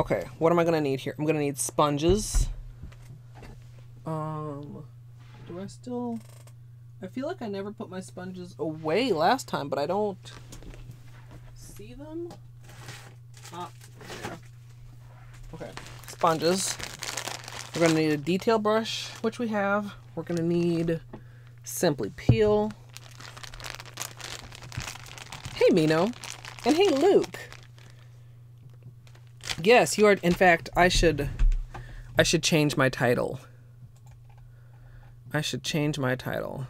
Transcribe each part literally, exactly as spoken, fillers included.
Okay, what am I gonna need here? I'm gonna need sponges. Um, do I still... I feel like I never put my sponges away last time, but I don't see them. Ah, there. Okay, sponges. We're gonna need a detail brush, which we have. We're gonna need Simply Peel. Hey, Mino. And hey, Luke. Yes, you are. In fact, I should, I should change my title. I should change my title.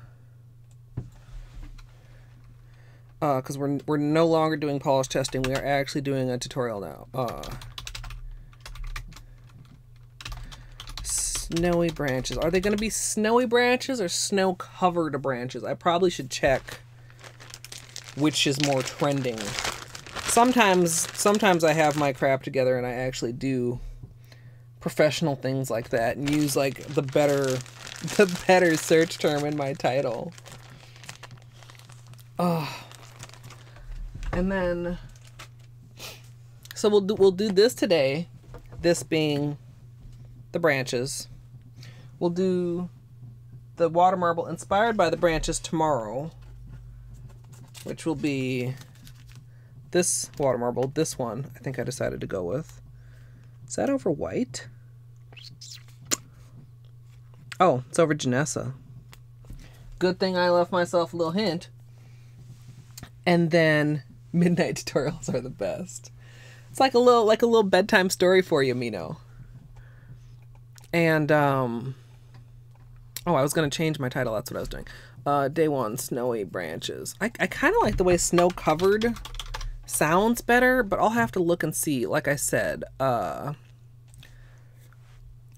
Uh, cause we're, we're no longer doing polish testing. We are actually doing a tutorial now. Uh, Snowy Branches. Are they going to be snowy branches or snow covered branches? I probably should check which is more trending. Sometimes, sometimes I have my crap together and I actually do professional things like that and use like the better, the better search term in my title. Oh, and then, so we'll do, we'll do this today. This being the branches. We'll do the water marble inspired by the branches tomorrow, which will be this water marble, this one, I think I decided to go with. Is that over white? Oh, it's over Ginessa. Good thing I left myself a little hint. And then midnight tutorials are the best. It's like a little, like a little bedtime story for you, Mino. And, um, oh, I was going to change my title. That's what I was doing. Uh, day one, Snowy Branches. I, I kind of like the way snow covered sounds better, but I'll have to look and see, like I said, uh,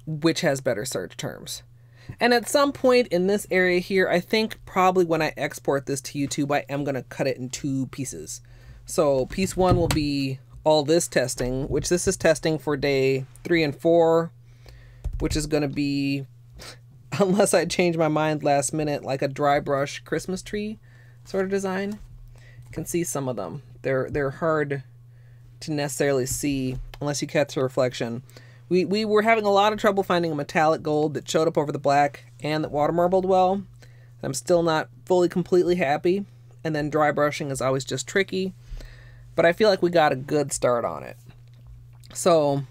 which has better search terms. And at some point in this area here, I think probably when I export this to YouTube, I am going to cut it in two pieces. So piece one will be all this testing, which this is testing for day three and four, which is going to be, unless I change my mind last minute, like a dry brush Christmas tree sort of design. You can see some of them. They're they're hard to necessarily see unless you catch the reflection. We, we were having a lot of trouble finding a metallic gold that showed up over the black and that water marbled well. I'm still not fully completely happy. And then dry brushing is always just tricky. But I feel like we got a good start on it. So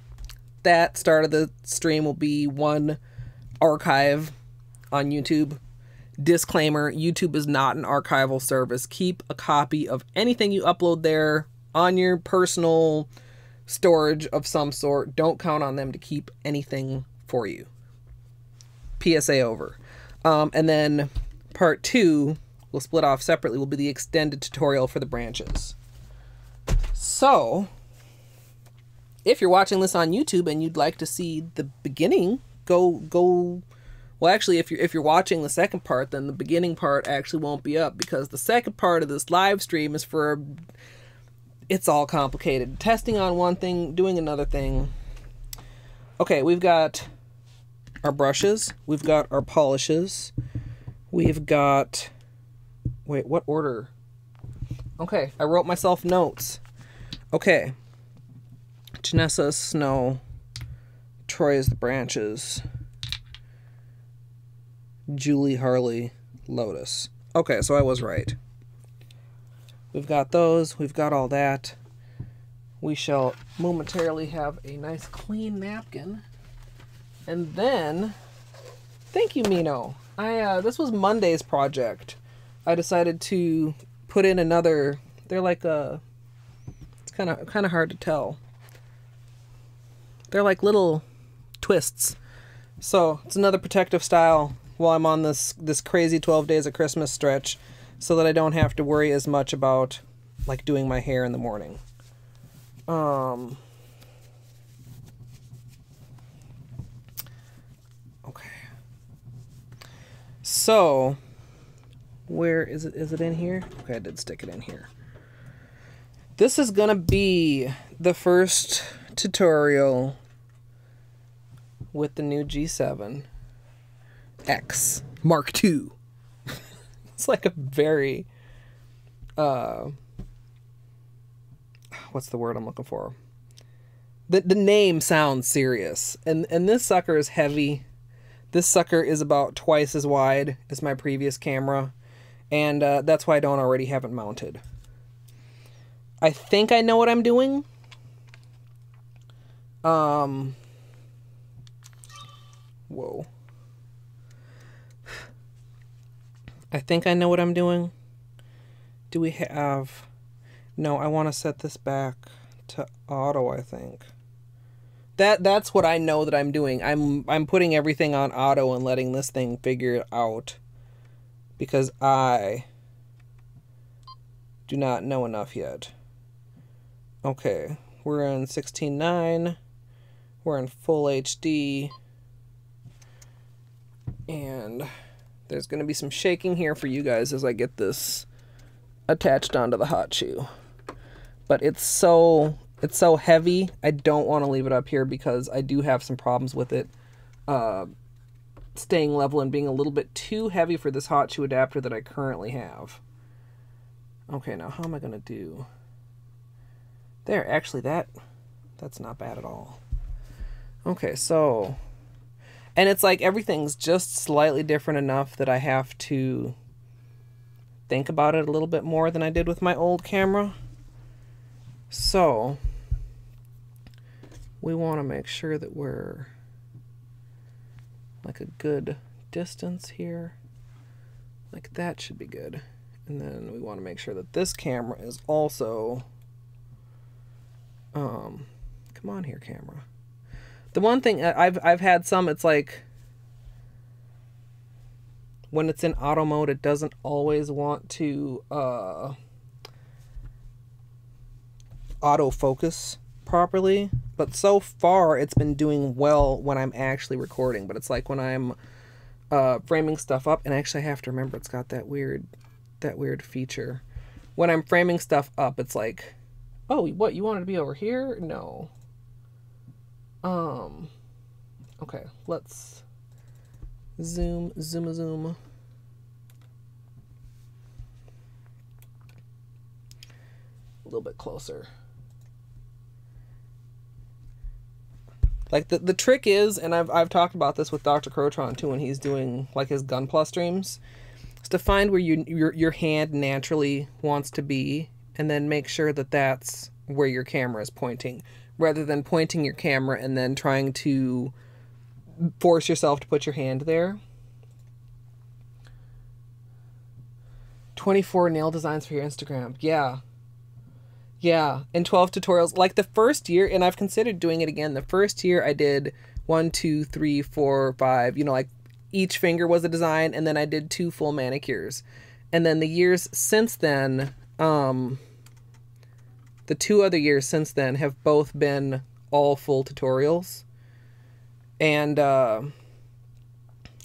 that start of the stream will be one archive on YouTube. Disclaimer, YouTube is not an archival service. Keep a copy of anything you upload there on your personal storage of some sort. Don't count on them to keep anything for you. P S A over. Um, and then part two, we'll split off separately, will be the extended tutorial for the branches. So if you're watching this on YouTube and you'd like to see the beginning, go, go, well, actually, if you're, if you're watching the second part, then the beginning part actually won't be up because the second part of this live stream is for, it's all complicated. Testing on one thing, doing another thing. Okay, we've got our brushes. We've got our polishes. We've got, wait, what order? Okay, I wrote myself notes. Okay. Ginessa's snow. Troy's the branches. Julie, Harley, Lotus. Okay, so I was right. We've got those. We've got all that. We shall momentarily have a nice clean napkin. And then, thank you, Mino. I uh, this was Monday's project. I decided to put in another. They're like a. It's kind of kind of hard to tell. They're like little twists. So it's another protective style while I'm on this this crazy twelve days of Christmas stretch, so that I don't have to worry as much about like doing my hair in the morning. Um, okay. So where is it? Is it in here? Okay, I did stick it in here. This is gonna be the first tutorial with the new G seven X Mark two. It's like a very, uh, what's the word I'm looking for? the, the name sounds serious. And, and this sucker is heavy. This sucker is about twice as wide as my previous camera. And uh, that's why I don't already have it mounted. I think I know what I'm doing. Um, whoa. I think I know what I'm doing. Do we have... No, I want to set this back to auto, I think. That that's what I know that I'm doing. I'm I'm putting everything on auto and letting this thing figure it out. Because I do not know enough yet. Okay, we're in sixteen nine. We're in full H D. And there's going to be some shaking here for you guys as I get this attached onto the hot shoe. But it's so it's so heavy. I don't want to leave it up here because I do have some problems with it uh, staying level and being a little bit too heavy for this hot shoe adapter that I currently have. Okay, now how am I going to do? There, actually that that's not bad at all. Okay, so... And it's like everything's just slightly different enough that I have to think about it a little bit more than I did with my old camera. So we want to make sure that we're like a good distance here. Like that should be good. And then we want to make sure that this camera is also, um, come on here, camera. The one thing I've I've had some, it's like when it's in auto mode, it doesn't always want to uh, autofocus properly. But so far, it's been doing well when I'm actually recording. But it's like when I'm uh, framing stuff up, and actually I have to remember it's got that weird that weird feature. When I'm framing stuff up, it's like, oh, what, you wanted to be over here? No. Um, okay, let's zoom, zoom, zoom. A little bit closer. Like the, the trick is, and I've, I've talked about this with Doctor Crotron too, when he's doing like his Gunpla streams, is to find where you, your, your hand naturally wants to be, and then make sure that that's where your camera is pointing, rather than pointing your camera and then trying to force yourself to put your hand there. twenty-four nail designs for your Instagram. Yeah. Yeah. And twelve tutorials. Like the first year, and I've considered doing it again, the first year I did one, two, three, four, five, you know, like each finger was a design, and then I did two full manicures. And then the years since then, um... the two other years since then have both been all full tutorials. And uh,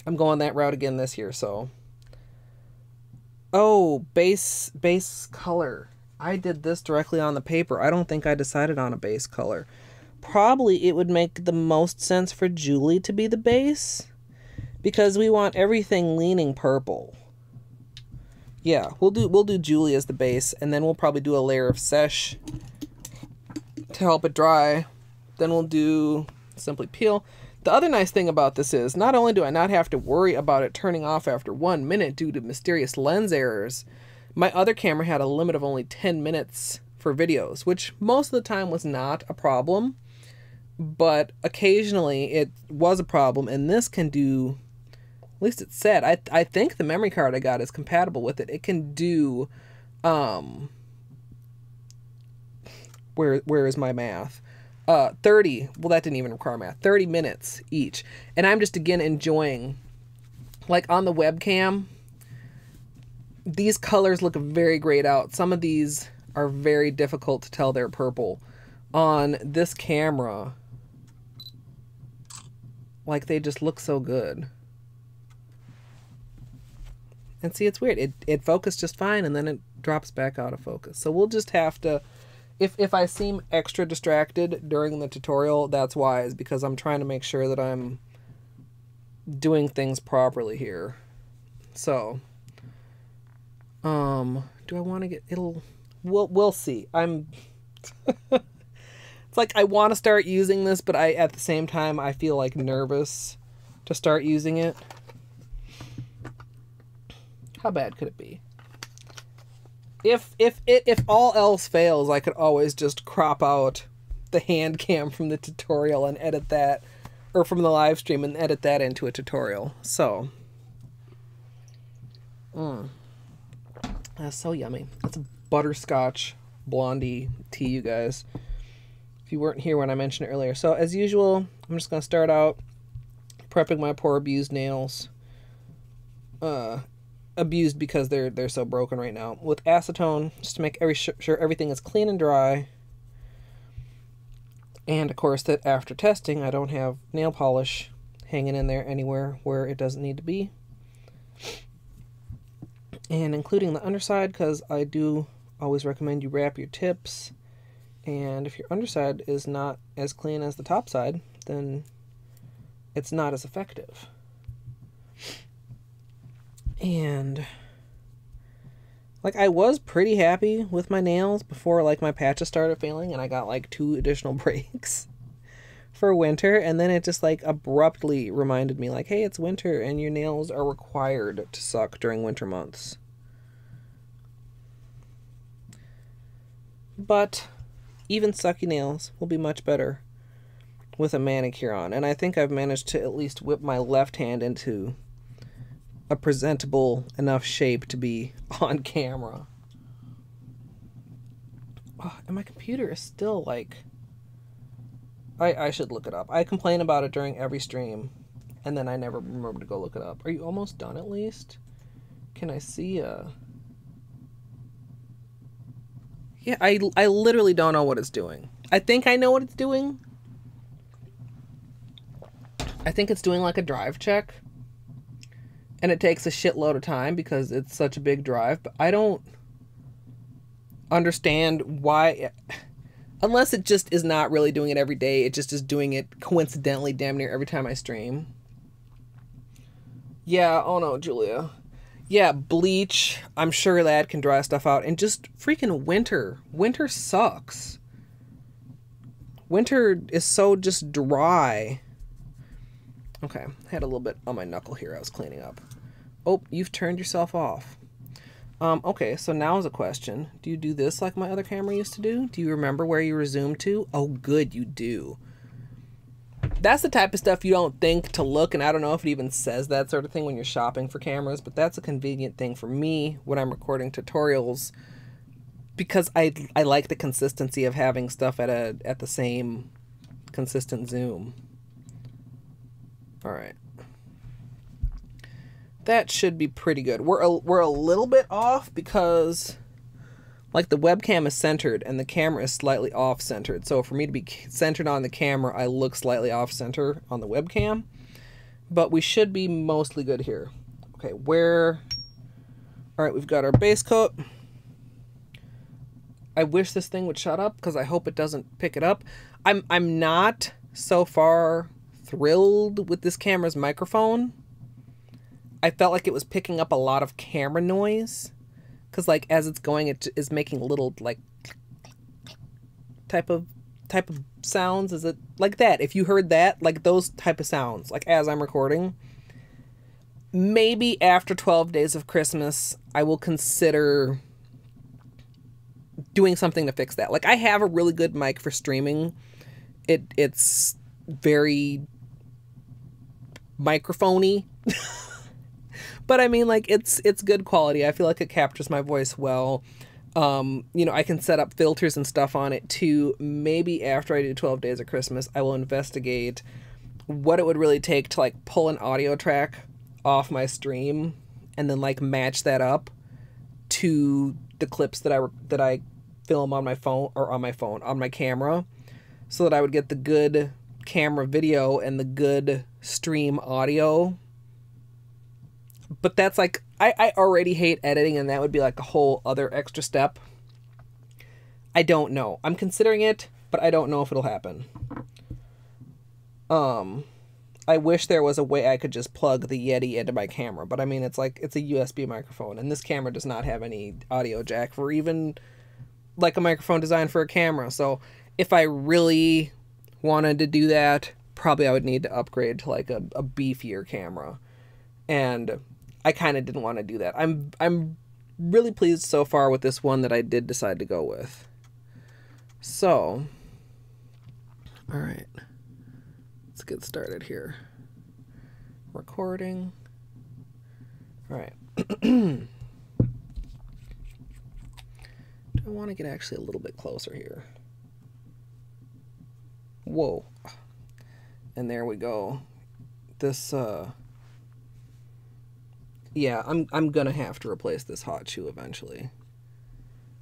I'm going that route again this year, so. Oh, base base color. I did this directly on the paper. I don't think I decided on a base color. Probably it would make the most sense for Julie to be the base, because we want everything leaning purple. Yeah, we'll do we'll do Julie as the base, and then we'll probably do a layer of Seche to help it dry. Then we'll do Simply Peel. The other nice thing about this is not only do I not have to worry about it turning off after one minute due to mysterious lens errors, my other camera had a limit of only ten minutes for videos, which most of the time was not a problem, but occasionally it was a problem, and this can do... At least it said, I, I think the memory card I got is compatible with it. It can do, um, where, where is my math? Uh, thirty, well, that didn't even require math, thirty minutes each. And I'm just, again, enjoying, like on the webcam, these colors look very grayed out. Some of these are very difficult to tell they're purple. On this camera, like they just look so good. And see, it's weird. It, it focused just fine, and then it drops back out of focus. So we'll just have to... If, if I seem extra distracted during the tutorial, that's why, is because I'm trying to make sure that I'm doing things properly here. So, um, do I want to get... It'll... We'll, we'll see. I'm... It's It's like I want to start using this, but I at the same time I feel like nervous to start using it. How bad could it be? If if it if all else fails, I could always just crop out the hand cam from the tutorial and edit that, or from the live stream and edit that into a tutorial. So, mm. That's so yummy. That's a butterscotch blondie tea, you guys. If you weren't here when I mentioned it earlier. So as usual, I'm just gonna start out prepping my poor abused nails. Uh. Abused because they're they're so broken right now, with acetone, just to make every sh sure everything is clean and dry, and of course that after testing I don't have nail polish hanging in there anywhere where it doesn't need to be, and including the underside, because I do always recommend you wrap your tips, and if your underside is not as clean as the top side, then it's not as effective. And like I was pretty happy with my nails before like my patches started failing and I got like two additional breaks for winter, and then it just like abruptly reminded me like, hey, it's winter and your nails are required to suck during winter months. But even sucky nails will be much better with a manicure on, and I think I've managed to at least whip my left hand into a presentable enough shape to be on camera. Oh, and my computer is still like, I, I should look it up. I complain about it during every stream and then I never remember to go look it up. Are you almost done at least? Can I see a... Yeah, I, I literally don't know what it's doing. I think I know what it's doing. I think it's doing like a drive check. And it takes a shitload of time because it's such a big drive. But I don't understand why, it, unless it just is not really doing it every day. It just is doing it coincidentally damn near every time I stream. Yeah, oh no, Julia. Yeah, bleach. I'm sure that can dry stuff out. And just freaking winter. Winter sucks. Winter is so just dry. Okay, I had a little bit on my knuckle here I was cleaning up. Oh, you've turned yourself off. Um, okay, so now is a question. Do you do this like my other camera used to do? Do you remember where you resume to? Oh, good, you do. That's the type of stuff you don't think to look, and I don't know if it even says that sort of thing when you're shopping for cameras, but that's a convenient thing for me when I'm recording tutorials because I, I like the consistency of having stuff at, a, at the same consistent zoom. All right, that should be pretty good. We're a, we're a little bit off because like the webcam is centered and the camera is slightly off centered. So for me to be centered on the camera, I look slightly off center on the webcam, but we should be mostly good here. Okay, where, all right, we've got our base coat. I wish this thing would shut up because I hope it doesn't pick it up. I'm, I'm not so far thrilled with this camera's microphone. I felt like it was picking up a lot of camera noise because like as it's going it is making little like type of type of sounds. Is it like that? If you heard that, like those type of sounds, like as I'm recording, maybe after twelve days of Christmas I will consider doing something to fix that. Like I have a really good mic for streaming. It it's very microphony but I mean like it's it's good quality. I feel like it captures my voice well. Um you know, I can set up filters and stuff on it too. Maybe after I do twelve days of Christmas I will investigate what it would really take to like pull an audio track off my stream and then like match that up to the clips that I that I film on my phone or on my phone on my camera, so that I would get the good camera video and the good stream audio. But that's like I, I already hate editing and that would be like a whole other extra step. I don't know. I'm considering it, but I don't know if it'll happen. Um I wish there was a way I could just plug the Yeti into my camera, but I mean it's like it's a U S B microphone and this camera does not have any audio jack for even like a microphone designed for a camera. So if I really wanted to do that, probably I would need to upgrade to like a, a beefier camera. And I kind of didn't want to do that. I'm, I'm really pleased so far with this one that I did decide to go with. So, all right, let's get started here. Recording. All right. Do I want to get actually a little bit closer here? Whoa. And there we go. This, uh, yeah, I'm, I'm gonna have to replace this hot shoe eventually.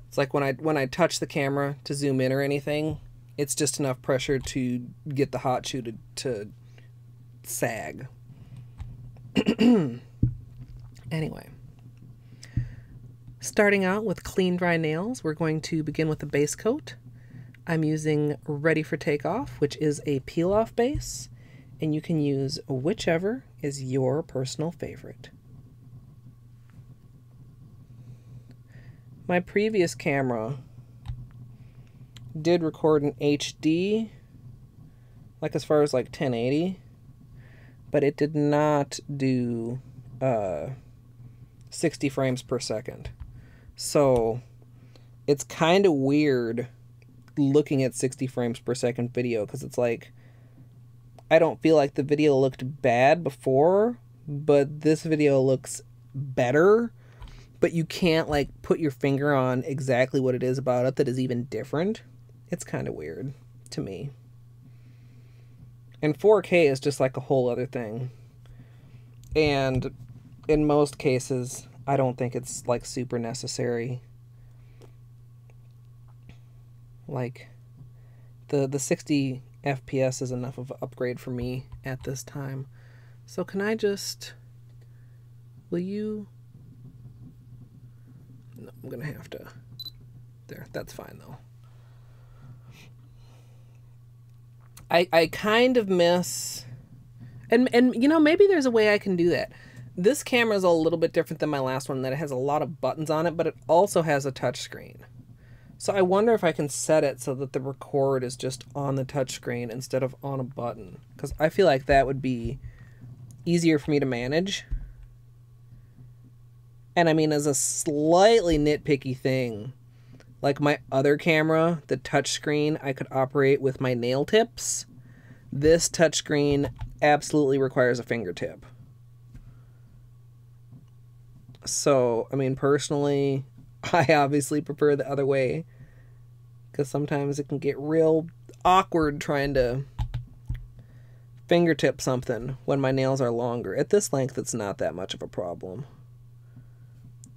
It's like when I, when I touch the camera to zoom in or anything, it's just enough pressure to get the hot shoe to, to sag. Anyway, starting out with clean, dry nails, we're going to begin with a base coat. I'm using Ready for Takeoff, which is a peel-off base, and you can use whichever is your personal favorite. My previous camera did record in H D, like as far as like ten eighty, but it did not do uh, sixty frames per second. So it's kind of weird looking at sixty frames per second video, because it's like, I don't feel like the video looked bad before, but this video looks better, but you can't like put your finger on exactly what it is about it that is even different. It's kind of weird to me. And four K is just like a whole other thing. And in most cases, I don't think it's like super necessary. Like the the sixty F P S is enough of an upgrade for me at this time. So can I just, will you? No, I'm gonna have to, there, that's fine though. I, I kind of miss, and, and you know, maybe there's a way I can do that. This camera is a little bit different than my last one, that it has a lot of buttons on it, but it also has a touch screen. So I wonder if I can set it so that the record is just on the touch screen instead of on a button, because I feel like that would be easier for me to manage. And I mean, as a slightly nitpicky thing, like my other camera, the touch screen, I could operate with my nail tips. This touch screen absolutely requires a fingertip. So, I mean, personally, I obviously prefer the other way, because sometimes it can get real awkward trying to fingertip something when my nails are longer. At this length, it's not that much of a problem.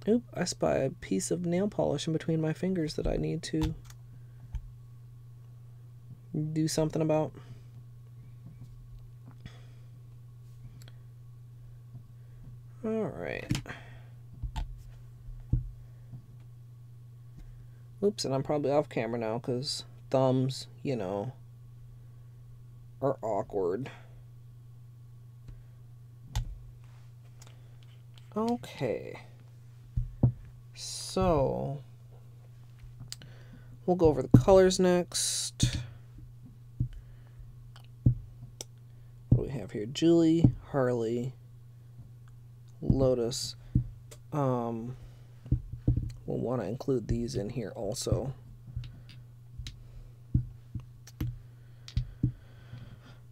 Oop, I spy a piece of nail polish in between my fingers that I need to do something about. All right. Oops, and I'm probably off camera now because thumbs, you know, are awkward. Okay. So, we'll go over the colors next. What do we have here? Julie, Harley, Lotus. Um, we'll want to include these in here also.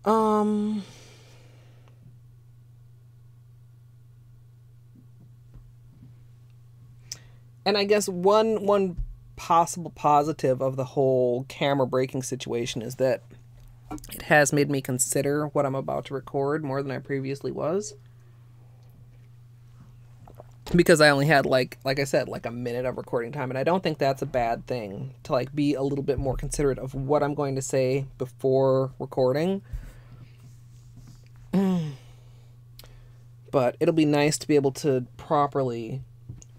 Um... And I guess one one possible positive of the whole camera breaking situation is that it has made me consider what I'm about to record more than I previously was. Because I only had, like like I said, like a minute of recording time, and I don't think that's a bad thing, to like be a little bit more considerate of what I'm going to say before recording. But it'll be nice to be able to properly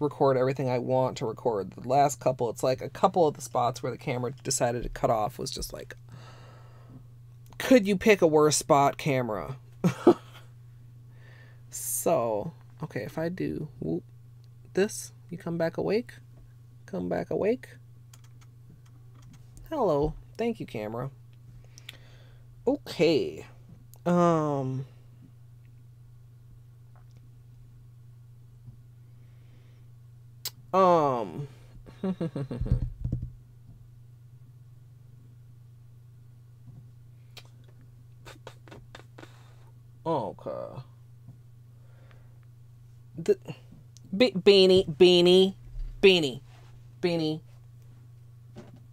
record everything I want to record. The last couple, it's like a couple of the spots where the camera decided to cut off was just like, could you pick a worse spot, camera? So, okay, if I do whoop, this, you come back awake, come back awake. Hello, Thank you, camera. Okay. Um... Um, okay. The be beanie, beanie, beanie, beanie.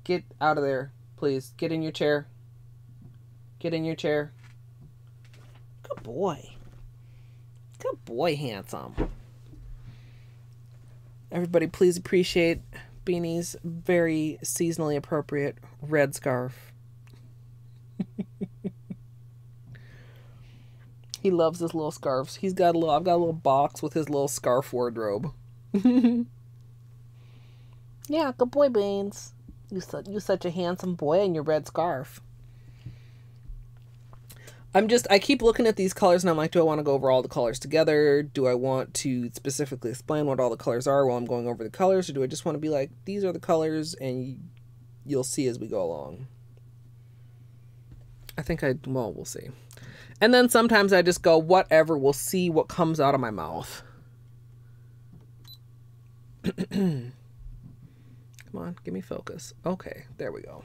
Get out of there, please. Get in your chair. Get in your chair. Good boy. Good boy, handsome. Everybody, please appreciate Beanie's very seasonally appropriate red scarf. He loves his little scarves. He's got a little, I've got a little box with his little scarf wardrobe. Yeah, good boy, Beans. You su you such a handsome boy in your red scarf. I'm just, I keep looking at these colors and I'm like, do I want to go over all the colors together? Do I want to specifically explain what all the colors are while I'm going over the colors? Or do I just want to be like, these are the colors and you'll see as we go along? I think I, well, we'll see. And then sometimes I just go, whatever, we'll see what comes out of my mouth. Come on, give me focus. Okay, there we go.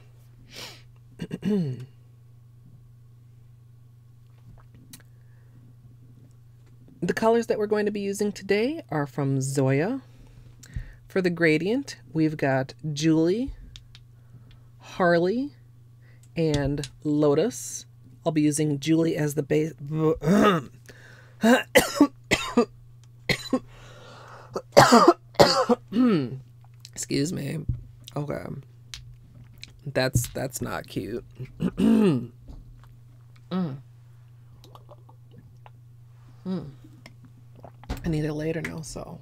The colors that we're going to be using today are from Zoya. For the gradient, we've got Julie, Harley, and Lotus. I'll be using Julie as the base. Excuse me. Okay. That's, that's not cute. mm. Mm. I need it later now, so.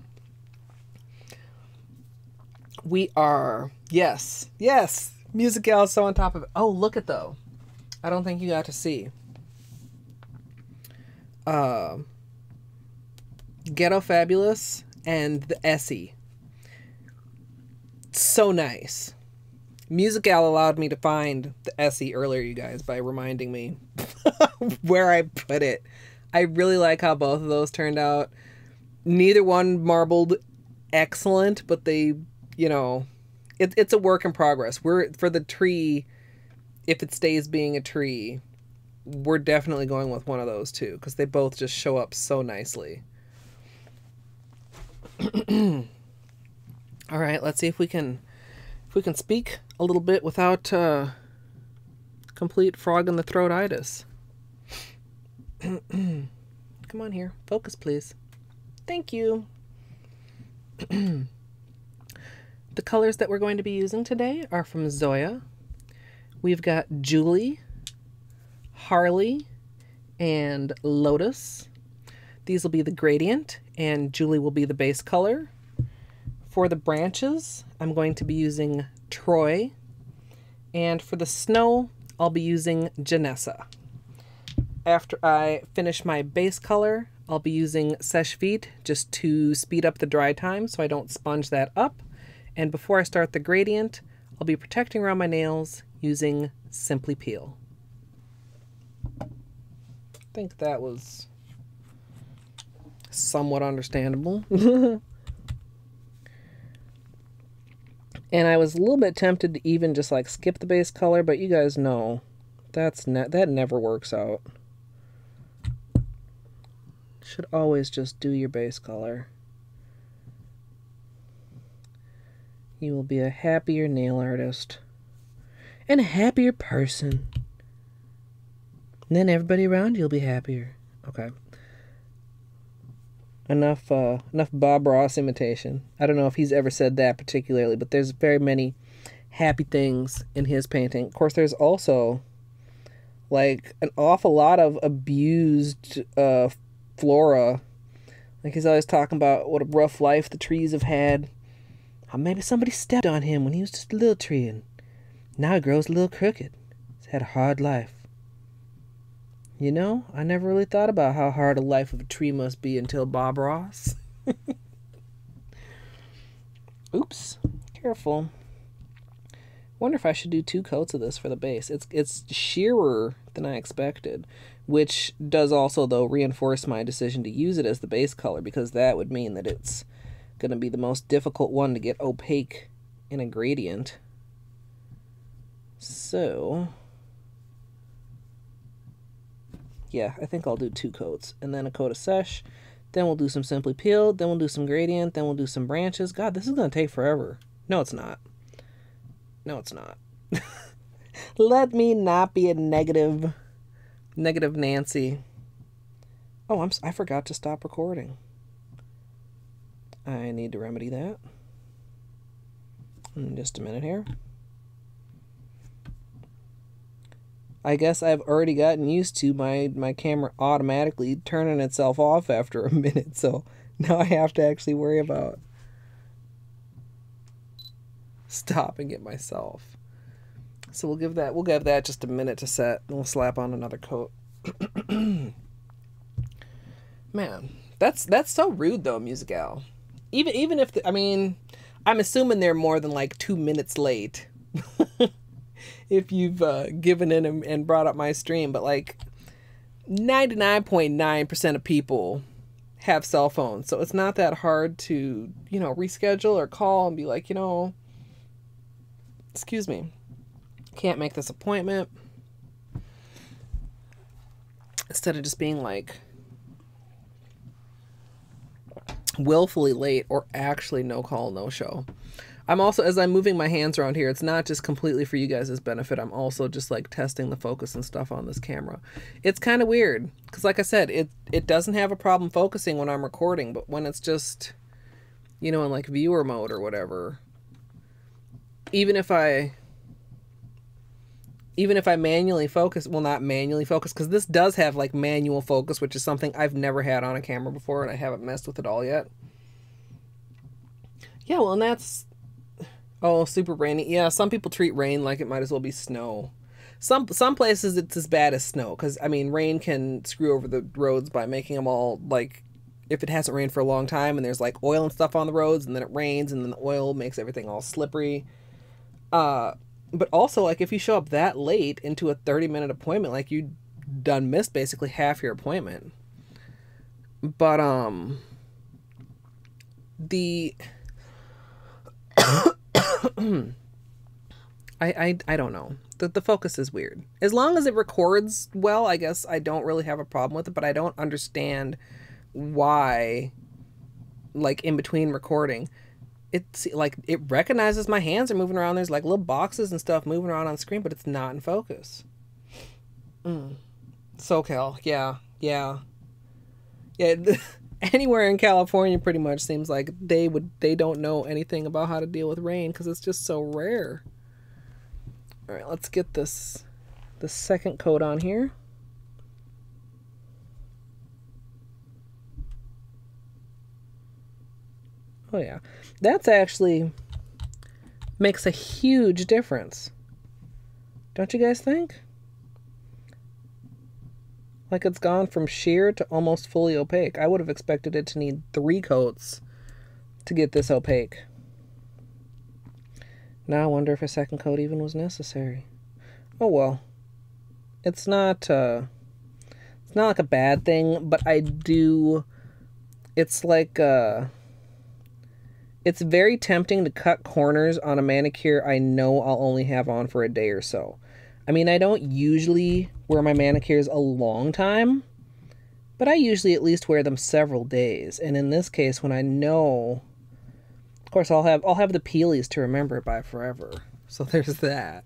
We are, yes, yes, Music Gal is so on top of it. Oh, look at though. I don't think you got to see. Uh, Ghetto Fabulous and the Essie. So nice. Music Gal allowed me to find the Essie earlier, you guys, by reminding me where I put it. I really like how both of those turned out. Neither one marbled excellent, but they, you know, it, it's a work in progress. We're, for the tree, if it stays being a tree, we're definitely going with one of those two because they both just show up so nicely. All right, let's see if we can, if we can speak a little bit without uh, complete frog in the throat-itis. Come on here, focus, please. Thank you. The colors that we're going to be using today are from Zoya. We've got Julie, Harley, and Lotus. These will be the gradient, and Julie will be the base color. For the branches, I'm going to be using Troy. And for the snow, I'll be using Ginessa. After I finish my base color, I'll be using Seche Vite just to speed up the dry time so I don't sponge that up. And before I start the gradient, I'll be protecting around my nails using Simply Peel. I think that was somewhat understandable. And I was a little bit tempted to even just like skip the base color, but you guys know that's ne- that never works out. Should always just do your base color. You will be a happier nail artist and a happier person. And then everybody around you'll be happier. Okay. Enough uh, enough Bob Ross imitation. I don't know if he's ever said that particularly, but there's very many happy things in his painting. Of course, there's also like an awful lot of abused uh flora. Like he's always talking about what a rough life the trees have had. How maybe somebody stepped on him when he was just a little tree and now he grows a little crooked. He's had a hard life. You know, I never really thought about how hard a life of a tree must be until Bob Ross. Oops, careful. wonder if I should do two coats of this for the base. It's it's sheerer than I expected, which does also, though, reinforce my decision to use it as the base color, because that would mean that it's going to be the most difficult one to get opaque in a gradient. So, yeah, I think I'll do two coats, and then a coat of Seche, then we'll do some Simply Peeled, then we'll do some gradient, then we'll do some branches. God, this is going to take forever. No, it's not. No, it's not. Let me not be a negative, negative Nancy. Oh, I'm, I forgot to stop recording. I need to remedy that in just a minute here. I guess I've already gotten used to my, my camera automatically turning itself off after a minute, so now I have to actually worry about stopping it myself. So we'll give that we'll give that just a minute to set, and we'll slap on another coat. Man, that's that's so rude though, Musical. Even even if the, I mean, I'm assuming they're more than like two minutes late. If you've uh, given in and, and brought up my stream, but like ninety-nine point nine percent of people have cell phones, so it's not that hard to, you know, reschedule or call and be like, you know, excuse me, can't make this appointment, instead of just being like willfully late or actually no call, no show. I'm also, as I'm moving my hands around here, it's not just completely for you guys' benefit. I'm also just like testing the focus and stuff on this camera. It's kind of weird because, like I said, it, it doesn't have a problem focusing when I'm recording, but when it's just, you know, in like viewer mode or whatever, even if I, even if I manually focus, well, not manually focus, because this does have like manual focus, which is something I've never had on a camera before and I haven't messed with it all yet. Yeah, well, and that's, oh, super rainy. Yeah, some people treat rain like it might as well be snow. Some some places it's as bad as snow, because, I mean, rain can screw over the roads by making them all, like, if it hasn't rained for a long time and there's, like, oil and stuff on the roads, and then it rains, and then the oil makes everything all slippery. Uh, but also, like, if you show up that late into a thirty-minute appointment, like, you done missed basically half your appointment. But, um... The... I, I I don't know. The, the focus is weird. As long as it records well, I guess I don't really have a problem with it, but I don't understand why, like, in between recording, it's like it recognizes my hands are moving around. There's like little boxes and stuff moving around on screen, but it's not in focus. Mm. SoCal, yeah, yeah. Yeah, anywhere in California pretty much seems like they would they don't know anything about how to deal with rain, because it's just so rare. All right, let's get this the second coat on here. Oh yeah, that's actually makes a huge difference, don't you guys think? Like, it's gone from sheer to almost fully opaque. I would have expected it to need three coats to get this opaque. Now I wonder if a second coat even was necessary. Oh well, it's not. Uh, it's not like a bad thing, but I do. It's like uh, it's very tempting to cut corners on a manicure I know I'll only have on for a day or so. I mean, I don't usually wear my manicures a long time, but I usually at least wear them several days. And in this case, when I know, of course, I'll have I'll have the peelies to remember it by forever. So there's that.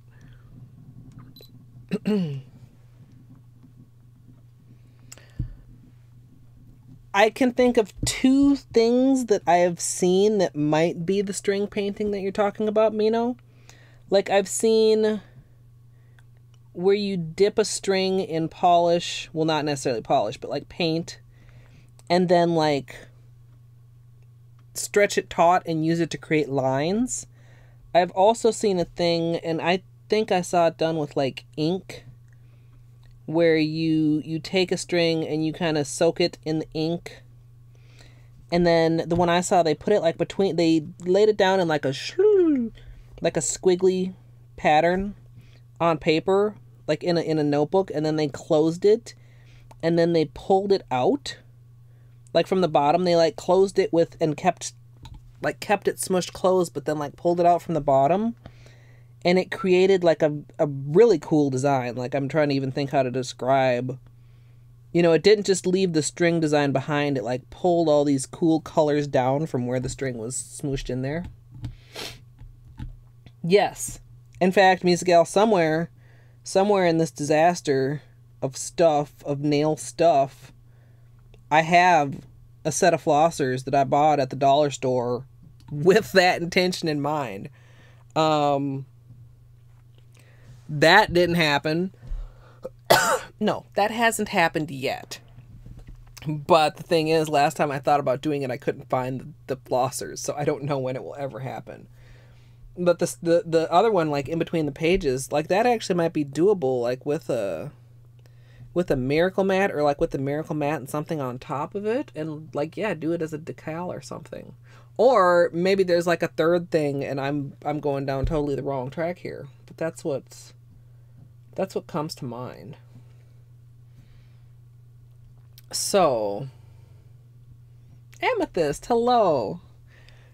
I can think of two things that I have seen that might be the string painting that you're talking about, Mino. Like, I've seen where you dip a string in polish, well, not necessarily polish, but like paint, and then like stretch it taut and use it to create lines. I've also seen a thing, and I think I saw it done with like ink, where you you take a string and you kind of soak it in the ink, and then the one I saw, they put it like between, they laid it down in like a like a squiggly pattern on paper, like in a, in a notebook, and then they closed it, and then they pulled it out, like from the bottom. They like closed it with and kept, like kept it smushed closed, but then like pulled it out from the bottom, and it created like a, a really cool design. Like I'm trying to even think how to describe. You know, it didn't just leave the string design behind. It like pulled all these cool colors down from where the string was smooshed in there. Yes. In fact, Music Gal, somewhere, somewhere in this disaster of stuff, of nail stuff, I have a set of flossers that I bought at the dollar store with that intention in mind. Um, that didn't happen. No, that hasn't happened yet. But the thing is, last time I thought about doing it, I couldn't find the flossers, so I don't know when it will ever happen. But the the, the other one, like in between the pages, like that actually might be doable, like with a with a miracle mat, or like with the miracle mat and something on top of it, and like yeah, do it as a decal or something. Or maybe there's like a third thing, and I'm I'm going down totally the wrong track here. But that's what's that's what comes to mind. So, Amethyst, hello.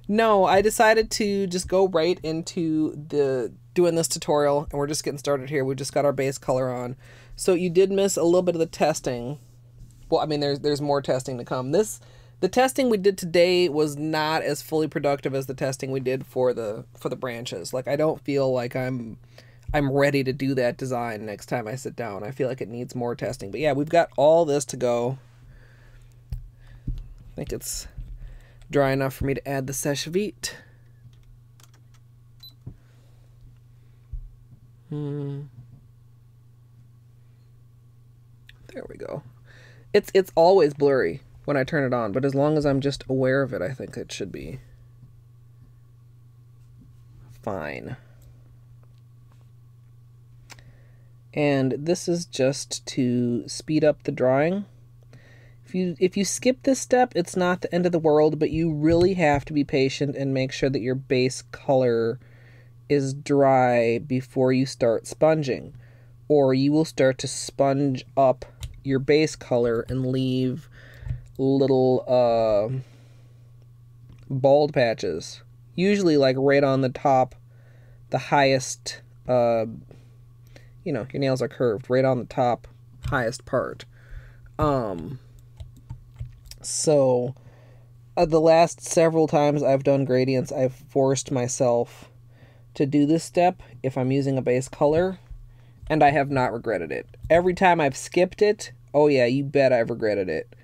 No, I decided to just go right into the doing this tutorial, and we're just getting started here. We just got our base color on. So you did miss a little bit of the testing. Well, I mean, there's there's more testing to come. This the testing we did today was not as fully productive as the testing we did for the for the branches. Like I don't feel like I'm I'm ready to do that design next time I sit down. I feel like it needs more testing. But yeah, we've got all this to go. I think it's dry enough for me to add the Seche Vite. Hmm. There we go. It's it's always blurry when I turn it on, but as long as I'm just aware of it, I think it should be fine. And this is just to speed up the drawing. If you if you skip this step, it's not the end of the world, but you really have to be patient and make sure that your base color is dry before you start sponging, or you will start to sponge up your base color and leave little uh, bald patches, usually like right on the top, the highest, uh, you know, your nails are curved, right on the top, highest part. Um... So, uh, the last several times I've done gradients, I've forced myself to do this step if I'm using a base color, and I have not regretted it. Every time I've skipped it, oh yeah, you bet I've regretted it.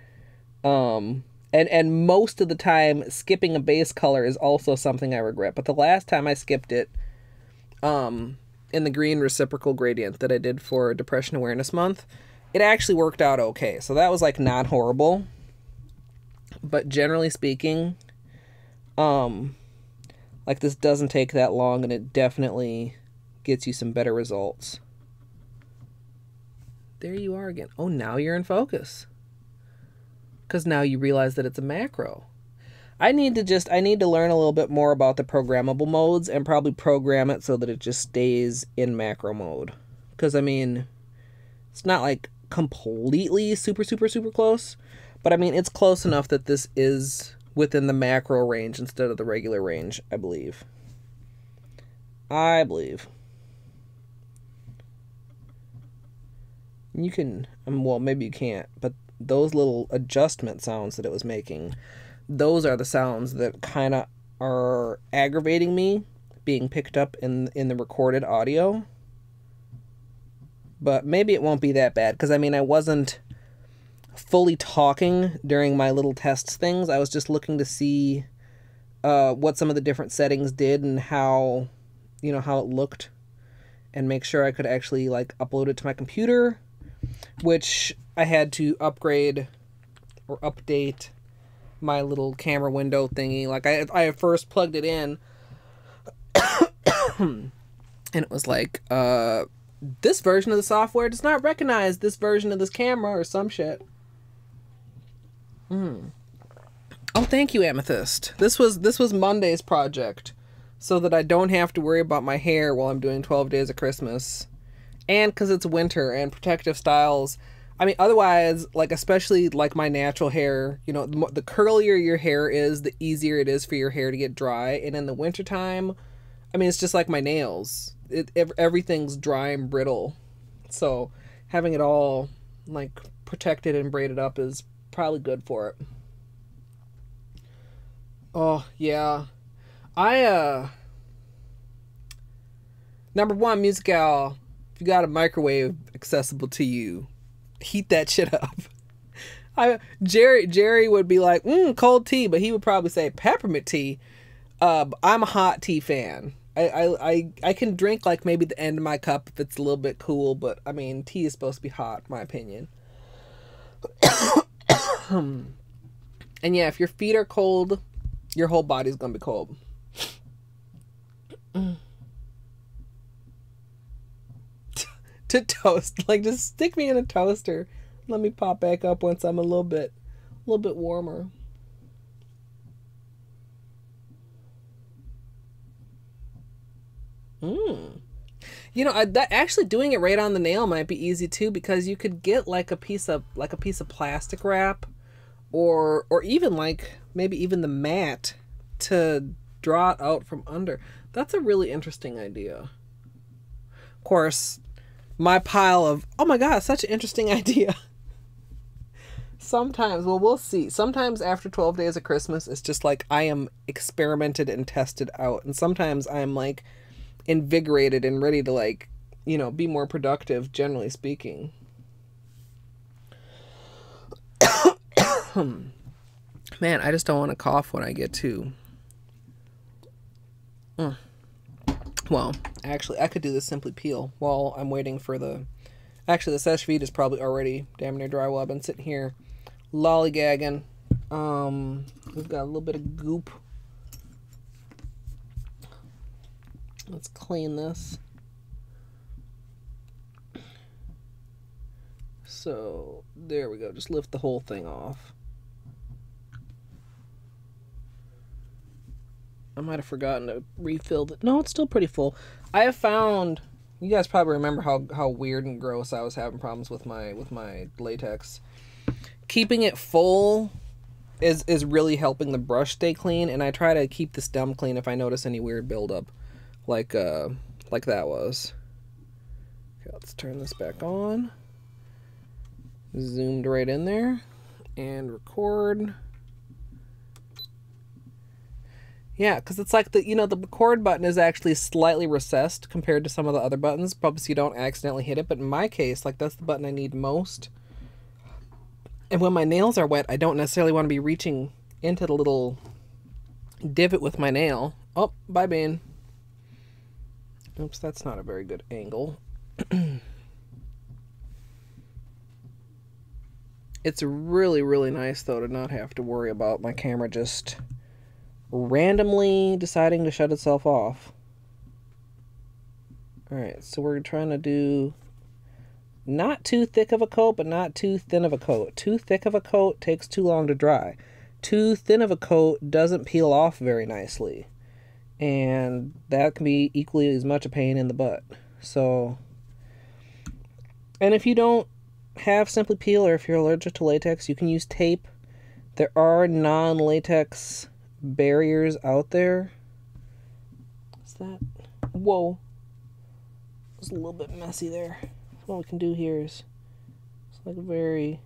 Um, and, and most of the time, skipping a base color is also something I regret. But the last time I skipped it, um, in the green reciprocal gradient that I did for Depression Awareness Month, it actually worked out okay. So that was like not horrible. But generally speaking, um, like this doesn't take that long, and it definitely gets you some better results. There you are again. Oh, now you're in focus. Because now you realize that it's a macro. I need to just, I need to learn a little bit more about the programmable modes and probably program it so that it just stays in macro mode. Because, I mean, it's not like completely super, super, super close. But I mean, it's close enough that this is within the macro range instead of the regular range, I believe. I believe. You can, well, maybe you can't, but those little adjustment sounds that it was making, those are the sounds that kind of are aggravating me being picked up in, in the recorded audio. But maybe it won't be that bad, because I mean, I wasn't fully talking during my little test things. I was just looking to see uh, what some of the different settings did and how, you know, how it looked, and make sure I could actually like upload it to my computer, which I had to upgrade or update my little camera window thingy. Like I, I first plugged it in and it was like, uh, this version of the software does not recognize this version of this camera or some shit. Mm. Oh, thank you, Amethyst. This was this was Monday's project. so that I don't have to worry about my hair while I'm doing twelve Days of Christmas. And because it's winter and protective styles. I mean, otherwise, like, especially like my natural hair, you know, the, the curlier your hair is, the easier it is for your hair to get dry. And in the wintertime, I mean, it's just like my nails. It, everything's dry and brittle. So having it all, like, protected and braided up is probably good for it. Oh, yeah. I, uh... Number one, Music Owl, if you got a microwave accessible to you, heat that shit up. I Jerry Jerry would be like, mm, cold tea, but he would probably say peppermint tea. Uh, I'm a hot tea fan. I, I, I, I can drink, like, maybe the end of my cup if it's a little bit cool, but, I mean, tea is supposed to be hot, in my opinion. And, yeah, if your feet are cold, your whole body's gonna be cold. To toast, like, just stick me in a toaster. Let me pop back up once I'm a little bit, a little bit warmer. Mm. You know, I, that actually doing it right on the nail might be easy too, because you could get like a piece of like a piece of plastic wrap, or or even like maybe even the mat to draw it out from under. That's a really interesting idea. Of course. My pile of, oh my god, such an interesting idea. Sometimes, well, we'll see. Sometimes after twelve Days of Christmas, it's just like I am experimented and tested out. And sometimes I'm like invigorated and ready to, like, you know, be more productive, generally speaking. Man, I just don't want to cough when I get to. Mm. Well, actually, I could do this Simply Peel while I'm waiting for the... Actually, the Seche Vite is probably already damn near dry while I've been sitting here lollygagging. Um, we've got a little bit of goop. Let's clean this. So, there we go. Just lift the whole thing off. I might have forgotten to refill it. No, it's still pretty full. I have found, you guys probably remember how, how weird and gross I was having problems with my with my latex. Keeping it full is, is really helping the brush stay clean, and I try to keep the stem clean if I notice any weird buildup like, uh, like that was. Okay, let's turn this back on. Zoomed right in there. And record. Yeah, because it's like the, you know, the record button is actually slightly recessed compared to some of the other buttons, probably so you don't accidentally hit it. But in my case, like, that's the button I need most. And when my nails are wet, I don't necessarily want to be reaching into the little divot with my nail. Oh, bye, Bean. Oops, that's not a very good angle. It's really, really nice, though, to not have to worry about my camera just... randomly deciding to shut itself off. Alright, so we're trying to do not too thick of a coat, but not too thin of a coat. Too thick of a coat takes too long to dry. Too thin of a coat doesn't peel off very nicely. And that can be equally as much a pain in the butt. So, and if you don't have Simply Peel, or if you're allergic to latex, you can use tape. There are non-latex barriers out there. What's that? Whoa. It was a little bit messy there. What we can do here is it's like very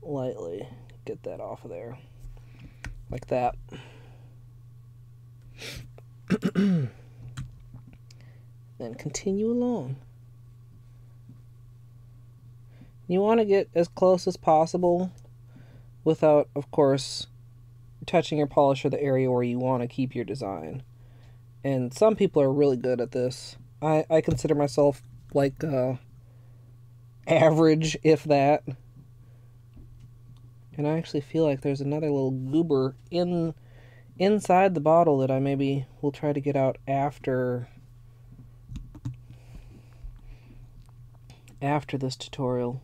lightly get that off of there. Like that. Then continue along. You want to get as close as possible without, of course, touching your polisher, the area where you want to keep your design. And some people are really good at this. I, I consider myself like uh, average, if that. And I actually feel like there's another little goober in inside the bottle that I maybe will try to get out after after this tutorial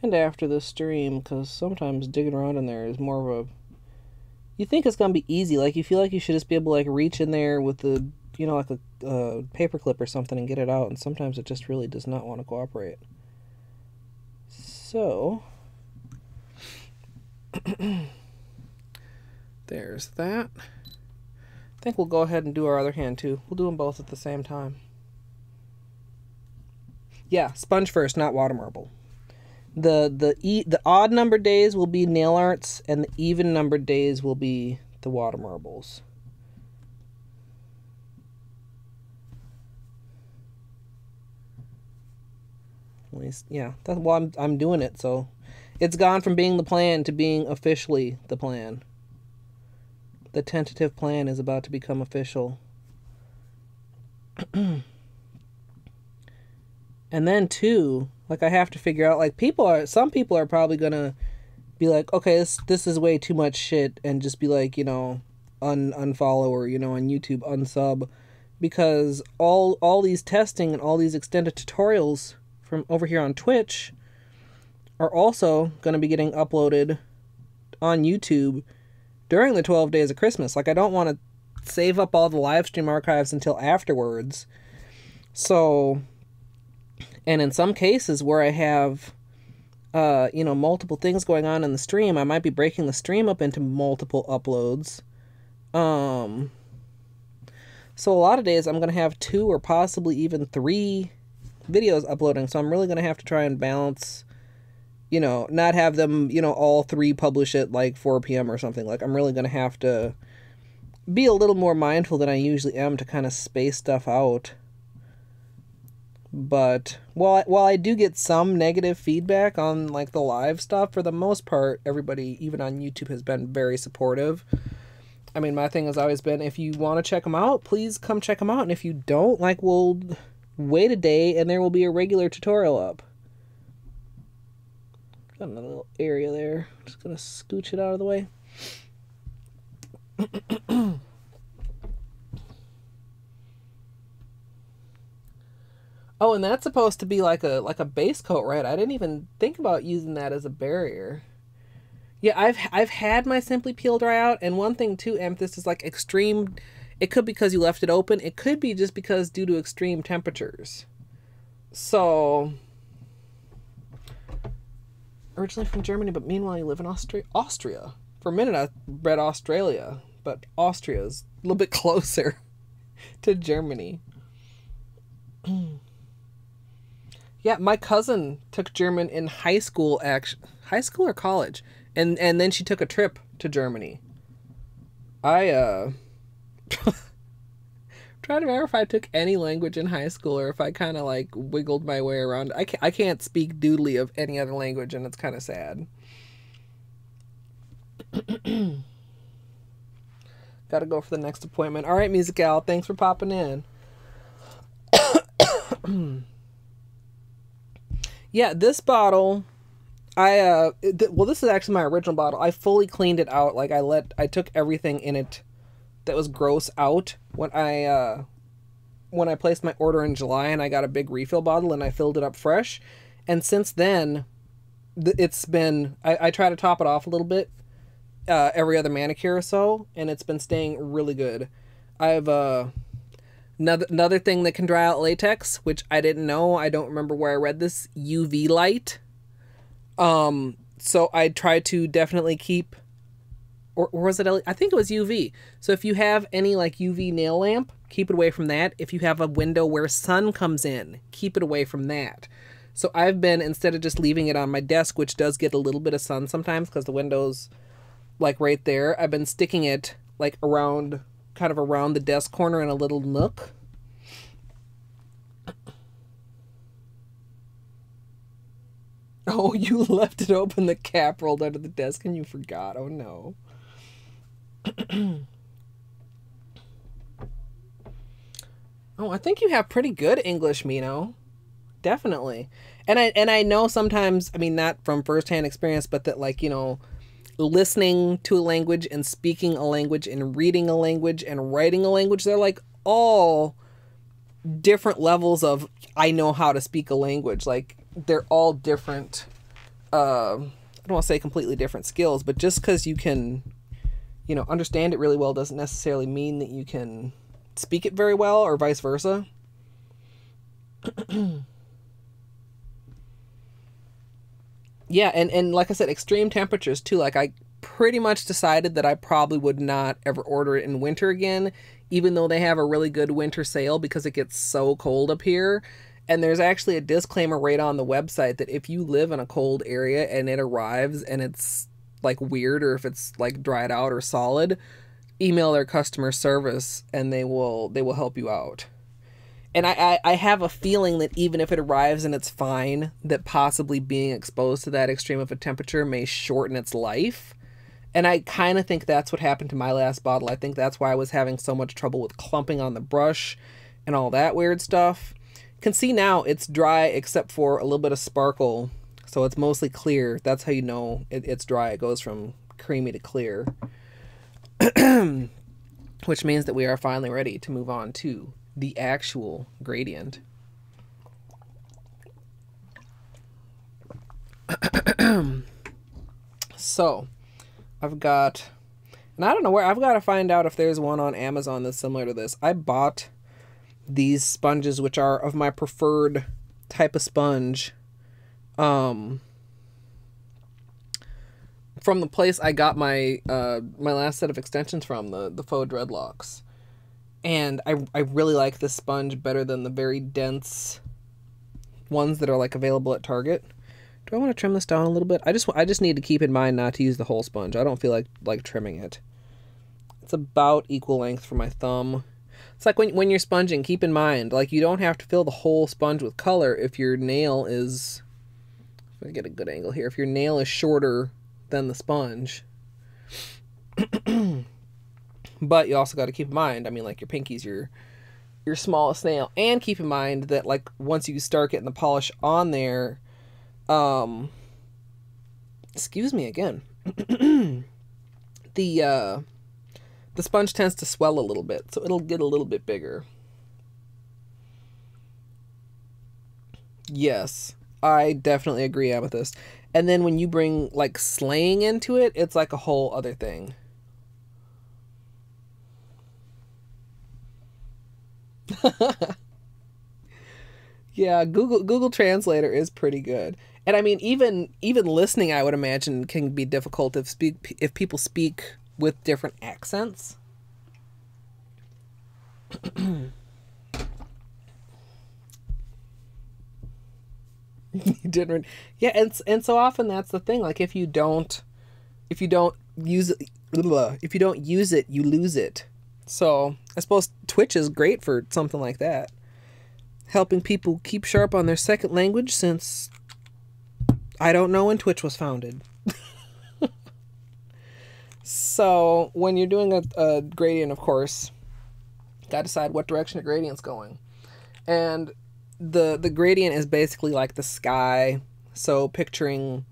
and after this stream, because sometimes digging around in there is more of a you think it's going to be easy. Like, you feel like you should just be able to, like, reach in there with the, you know, like a uh, paper clip or something and get it out. And sometimes it just really does not want to cooperate. So, there's that. I think we'll go ahead and do our other hand, too. We'll do them both at the same time. Yeah, sponge first, not water marble. The the e the odd numbered days will be nail arts, and the even numbered days will be the water marbles. At least, yeah, that's why I'm I'm doing it. So, it's gone from being the plan to being officially the plan. The tentative plan is about to become official. And then, too, like, I have to figure out, like, people are, some people are probably going to be like, okay, this this is way too much shit, and just be like, you know, un unfollow or, you know, on YouTube, unsub, because all, all these testing and all these extended tutorials from over here on Twitch are also going to be getting uploaded on YouTube during the twelve days of Christmas. Like, I don't want to save up all the live stream archives until afterwards. So... And in some cases where I have, uh, you know, multiple things going on in the stream, I might be breaking the stream up into multiple uploads. Um, so a lot of days I'm going to have two or possibly even three videos uploading. So I'm really going to have to try and balance, you know, not have them, you know, all three publish at like four P M or something. Like, I'm really going to have to be a little more mindful than I usually am to kind of space stuff out. But while, while I do get some negative feedback on, like, the live stuff, for the most part, everybody, even on YouTube, has been very supportive. I mean, my thing has always been, if you want to check them out, please come check them out. And if you don't, like, we'll wait a day and there will be a regular tutorial up. Got another little area there. Just going to scooch it out of the way. Oh, and that's supposed to be like a like a base coat, right? I didn't even think about using that as a barrier. Yeah, I've I've had my Simply Peel dry out, and one thing too, Em, this is like extreme. It could be because you left it open. It could be just because due to extreme temperatures. So, originally from Germany, but meanwhile you live in Austria. Austria. For a minute I read Australia, but Austria is a little bit closer to Germany. Yeah, my cousin took German in high school, act high school or college, and and then she took a trip to Germany. I uh, trying to remember if I took any language in high school or if I kind of like wiggled my way around. I can't, I can't speak doodly of any other language, and it's kind of sad. Got to go for the next appointment. All right, Music Al, thanks for popping in. Yeah, this bottle, I, uh, th well, this is actually my original bottle. I fully cleaned it out. Like, I let, I took everything in it that was gross out when I, uh, when I placed my order in July, and I got a big refill bottle and I filled it up fresh. And since then, th it's been, I, I try to top it off a little bit, uh, every other manicure or so, and it's been staying really good. I've, uh... Another, another thing that can dry out latex, which I didn't know, I don't remember where I read this, U V light. Um, so I try to definitely keep, or, or was it, L E D? I think it was U V. So if you have any like U V nail lamp, keep it away from that. If you have a window where sun comes in, keep it away from that. So I've been, instead of just leaving it on my desk, which does get a little bit of sun sometimes because the window's like right there, I've been sticking it like around... kind of around the desk corner in a little nook. Oh, you left it open. The cap rolled under the desk and you forgot. Oh, no. Oh, I think you have pretty good English, Mino. Definitely. And I, and I know sometimes, I mean, not from firsthand experience, but that, like, you know, listening to a language and speaking a language and reading a language and writing a language, they're like all different levels of I know how to speak a language. Like, they're all different, uh, I don't want to say completely different skills, but just because you can you know, understand it really well doesn't necessarily mean that you can speak it very well, or vice versa. Yeah, and, and like I said, extreme temperatures too. Like, I pretty much decided that I probably would not ever order it in winter again, even though they have a really good winter sale, because it gets so cold up here. And there's actually a disclaimer right on the website that if you live in a cold area and it arrives and it's like weird, or if it's like dried out or solid, email their customer service and they will they will help you out. And I, I, I have a feeling that even if it arrives and it's fine, that possibly being exposed to that extreme of a temperature may shorten its life. And I kind of think that's what happened to my last bottle. I think that's why I was having so much trouble with clumping on the brush and all that weird stuff. You can see now it's dry except for a little bit of sparkle. So it's mostly clear. That's how you know it, it's dry. It goes from creamy to clear. Which means that we are finally ready to move on to the actual gradient. So I've got, and I don't know where, I've got to find out if there's one on Amazon that's similar to this. I bought these sponges, which are of my preferred type of sponge, um, from the place I got my, uh, my last set of extensions from, the, the faux dreadlocks. And I, I really like this sponge better than the very dense ones that are like available at Target. Do I want to trim this down a little bit? I just I just need to keep in mind not to use the whole sponge. I don't feel like like trimming it. It's about equal length for my thumb. It's like when when you're sponging, keep in mind, like, you don't have to fill the whole sponge with color if your nail is, if I get a good angle here, if your nail is shorter than the sponge. But you also got to keep in mind, I mean, like, your pinky's your your smallest nail, and keep in mind that, like, once you start getting the polish on there, um, excuse me again, the uh, the sponge tends to swell a little bit, so it'll get a little bit bigger. Yes, I definitely agree with this. And then when you bring like slaying into it, it's like a whole other thing. Yeah, Google Google Translator is pretty good. And I mean, even even listening, I would imagine, can be difficult if speak if people speak with different accents. You didn't, yeah, and and so often that's the thing. Like, if you don't if you don't use it, if you don't use it, you lose it. So I suppose Twitch is great for something like that. Helping people keep sharp on their second language, since I don't know when Twitch was founded. So when you're doing a, a gradient, of course, you gotta decide what direction your gradient's going. And the, the gradient is basically like the sky. So picturing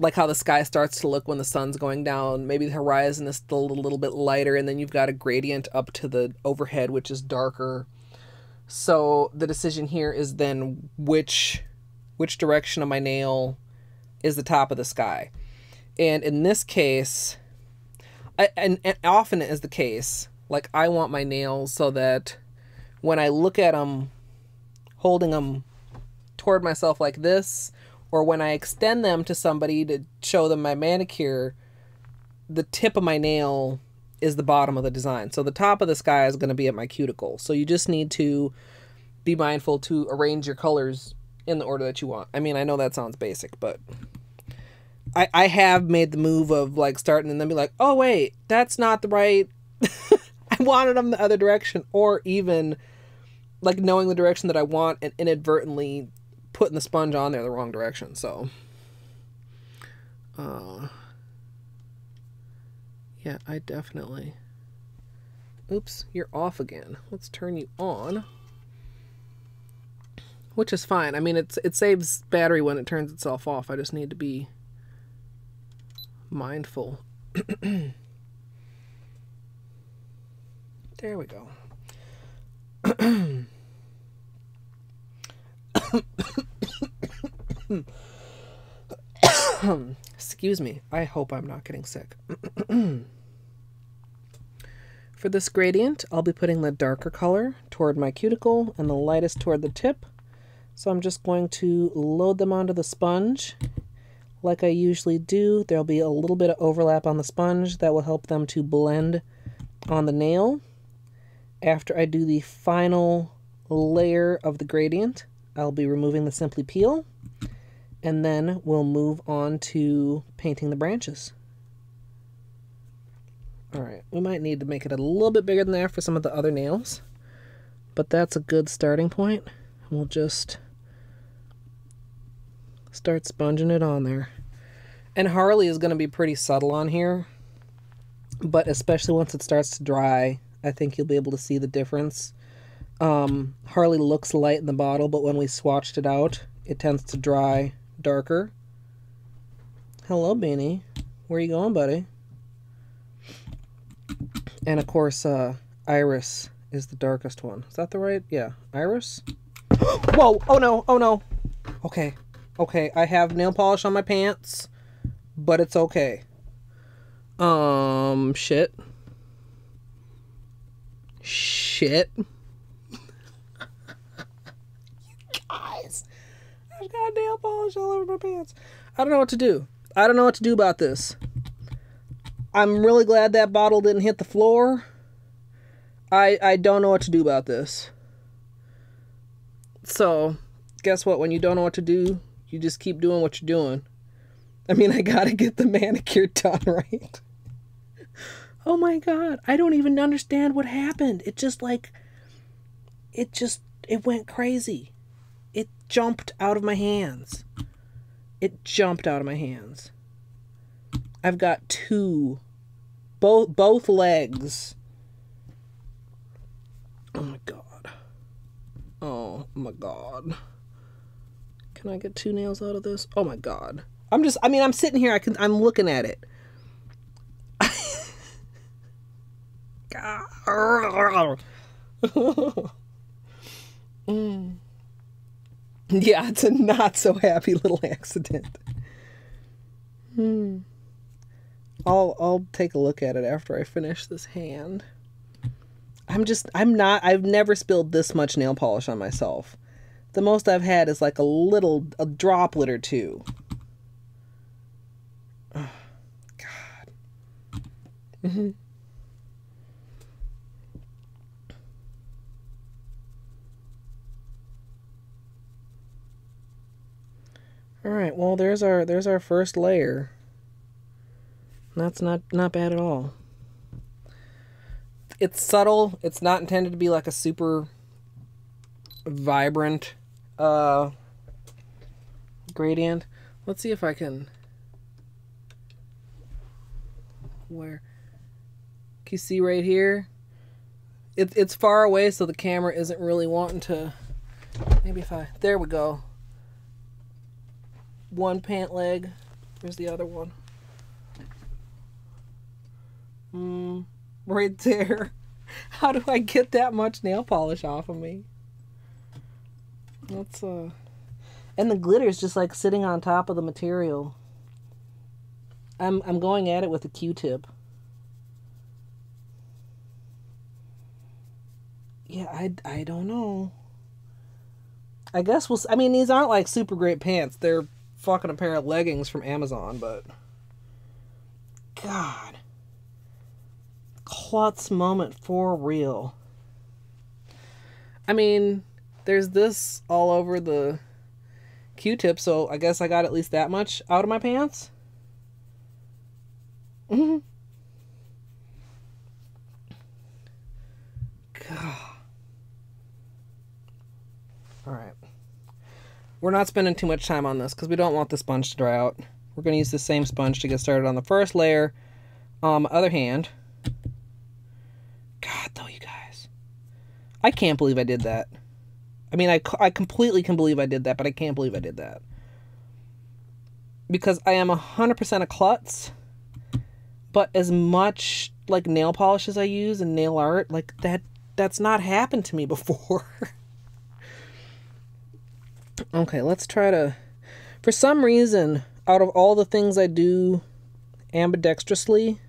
like how the sky starts to look when the sun's going down. Maybe the horizon is still a little bit lighter, and then you've got a gradient up to the overhead, which is darker. So the decision here is then which which direction of my nail is the top of the sky. And in this case, I, and, and often it is the case, like, I want my nails so that when I look at them, holding them toward myself like this, or when I extend them to somebody to show them my manicure, the tip of my nail is the bottom of the design. So the top of the sky is going to be at my cuticle. So you just need to be mindful to arrange your colors in the order that you want. I mean, I know that sounds basic, but I, I have made the move of, like, starting and then be like, oh, wait, that's not the right, I wanted them the other direction. Or even, like, knowing the direction that I want and inadvertently putting the sponge on there the wrong direction. So uh, yeah, I definitely, oops, you're off again. Let's turn you on, which is fine. I mean, it's, it saves battery when it turns itself off. I just need to be mindful. There we go. Excuse me. I hope I'm not getting sick. For this gradient, I'll be putting the darker color toward my cuticle and the lightest toward the tip. So I'm just going to load them onto the sponge like I usually do. There'll be a little bit of overlap on the sponge that will help them to blend on the nail. After I do the final layer of the gradient, I'll be removing the Simply Peel, and then we'll move on to painting the branches. All right, we might need to make it a little bit bigger than that for some of the other nails, but that's a good starting point. We'll just start sponging it on there. And Harley is going to be pretty subtle on here, but especially once it starts to dry, I think you'll be able to see the difference. Um, Harley looks light in the bottle, but when we swatched it out, it tends to dry darker. Hello, Beanie. Where you going, buddy? And of course, uh, Iris is the darkest one. Is that the right? Yeah, Iris. Whoa! Oh no! Oh no! Okay. Okay, I have nail polish on my pants, but it's okay. Um, shit. Shit. I've got nail polish all over my pants. I don't know what to do. I don't know what to do about this. I'm really glad that bottle didn't hit the floor. I I don't know what to do about this. So, guess what? When you don't know what to do, you just keep doing what you're doing. I mean, I gotta get the manicure done, right? Oh my God. I don't even understand what happened. It just like, it just, it went crazy. It jumped out of my hands. It jumped out of my hands. I've got two, both both legs. Oh my God. Oh my God. Can I get two nails out of this? Oh my God. I'm just, I mean, I'm sitting here, I can, I'm looking at it. mm. Yeah, it's a not so happy little accident. Hmm. I'll I'll take a look at it after I finish this hand. I'm just I'm not I've never spilled this much nail polish on myself. The most I've had is like a little a droplet or two. Oh, God. Mm-hmm. All right, well, there's our there's our first layer. That's not not bad at all. It's subtle. It's not intended to be like a super vibrant uh, gradient. Let's see if I can. Where can you see right here? It it's far away, so the camera isn't really wanting to. Maybe if I there we go. One pant leg. Where's the other one? Mm, right there. How do I get that much nail polish off of me? That's uh and the glitter is just like sitting on top of the material. I'm I'm going at it with a Q-tip. Yeah, I I don't know. I guess we'll I mean these aren't like super great pants. They're fucking a pair of leggings from Amazon, but God, klutz moment for real. I mean, there's this all over the Q-tip, so I guess I got at least that much out of my pants. Mm-hmm. God. All right. We're not spending too much time on this because we don't want the sponge to dry out. We're going to use the same sponge to get started on the first layer. On the other hand, God, though, you guys, I can't believe I did that. I mean, I, I completely can believe I did that, but I can't believe I did that. Because I am one hundred percent a klutz, but as much, like, nail polish as I use and nail art, like, that that's not happened to me before. Okay, let's try to, for some reason, out of all the things I do ambidextrously,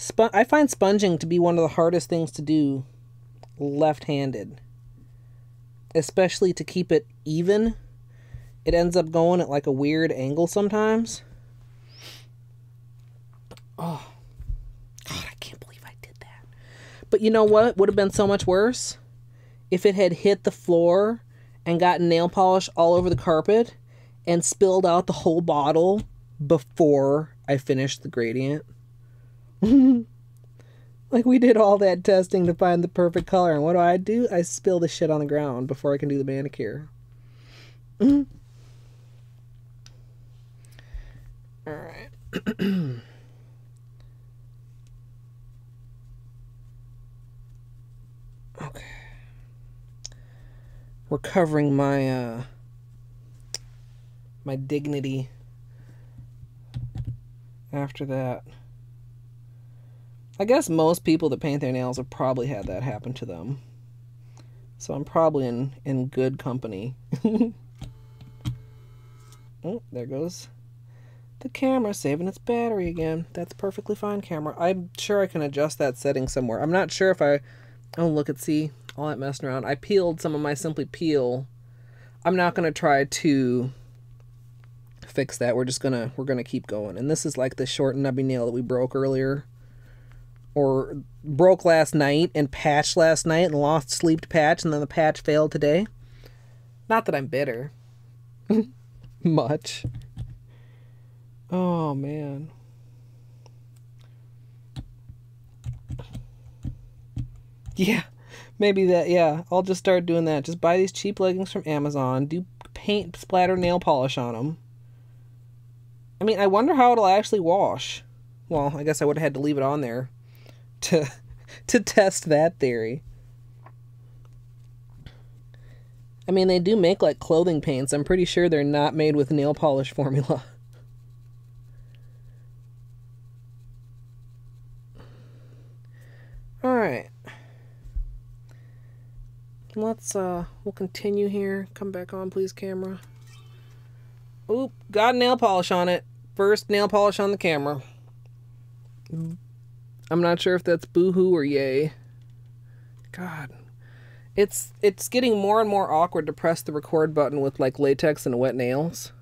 Spon I find sponging to be one of the hardest things to do left-handed, especially to keep it even. It ends up going at like a weird angle sometimes. Oh, God, I can't believe I did that. But you know what would have been so much worse? If it had hit the floor and gotten nail polish all over the carpet and spilled out the whole bottle before I finished the gradient. Like, we did all that testing to find the perfect color, and what do I do? I spill the shit on the ground before I can do the manicure. All right. Okay. Recovering my uh my dignity after that. I guess most people that paint their nails have probably had that happen to them. So I'm probably in, in good company. Oh, there goes the camera saving its battery again. That's perfectly fine, camera. I'm sure I can adjust that setting somewhere. I'm not sure if I... Oh, look at, see, all that messing around. I peeled some of my Simply Peel. I'm not going to try to fix that. We're just going to, we're going to keep going. And this is like the short and nubby nail that we broke earlier. Or broke last night and patched last night and lost sleep to patch, and then the patch failed today. Not that I'm bitter. Much. Oh, man. Yeah, maybe that, yeah. I'll just start doing that. Just buy these cheap leggings from Amazon, do paint, splatter nail polish on them. I mean, I wonder how it'll actually wash. Well, I guess I would have had to leave it on there to to test that theory. I mean, they do make like clothing paints. I'm pretty sure they're not made with nail polish formula. All right. Let's uh we'll continue here. Come back on, please, camera. Oop, got nail polish on it. First nail polish on the camera. I'm not sure if that's boohoo or yay. God, it's it's getting more and more awkward to press the record button with like latex and wet nails.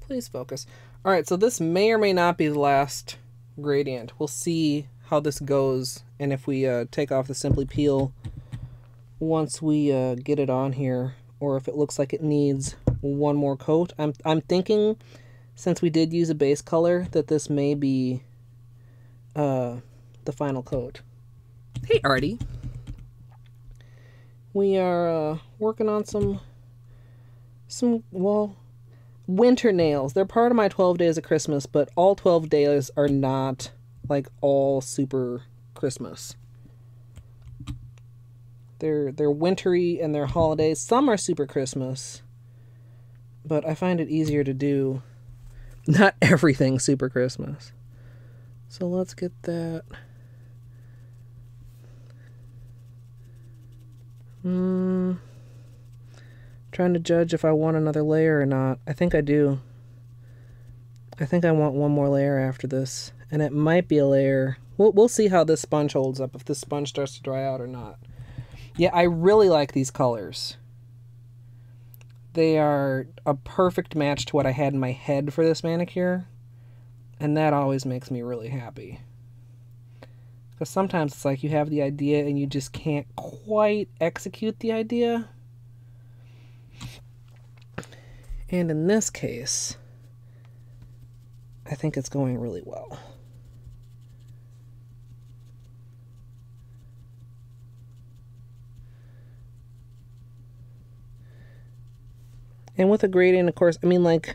Please focus. All right, so this may or may not be the last gradient. We'll see how this goes, and if we uh, take off the Simply Peel once we uh, get it on here, or if it looks like it needs one more coat. I'm I'm thinking, since we did use a base color, that this may be uh, the final coat. Hey, Artie. We are uh, working on some some well winter nails. They're part of my twelve days of Christmas, but all twelve days are not like all super Christmas. They're they're wintry and they're holidays. Some are super Christmas, but I find it easier to do not everything super Christmas. So let's get that. Mm, trying to judge if I want another layer or not. I think I do. I think I want one more layer after this, and it might be a layer. We'll, we'll see how this sponge holds up, if this sponge starts to dry out or not. Yeah, I really like these colors. They are a perfect match to what I had in my head for this manicure. And that always makes me really happy. Because sometimes it's like you have the idea and you just can't quite execute the idea. And in this case, I think it's going really well. And with a gradient, of course, I mean, like,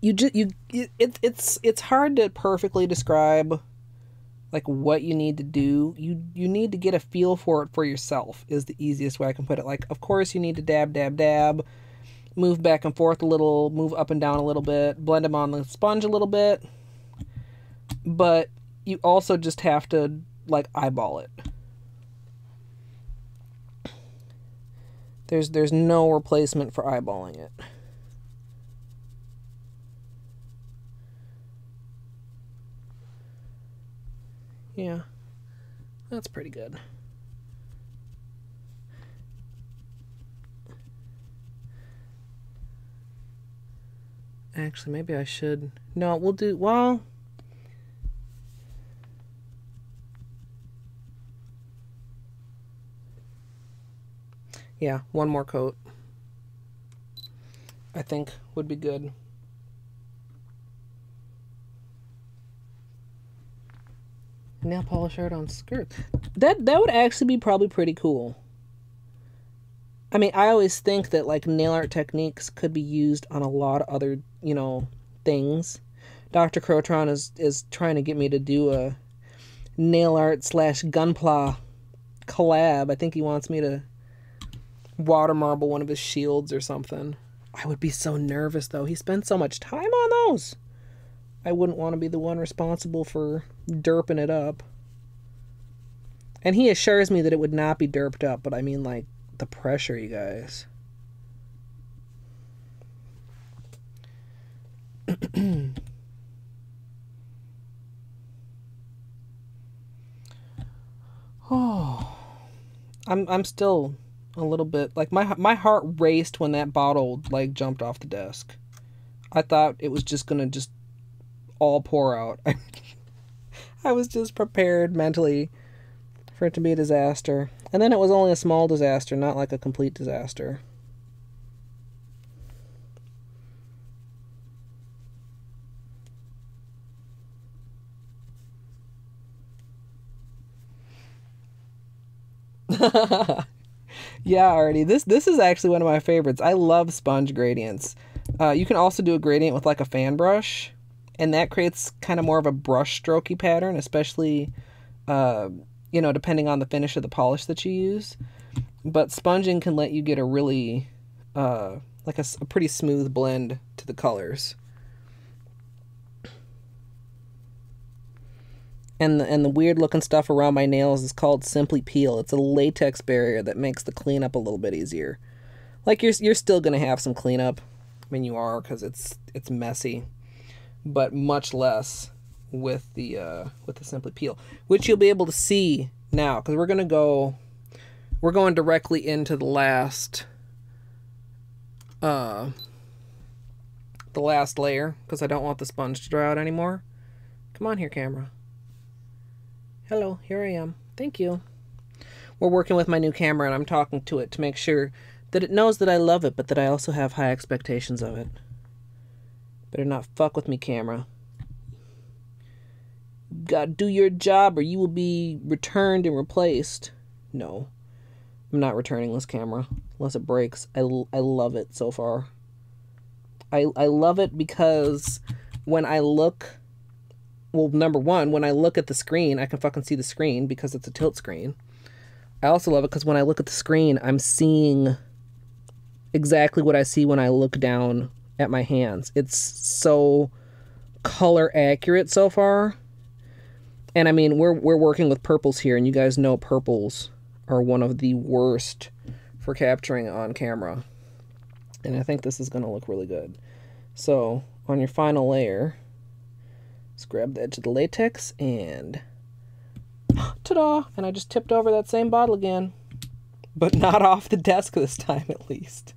you just, you, it, it's, it's hard to perfectly describe, like, what you need to do. You, you need to get a feel for it for yourself is the easiest way I can put it. Like, of course, you need to dab, dab, dab, move back and forth a little, move up and down a little bit, blend them on the sponge a little bit. But you also just have to, like, eyeball it. There's, there's no replacement for eyeballing it. Yeah, that's pretty good. Actually, maybe I should. No, we'll do, well. Yeah, one more coat, I think, would be good. Nail polish art on skirt. That that would actually be probably pretty cool. I mean, I always think that like nail art techniques could be used on a lot of other, you know, things. Doctor Crotron is is trying to get me to do a nail art slash gunpla collab. I think he wants me to water marble one of his shields or something. I would be so nervous though. He spends so much time on those. I wouldn't want to be the one responsible for derping it up. And he assures me that it would not be derped up, but I mean like the pressure, you guys. Oh. I'm I'm still a little bit like my my heart raced when that bottle like jumped off the desk. I thought it was just going to just all pour out. I was just prepared mentally for it to be a disaster. And then it was only a small disaster, not like a complete disaster. Yeah, already. This this is actually one of my favorites. I love sponge gradients. Uh, you can also do a gradient with like a fan brush. And that creates kind of more of a brush strokey pattern, especially, uh, you know, depending on the finish of the polish that you use. But sponging can let you get a really, uh, like a, a pretty smooth blend to the colors. And the, and the weird looking stuff around my nails is called Simply Peel. It's a latex barrier that makes the cleanup a little bit easier. Like you're, you're still going to have some cleanup. I mean, you are, because it's, it's messy. But much less with the uh, with the Simply Peel, which you'll be able to see now, because we're gonna go, we're going directly into the last, uh, the last layer, because I don't want the sponge to dry out anymore. Come on here, camera. Hello, here I am. Thank you. We're working with my new camera, and I'm talking to it to make sure that it knows that I love it, but that I also have high expectations of it. Better not fuck with me, camera. God, do your job or you will be returned and replaced. No, I'm not returning this camera unless it breaks. I, I love it so far. I, I love it because when I look, well, number one, when I look at the screen, I can fucking see the screen because it's a tilt screen. I also love it because when I look at the screen, I'm seeing exactly what I see when I look down at my hands. It's so color accurate so far. And I mean, we're we're working with purples here, and you guys know purples are one of the worst for capturing on camera. And I think this is going to look really good. So on your final layer, let's grab the edge of the latex and ta-da! And I just tipped over that same bottle again, but not off the desk this time, at least.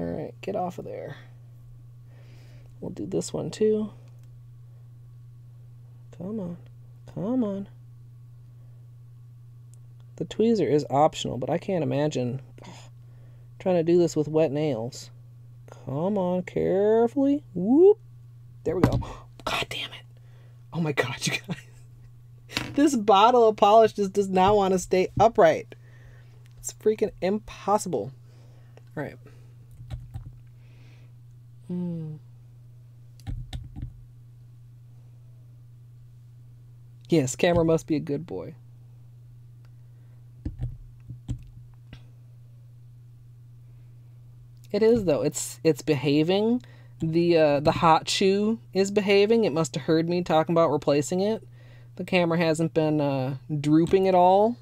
All right, get off of there. We'll do this one too. Come on, come on. The tweezer is optional, but I can't imagine ugh, trying to do this with wet nails. Come on, carefully. Whoop. There we go. God damn it. Oh my God, you guys. This bottle of polish just does not want to stay upright. It's freaking impossible. All right. Yes, camera must be a good boy. It is though. It's it's behaving. The uh, the hot shoe is behaving. It must have heard me talking about replacing it. The camera hasn't been uh, drooping at all.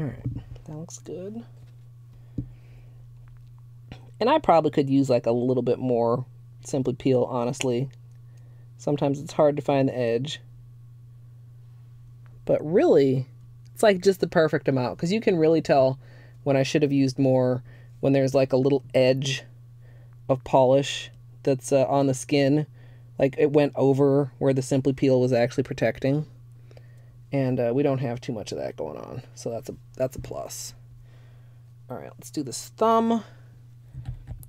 All right, that looks good. And I probably could use like a little bit more Simply Peel, honestly. Sometimes it's hard to find the edge. But really, it's like just the perfect amount, because you can really tell when I should have used more, when there's like a little edge of polish that's uh, on the skin. Like it went over where the Simply Peel was actually protecting. And uh, we don't have too much of that going on. So that's a, that's a plus. All right, let's do this thumb.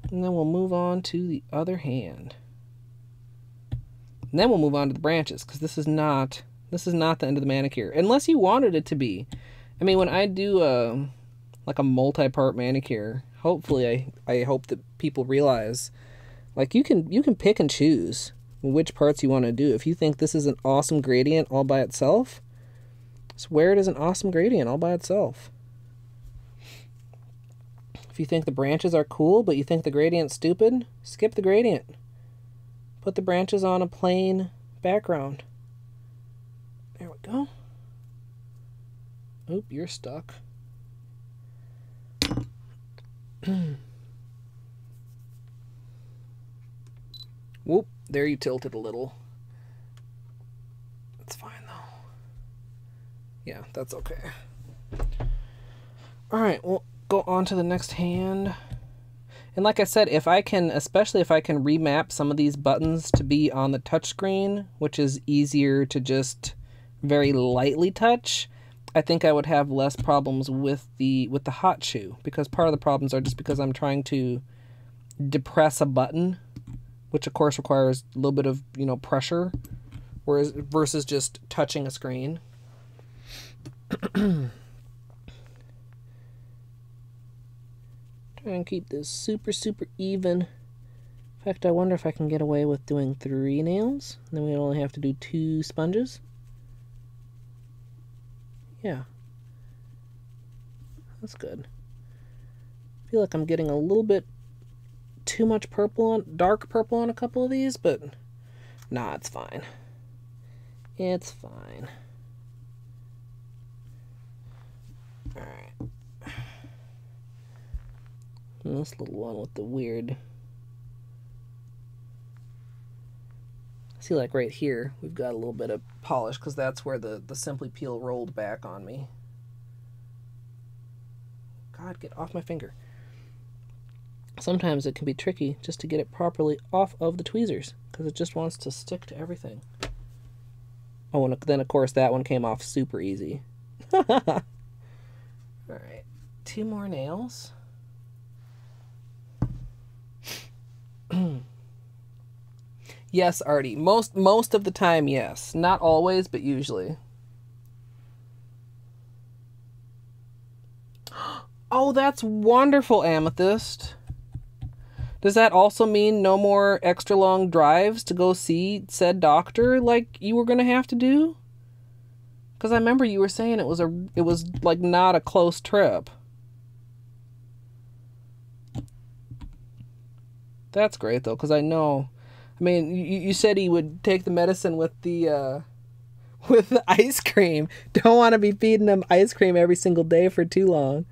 And then we'll move on to the other hand. And then we'll move on to the branches, because this is not this is not the end of the manicure. Unless you wanted it to be. I mean, when I do a, like a multi-part manicure, hopefully I, I hope that people realize, like, you can you can pick and choose which parts you want to do. If you think this is an awesome gradient all by itself, swear it is an awesome gradient all by itself. If you think the branches are cool, but you think the gradient's stupid, skip the gradient. Put the branches on a plain background. There we go. Oop, you're stuck. Whoop, there you tilted a little. That's fine though. Yeah, that's okay. All right, well, go on to the next hand. And like I said, if I can, especially if I can remap some of these buttons to be on the touchscreen, which is easier to just very lightly touch, I think I would have less problems with the with the hot shoe, because part of the problems are just because I'm trying to depress a button, which of course requires a little bit of, you know, pressure, whereas versus just touching a screen. And keep this super, super even. In fact, I wonder if I can get away with doing three nails. And then we only have to do two sponges. Yeah. That's good. I feel like I'm getting a little bit too much purple on, dark purple on a couple of these, but nah, it's fine. It's fine. All right. And this little one with the weird, see, like right here, we've got a little bit of polish because that's where the, the Simply Peel rolled back on me. God, get off my finger. Sometimes it can be tricky just to get it properly off of the tweezers because it just wants to stick to everything. Oh, and then of course that one came off super easy. All right, two more nails. Yes, Artie. Most most of the time, yes. Not always, but usually. Oh, that's wonderful, Amethyst. Does that also mean no more extra long drives to go see said doctor like you were going to have to do? Because I remember you were saying it was a it was like not a close trip. That's great though, because I know, I mean, you, you said he would take the medicine with the uh, with the ice cream. Don't want to be feeding him ice cream every single day for too long.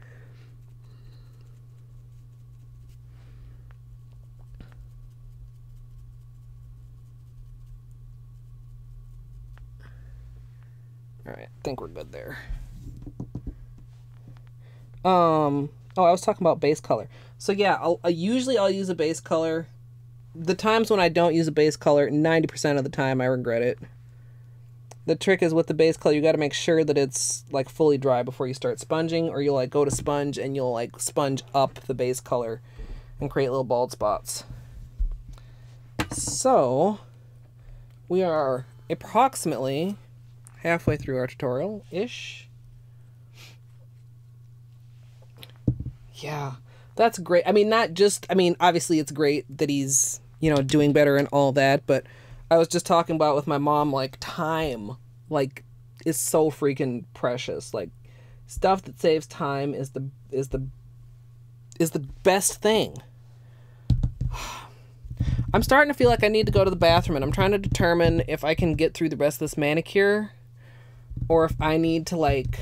All right, I think we're good there. Um. Oh, I was talking about base color. So yeah, I'll, I usually I'll use a base color. The times when I don't use a base color, ninety percent of the time I regret it. The trick is with the base color, you got to make sure that it's like fully dry before you start sponging, or you'll like go to sponge and you'll like sponge up the base color and create little bald spots. So we are approximately halfway through our tutorial-ish. Yeah, that's great. I mean, not just, I mean, obviously it's great that he's, you know, doing better and all that, but I was just talking about with my mom, like, time, like, is so freaking precious. Like, stuff that saves time is the, is the, is the best thing. I'm starting to feel like I need to go to the bathroom, and I'm trying to determine if I can get through the rest of this manicure or if I need to, like,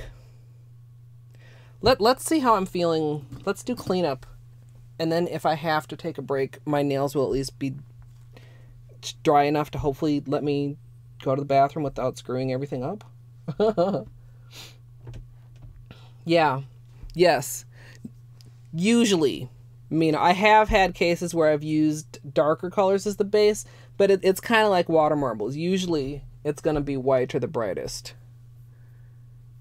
Let, let's see how I'm feeling. Let's do cleanup. And then if I have to take a break, my nails will at least be dry enough to hopefully let me go to the bathroom without screwing everything up. Yeah. Yes. Usually. I mean, I have had cases where I've used darker colors as the base, but it, it's kind of like water marbles. Usually, it's going to be white or the brightest.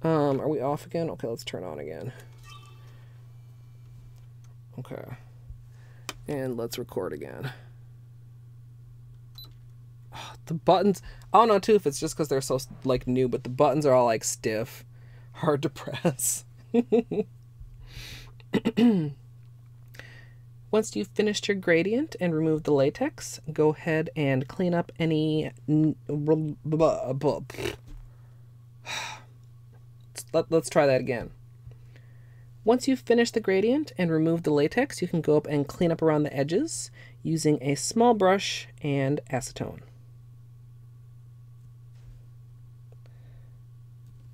Um, are we off again? Okay, let's turn on again. Okay. And let's record again. Oh, the buttons, I don't know too if it's just because they're so like new, but the buttons are all like stiff, hard to press. Once you've finished your gradient and removed the latex, go ahead and clean up any... Let's try that again. Once you've finished the gradient and removed the latex, you can go up and clean up around the edges using a small brush and acetone.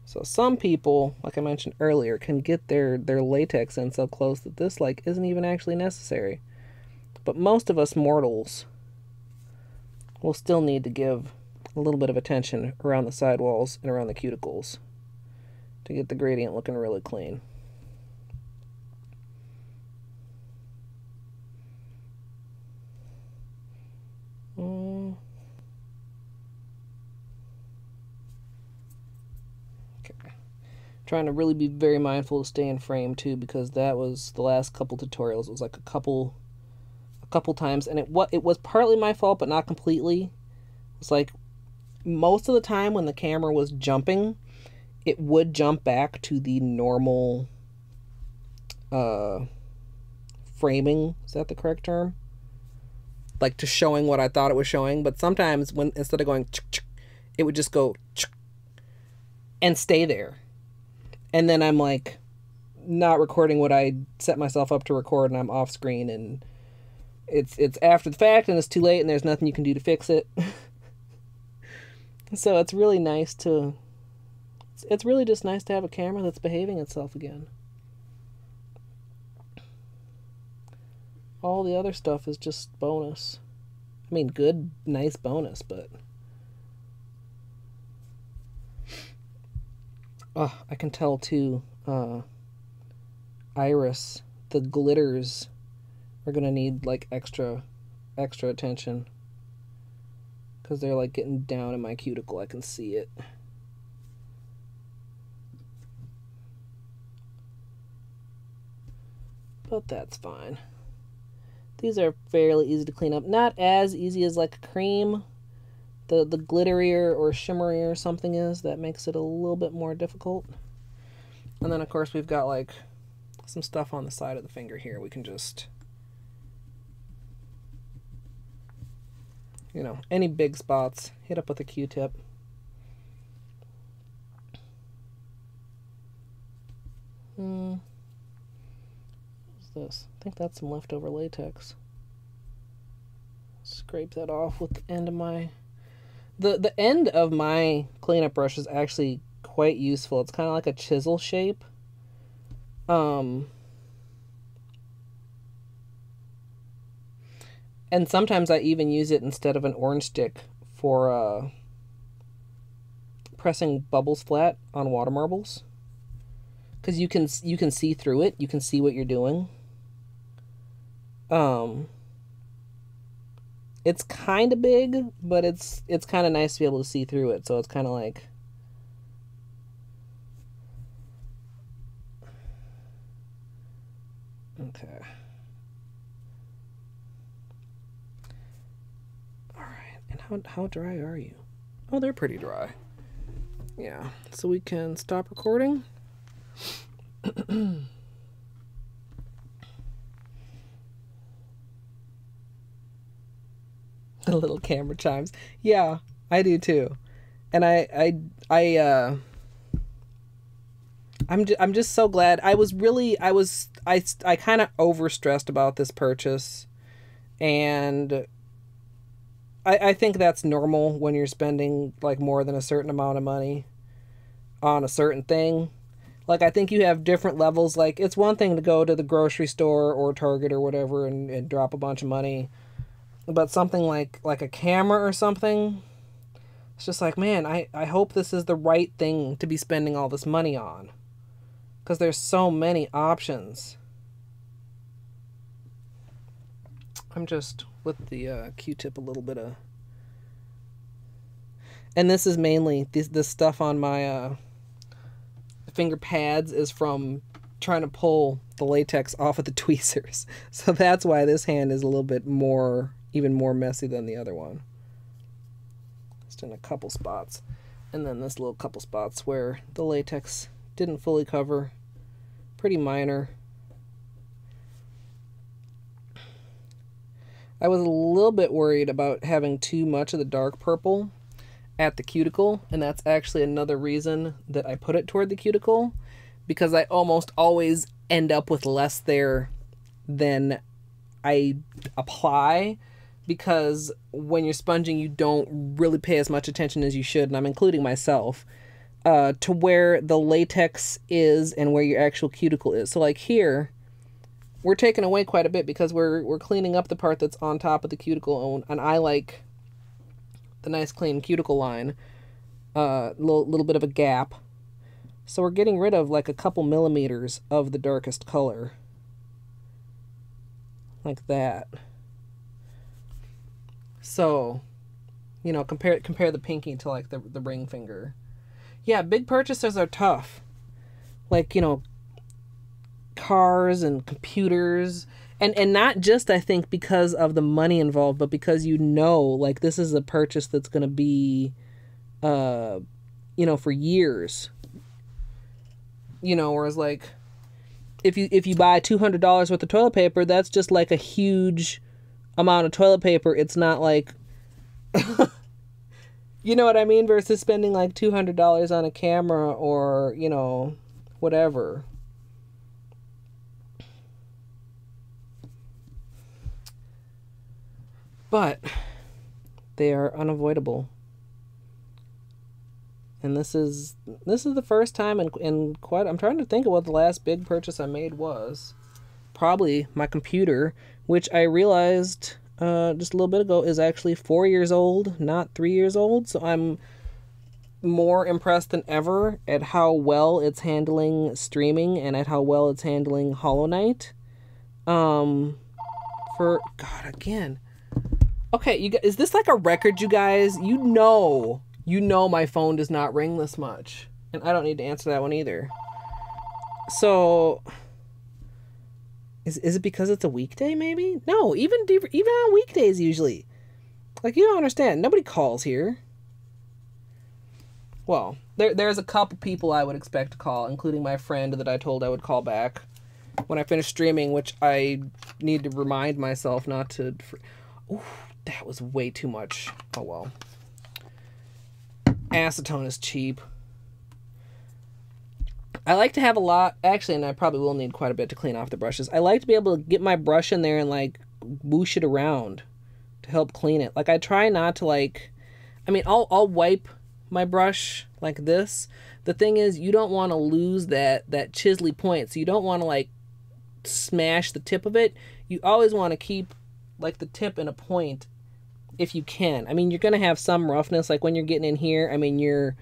So some people, like I mentioned earlier, can get their, their latex in so close that this like isn't even actually necessary. But most of us mortals will still need to give a little bit of attention around the sidewalls and around the cuticles to get the gradient looking really clean. Mm. Trying to really be very mindful to stay in frame too, because that was the last couple tutorials. It was like a couple, a couple times, and it what it was partly my fault, but not completely. It's like most of the time when the camera was jumping, it would jump back to the normal uh, framing. Is that the correct term? Like to showing what I thought it was showing. But sometimes when instead of going, it would just go and stay there. And then I'm like not recording what I set myself up to record, and I'm off screen, and it's it's after the fact and it's too late and there's nothing you can do to fix it. So it's really nice to it's, it's really just nice to have a camera that's behaving itself again. All the other stuff is just bonus. I mean, good, nice bonus, but oh, I can tell too, uh, Iris, the glitters are going to need like extra, extra attention because they're like getting down in my cuticle. I can see it. But that's fine. These are fairly easy to clean up. Not as easy as like a cream. The, the glitterier or shimmerier or something is, that makes it a little bit more difficult. And then of course we've got like some stuff on the side of the finger here. We can just, you know, any big spots, hit up with a Q-tip. Hmm. What's this? I think that's some leftover latex. Scrape that off with the end of my... The, the end of my cleanup brush is actually quite useful. It's kind of like a chisel shape. Um, and sometimes I even use it instead of an orange stick for uh, pressing bubbles flat on water marbles. Because you can, you can see through it. You can see what you're doing. Um... It's kind of big, but it's it's kind of nice to be able to see through it. So it's kind of like... Okay. All right. And how, how dry are you? Oh, they're pretty dry. Yeah. So we can stop recording. The little camera chimes. Yeah, I do too. And I, I, I, uh, I'm, ju I'm just so glad. I was really, I was, I, I kind of overstressed about this purchase. And I, I think that's normal when you're spending like more than a certain amount of money on a certain thing. Like, I think you have different levels. Like, it's one thing to go to the grocery store or Target or whatever and, and drop a bunch of money. But something like, like a camera or something, it's just like, man, I, I hope this is the right thing to be spending all this money on. Because there's so many options. I'm just with the uh, Q-tip a little bit of... And this is mainly, this, this stuff on my uh, finger pads is from trying to pull the latex off of the tweezers. So that's why this hand is a little bit more, even more messy than the other one. Just in a couple spots. And then this little couple spots where the latex didn't fully cover. Pretty minor. I was a little bit worried about having too much of the dark purple at the cuticle, and that's actually another reason that I put it toward the cuticle, because I almost always end up with less there than I apply, because when you're sponging you don't really pay as much attention as you should, and I'm including myself, uh, to where the latex is and where your actual cuticle is. So like here, we're taking away quite a bit because we're, we're cleaning up the part that's on top of the cuticle, and I like the nice clean cuticle line, a uh, little, little bit of a gap. So we're getting rid of like a couple millimeters of the darkest color. Like that. So, you know, compare compare the pinky to like the, the ring finger. Yeah, big purchases are tough. Like, you know, cars and computers. And and not just, I think, because of the money involved, but because you know, like, this is a purchase that's going to be, uh, you know, for years. You know, whereas, like, if you if you buy two hundred dollars worth of toilet paper, that's just, like, a huge amount of toilet paper. It's not, like, you know what I mean? Versus spending, like, two hundred dollars on a camera or, you know, whatever. But they are unavoidable. And this is this is the first time in, in quite... I'm trying to think of what the last big purchase I made was. Probably my computer, which I realized uh, just a little bit ago is actually four years old, not three years old. So I'm more impressed than ever at how well it's handling streaming and at how well it's handling Hollow Knight. Um, for... God, again... Okay, you guys, is this like a record, you guys? You know, you know my phone does not ring this much. And I don't need to answer that one either. So, is is it because it's a weekday, maybe? No, even, even on weekdays, usually. Like, you don't understand. Nobody calls here. Well, there there's a couple people I would expect to call, including my friend that I told I would call back when I finish streaming, which I need to remind myself not to... Ooh. That was way too much. Oh, well. Acetone is cheap. I like to have a lot... Actually, and I probably will need quite a bit to clean off the brushes. I like to be able to get my brush in there and, like, whoosh it around to help clean it. Like, I try not to, like... I mean, I'll, I'll wipe my brush like this. The thing is, you don't want to lose that, that chiselly point. So you don't want to, like, smash the tip of it. You always want to keep, like, the tip and a point if you can. I mean, you're going to have some roughness. Like, when you're getting in here, I mean, you're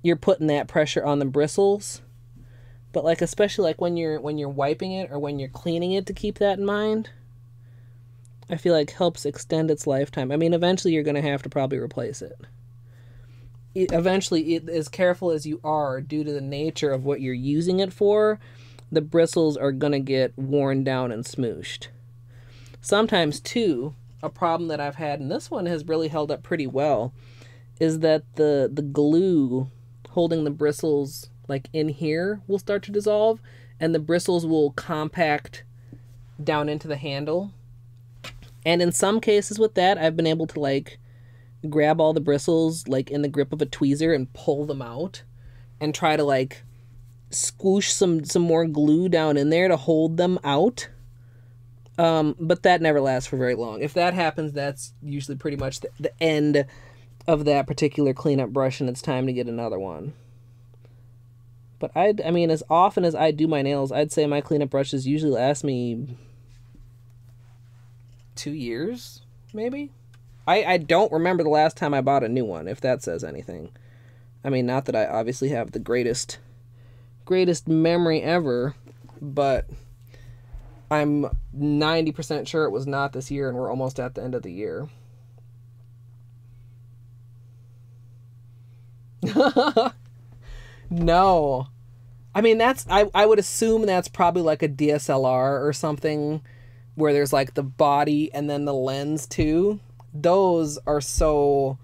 you're putting that pressure on the bristles. But, like, especially, like, when you're when you're wiping it or when you're cleaning it, to keep that in mind, I feel like helps extend its lifetime. I mean, eventually you're going to have to probably replace it. it. Eventually, it, as careful as you are, due to the nature of what you're using it for, the bristles are going to get worn down and smooshed. Sometimes, too, a problem that I've had, and this one has really held up pretty well, is that the, the glue holding the bristles, like, in here will start to dissolve, and the bristles will compact down into the handle. And in some cases with that, I've been able to, like, grab all the bristles, like, in the grip of a tweezer and pull them out and try to, like, squish some, some more glue down in there to hold them out. Um, but that never lasts for very long. If that happens, that's usually pretty much the, the end of that particular cleanup brush, and it's time to get another one. But I, I mean, as often as I do my nails, I'd say my cleanup brushes usually last me two years, maybe? I, I don't remember the last time I bought a new one, if that says anything. I mean, not that I obviously have the greatest, greatest memory ever, but I'm ninety percent sure it was not this year, and we're almost at the end of the year. No. I mean, that's, I, I would assume that's probably like a D S L R or something where there's like the body and then the lens too. Those are so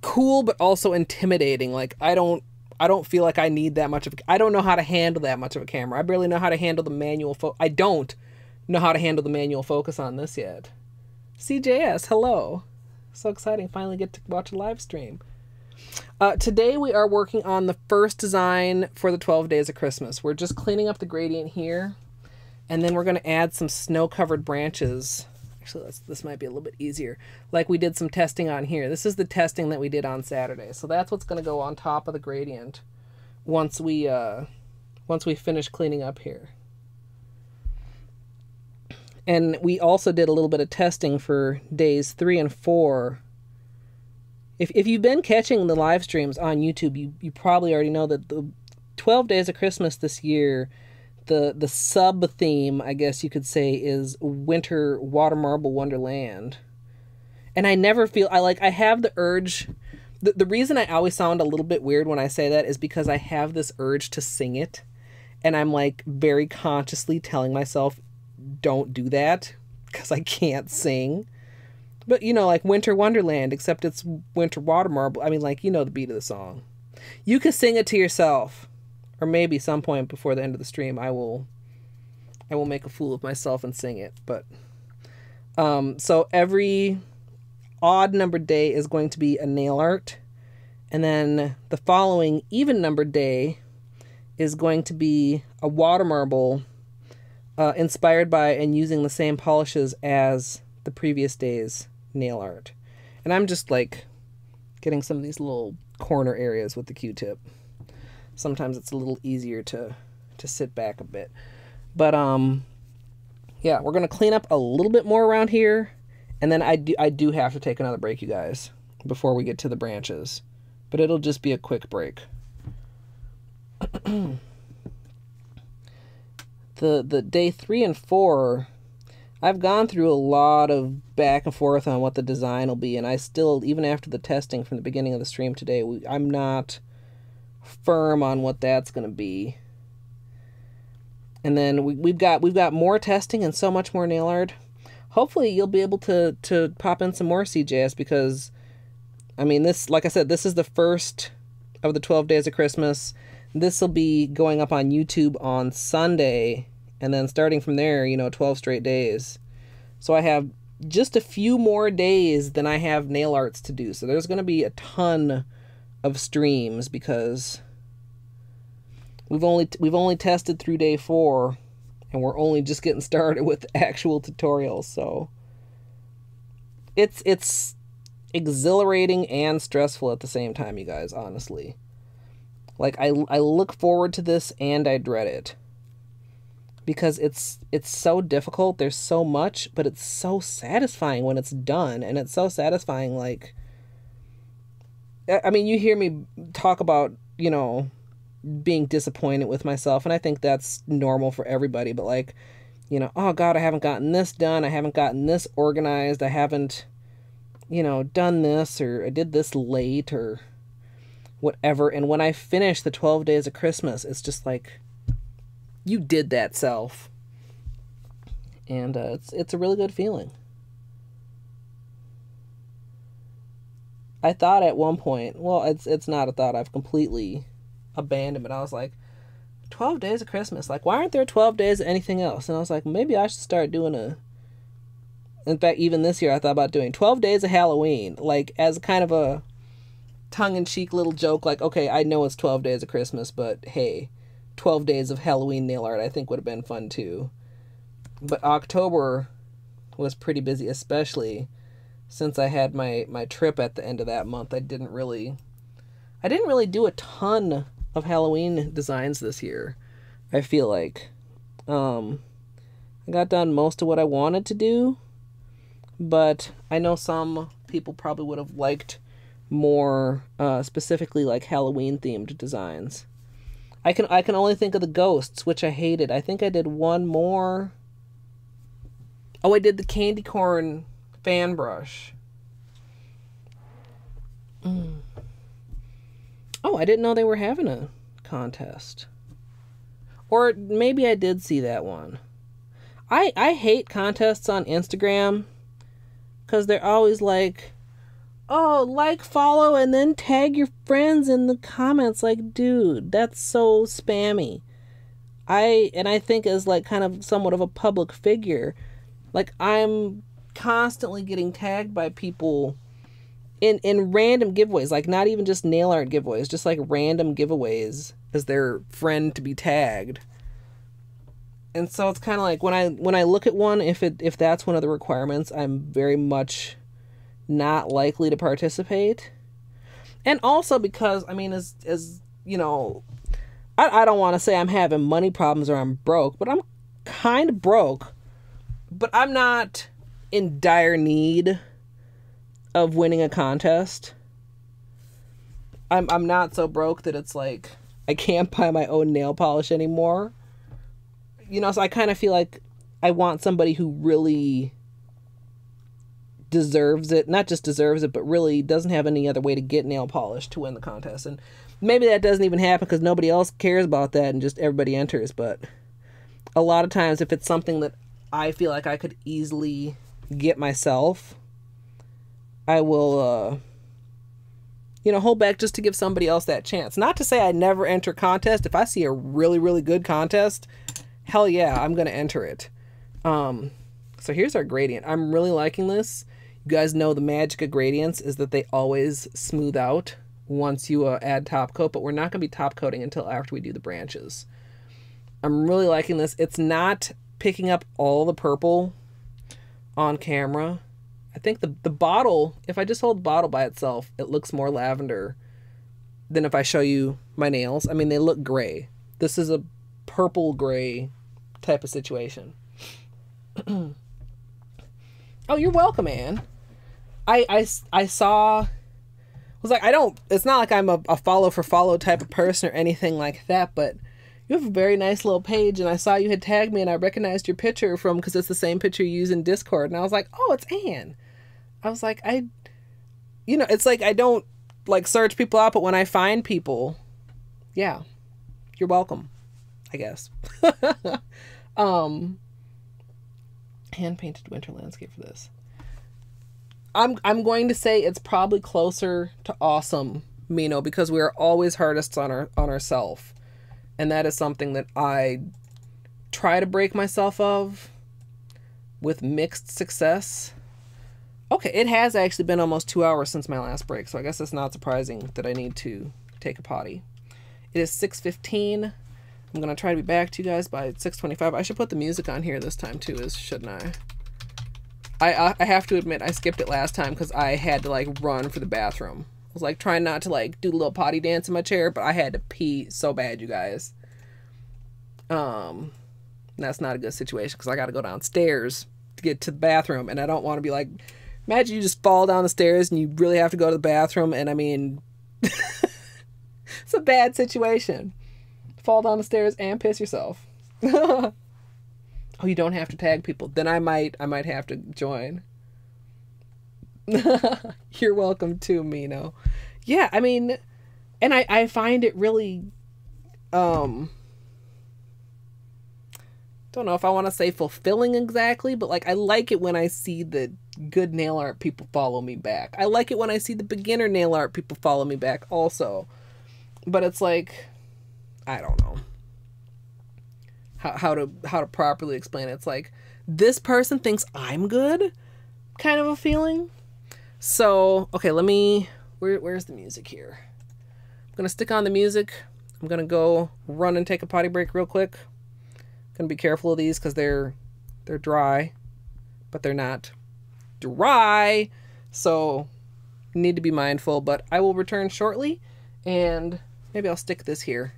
cool, but also intimidating. Like I don't, I don't feel like I need that much of, I don't know how to handle that much of a camera. I barely know how to handle the manual. Fo I don't know how to handle the manual focus on this yet. C J S. Hello. So exciting. Finally get to watch a live stream. Uh, today we are working on the first design for the twelve Days of Christmas. We're just cleaning up the gradient here, and then we're going to add some snow-covered branches. Actually, let's, this might be a little bit easier. Like we did some testing on here. This is the testing that we did on Saturday. So that's what's going to go on top of the gradient once we, uh, once we finish cleaning up here. And we also did a little bit of testing for days three and four. If, if you've been catching the live streams on YouTube, you, you probably already know that the twelve Days of Christmas this year, the, the sub-theme, I guess you could say, is Winter Water Marble Wonderland. And I never feel... I like. I have the urge... The, the reason I always sound a little bit weird when I say that is because I have this urge to sing it. And I'm, like, very consciously telling myself, don't do that, because I can't sing. But, you know, like Winter Wonderland, except it's Winter Water Marble. I mean, like, you know the beat of the song. You can sing it to yourself. Or maybe some point before the end of the stream, I will I will make a fool of myself and sing it. But um, so every odd numbered day is going to be a nail art. And then the following even numbered day is going to be a water marble uh, inspired by and using the same polishes as the previous day's nail art. And I'm just like getting some of these little corner areas with the Q-tip. Sometimes it's a little easier to to sit back a bit, but um yeah, we're gonna clean up a little bit more around here, and then I do I do have to take another break, you guys, before we get to the branches, but it'll just be a quick break. the the day three and four, I've gone through a lot of back and forth on what the design will be, and I still, even after the testing from the beginning of the stream today, we, I'm not firm on what that's going to be. And then we, we've got we've got more testing and so much more nail art. Hopefully you'll be able to to pop in some more, C J S, because I mean, this, like I said, this is the first of the twelve Days of Christmas. This will be going up on YouTube on Sunday. And then starting from there, you know, twelve straight days. So I have just a few more days than I have nail arts to do. So there's going to be a ton of streams because we've only we've only tested through day four, and we're only just getting started with actual tutorials. So it's it's exhilarating and stressful at the same time, you guys, honestly. Like I I look forward to this and I dread it, because it's it's so difficult. There's so much, but it's so satisfying when it's done. And it's so satisfying, like, I mean, you hear me talk about, you know, being disappointed with myself, and I think that's normal for everybody, but like, you know, oh God, I haven't gotten this done, I haven't gotten this organized, I haven't, you know, done this, or I did this late, or whatever. And when I finish the twelve Days of Christmas, it's just like, you did that, self. And uh, it's it's a really good feeling. I thought at one point, well, it's it's not a thought, I've completely abandoned it. I was like, twelve Days of Christmas, like, why aren't there twelve days of anything else? And I was like, maybe I should start doing a... In fact, even this year I thought about doing twelve days of Halloween, like, as kind of a tongue-in-cheek little joke, like, okay, I know it's twelve days of Christmas, but hey, twelve days of Halloween nail art I think would have been fun too. But October was pretty busy, especially since I had my my trip at the end of that month. I didn't really I didn't really do a ton of Halloween designs this year, I feel like. Um, I got done most of what I wanted to do, but I know some people probably would have liked more uh, specifically like Halloween themed designs. I can I can only think of the ghosts, which I hated. I think I did one more. Oh, I did the candy corn fan brush. Mm. Oh, I didn't know they were having a contest. Or maybe I did see that one. I I hate contests on Instagram because they're always like, oh, like, follow, and then tag your friends in the comments. Like, dude, that's so spammy. I, and I think as like kind of somewhat of a public figure, like I'm constantly getting tagged by people in, in random giveaways, like not even just nail art giveaways, just like random giveaways as their friend to be tagged. And so it's kind of like when I, when I look at one, if it, if that's one of the requirements, I'm very much not likely to participate. And also because, I mean, as, as you know, I, I don't want to say I'm having money problems or I'm broke, but I'm kind of broke, but I'm not in dire need of winning a contest. I'm, I'm not so broke that it's like, I can't buy my own nail polish anymore. You know, so I kind of feel like I want somebody who really deserves it, not just deserves it, but really doesn't have any other way to get nail polish to win the contest. And maybe that doesn't even happen because nobody else cares about that and just everybody enters. But a lot of times if it's something that I feel like I could easily get myself, I will, uh, you know, hold back just to give somebody else that chance. Not to say I never enter contest. If I see a really, really good contest, hell yeah, I'm going to enter it. Um, so here's our gradient. I'm really liking this. You guys know the magic of gradients is that they always smooth out once you uh, add top coat, but we're not going to be top coating until after we do the branches. I'm really liking this. It's not picking up all the purple on camera. I think the, the bottle, if I just hold the bottle by itself, it looks more lavender than if I show you my nails. I mean, they look gray. This is a purple gray type of situation. Oh, you're welcome, Ann. I, I, I saw, I was like, I don't, it's not like I'm a, a follow for follow type of person or anything like that, but you have a very nice little page, and I saw you had tagged me, and I recognized your picture from, because it's the same picture you use in Discord, and I was like, oh, it's Ann. I was like, I, you know, it's like I don't, like, search people out, but when I find people, yeah, you're welcome, I guess. um... hand-painted winter landscape for this. I'm I'm going to say it's probably closer to awesome, Mino, because we are always hardest on our on ourselves, and that is something that I try to break myself of with mixed success. Okay, it has actually been almost two hours since my last break, so I guess it's not surprising that I need to take a potty. It is six fifteen. I'm going to try to be back to you guys by six twenty-five. I should put the music on here this time too, is shouldn't I? I I have to admit I skipped it last time because I had to like run for the bathroom. I was like trying not to like do a little potty dance in my chair, but I had to pee so bad, you guys. Um, that's not a good situation because I got to go downstairs to get to the bathroom, and I don't want to be like, imagine you just fall down the stairs and you really have to go to the bathroom, and I mean, it's a bad situation. Fall down the stairs and piss yourself. Oh, you don't have to tag people. Then I might, I might have to join. You're welcome too, Mino. Yeah, I mean, and I, I find it really, um, don't know if I want to say fulfilling exactly, but like, I like it when I see the good nail art people follow me back. I like it when I see the beginner nail art people follow me back also, but it's like, I don't know how, how to how to properly explain it. It's like, this person thinks I'm good, kind of a feeling. So, okay, let me, where, where's the music here? I'm going to stick on the music. I'm going to go run and take a potty break real quick. Going to be careful of these because they're, they're dry, but they're not dry. So, need to be mindful, but I will return shortly and Maybe I'll stick this here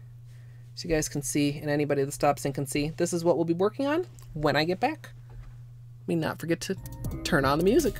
so you guys can see, and anybody that stops and can see. This is what we'll be working on when I get back. I mean, not forget to turn on the music.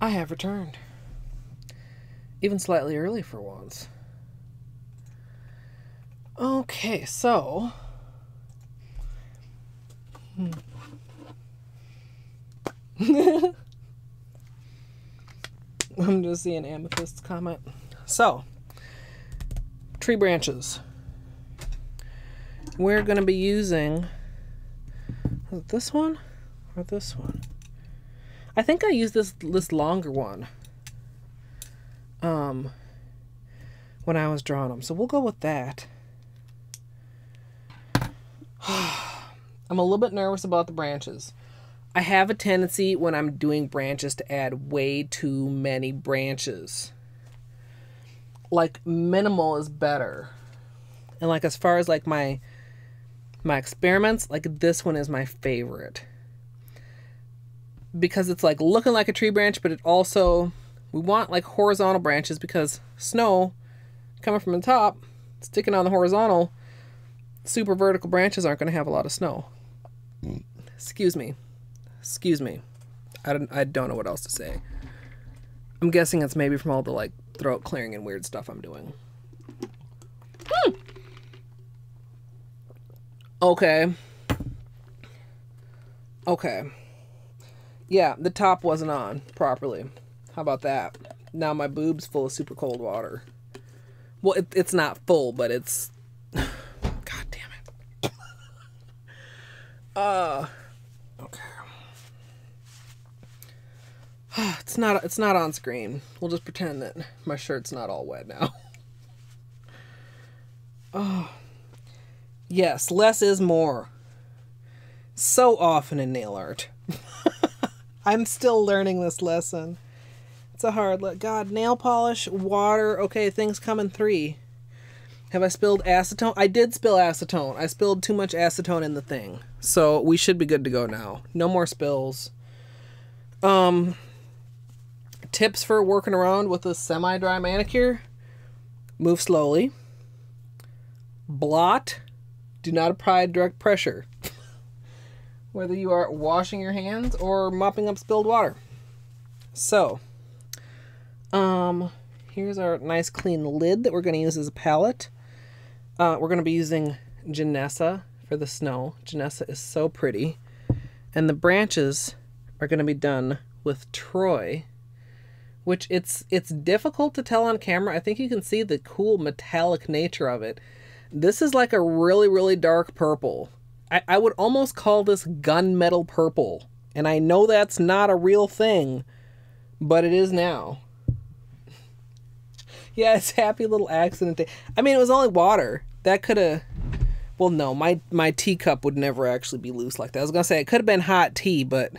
I have returned. Even slightly early for once. Okay, so... Hmm. I'm just seeing Amethyst's comment. So, tree branches. We're going to be using... Is it this one? Or this one? I think I used this, this longer one um, when I was drawing them. So we'll go with that. I'm a little bit nervous about the branches. I have a tendency when I'm doing branches to add way too many branches. Like minimal is better. And like as far as like my my experiments, like this one is my favorite. Because it's like looking like a tree branch, but it also, we want like horizontal branches because snow coming from the top, sticking on the horizontal, super vertical branches aren't going to have a lot of snow. Excuse me. Excuse me. I don't, I don't know what else to say. I'm guessing it's maybe from all the like throat clearing and weird stuff I'm doing. Hmm. Okay. Okay. Yeah, the top wasn't on properly. How about that? Now my boob's full of super cold water. Well, it, it's not full, but it's... God damn it. uh... It's not, it's not on screen. We'll just pretend that my shirt's not all wet now. Oh, yes, less is more. So often in nail art. I'm still learning this lesson. It's a hard look. God, nail polish, water. Okay, things come in three. Have I spilled acetone? I did spill acetone. I spilled too much acetone in the thing. So we should be good to go now. No more spills. Um... Tips for working around with a semi-dry manicure. Move slowly. Blot. Do not apply direct pressure. Whether you are washing your hands or mopping up spilled water. So, um, here's our nice clean lid that we're going to use as a palette. Uh, we're going to be using Ginessa for the snow. Ginessa is so pretty. And the branches are going to be done with Troy. Which it's it's difficult to tell on camera. I think you can see the cool metallic nature of it. This is like a really, really dark purple. I, I would almost call this gunmetal purple. And I know that's not a real thing, but it is now. Yeah, it's happy little accident day. I mean, it was only water. That could have... Well, no, my, my teacup would never actually be loose like that. I was going to say, it could have been hot tea, but...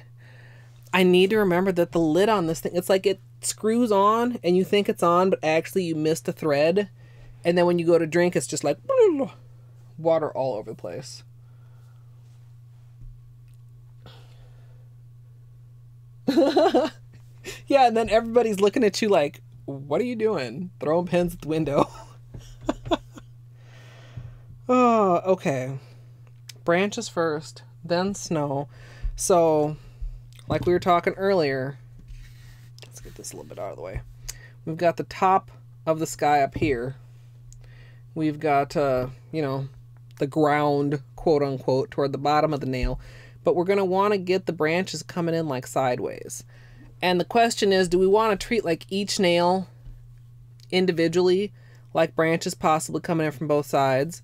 I need to remember that the lid on this thing, it's like it screws on and you think it's on, but actually you missed a thread. And then when you go to drink, it's just like water all over the place. Yeah, and then everybody's looking at you like, what are you doing? Throwing pens at the window. Oh, okay. Branches first, then snow. So... Like we were talking earlier, let's get this a little bit out of the way. We've got the top of the sky up here. We've got, uh, you know, the ground, quote unquote, toward the bottom of the nail. But we're going to want to get the branches coming in like sideways. And the question is, do we want to treat like each nail individually, like branches possibly coming in from both sides?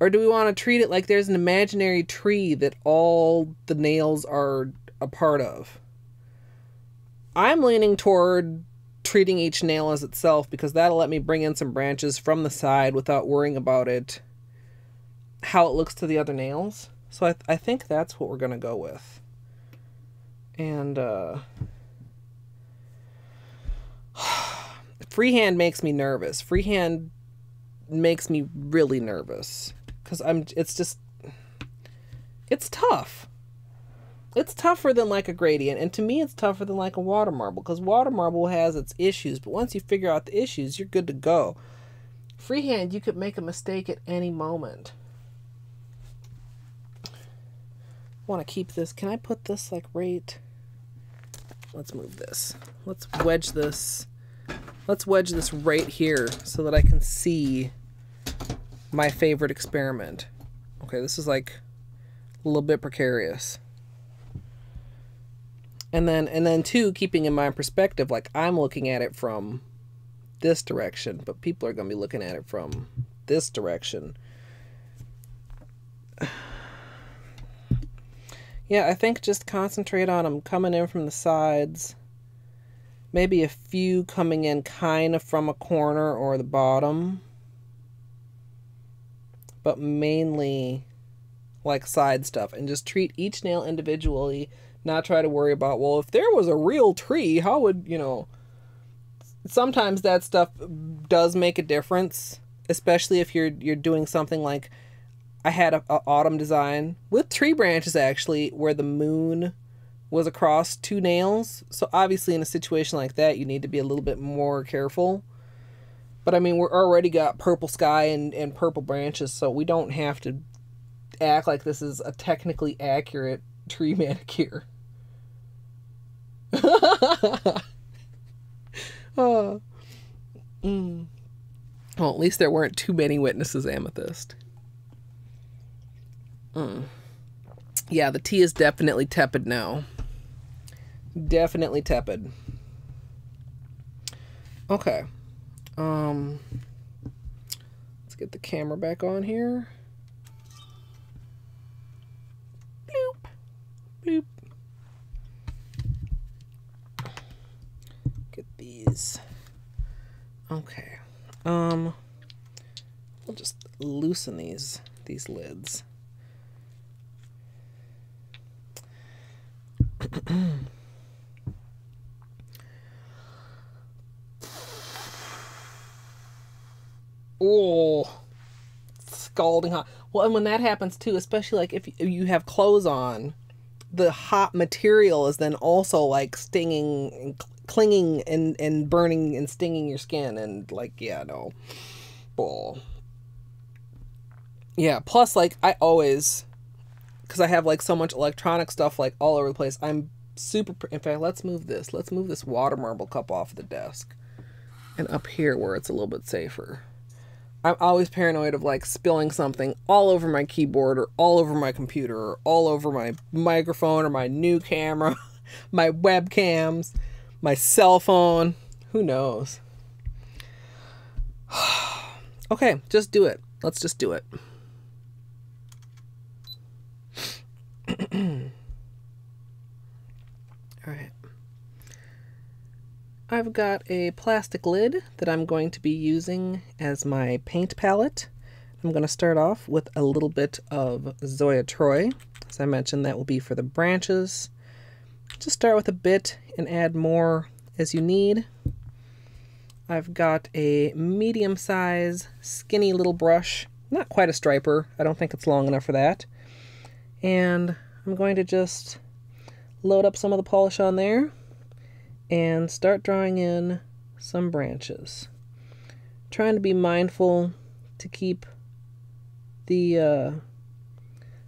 Or do we want to treat it like there's an imaginary tree that all the nails are... a part of. I'm leaning toward treating each nail as itself because that'll let me bring in some branches from the side without worrying about it, how it looks to the other nails. So I, th I think that's what we're going to go with. And uh, freehand makes me nervous. Freehand makes me really nervous because I'm, it's just, it's tough. It's tougher than like a gradient, and to me it's tougher than like a water marble, because water marble has its issues, but once you figure out the issues, you're good to go. Freehand, you could make a mistake at any moment. I want to keep this. Can I put this like right Let's move this. Let's wedge this. Let's wedge this right here so that I can see my favorite experiment. Okay, this is like a little bit precarious. And then, and then two, keeping in mind perspective, like I'm looking at it from this direction, but people are going to be looking at it from this direction. Yeah, I think just concentrate on them coming in from the sides. Maybe a few coming in kind of from a corner or the bottom. But mainly like side stuff. And just treat each nail individually. Not try to worry about, well, if there was a real tree, how would, you know. Sometimes that stuff does make a difference. Especially if you're you're doing something like, I had an autumn design with tree branches actually where the moon was across two nails. So obviously in a situation like that, you need to be a little bit more careful. But I mean, we're already got purple sky and, and purple branches, so we don't have to act like this is a technically accurate tree manicure. Oh. Mm. Well, at least there weren't too many witnesses, Amethyst. Mm. Yeah, the tea is definitely tepid now. Definitely tepid. Okay. Um, let's get the camera back on here. Bloop. Bloop. Get these. Okay. Um, we'll just loosen these, these lids. Oh, scalding hot. Well, and when that happens too, especially like if you have clothes on, the hot material is then also like stinging and clinging and and burning and stinging your skin, and like, yeah, no. Bull. Yeah, plus like I always, because I have like so much electronic stuff like all over the place. I'm super, in fact, let's move this. Let's move this water marble cup off the desk and up here where it's a little bit safer. I'm always paranoid of like spilling something all over my keyboard or all over my computer or all over my microphone or my new camera, my webcams, my cell phone, who knows? Okay, just do it. Let's just do it. Alright, I've got a plastic lid that I'm going to be using as my paint palette. I'm going to start off with a little bit of Zoya Troy. As I mentioned, that will be for the branches. Just start with a bit and add more as you need. I've got a medium size skinny little brush, not quite a striper, I don't think it's long enough for that. And I'm going to just load up some of the polish on there and start drawing in some branches. Trying to be mindful to keep the uh,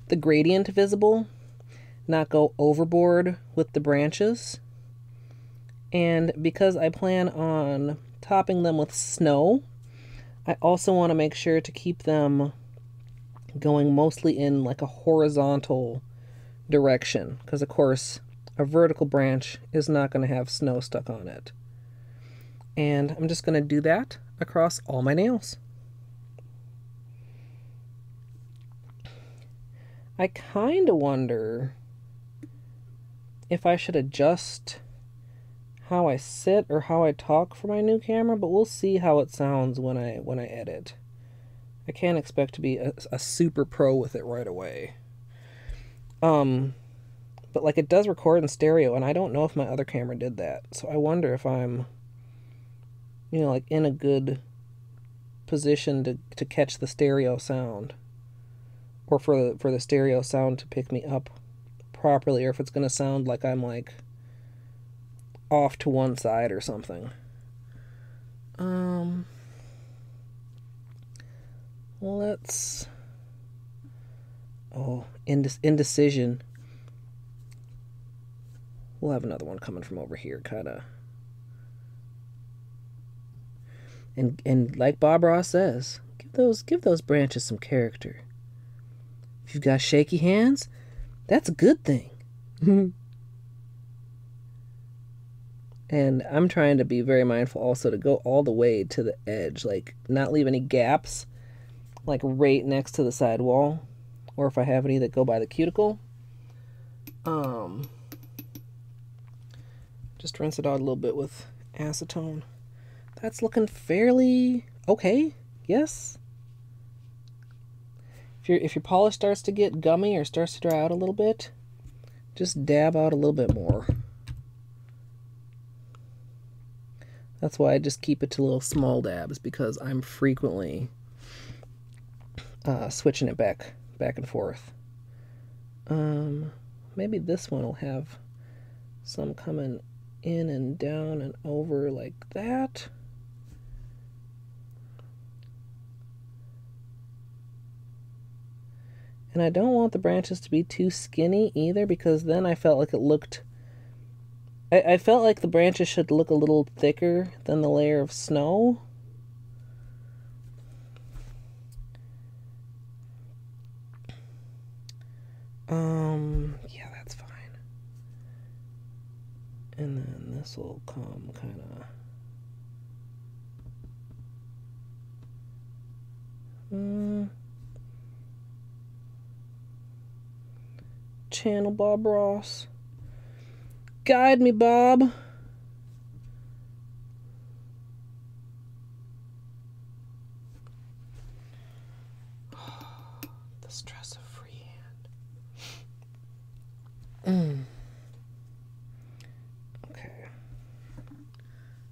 the gradient visible, not go overboard with the branches. And because I plan on topping them with snow, I also want to make sure to keep them going mostly in like a horizontal direction, because of course a vertical branch is not going to have snow stuck on it. And I'm just going to do that across all my nails. I kind of wonder if I should adjust how I sit or how I talk for my new camera, but we'll see how it sounds when I when I edit. I can't expect to be a, a super pro with it right away. Um, but like it does record in stereo, and I don't know if my other camera did that. So I wonder if I'm, you know, like in a good position to, to catch the stereo sound, or for the, for the stereo sound to pick me up properly, or if it's going to sound like I'm like off to one side or something. Um, let's, oh, indes indecision. We'll have another one coming from over here, kind of. And and like Bob Ross says, give those give those branches some character. If you've got shaky hands, that's a good thing. And I'm trying to be very mindful also to go all the way to the edge, like not leave any gaps, like right next to the side wall, or if I have any that go by the cuticle. Um, just rinse it out a little bit with acetone. That's looking fairly okay. Yes. If your if your polish starts to get gummy or starts to dry out a little bit, just dab out a little bit more. That's why I just keep it to little small dabs, because I'm frequently uh, switching it back back and forth. Um, maybe this one will have some coming in and down and over like that. And I don't want the branches to be too skinny either, because then I felt like it looked... I, I felt like the branches should look a little thicker than the layer of snow. Um, yeah, that's fine. And then this will come kind of... Mm. Channel Bob Ross. Guide me, Bob. The stress of freehand. Okay.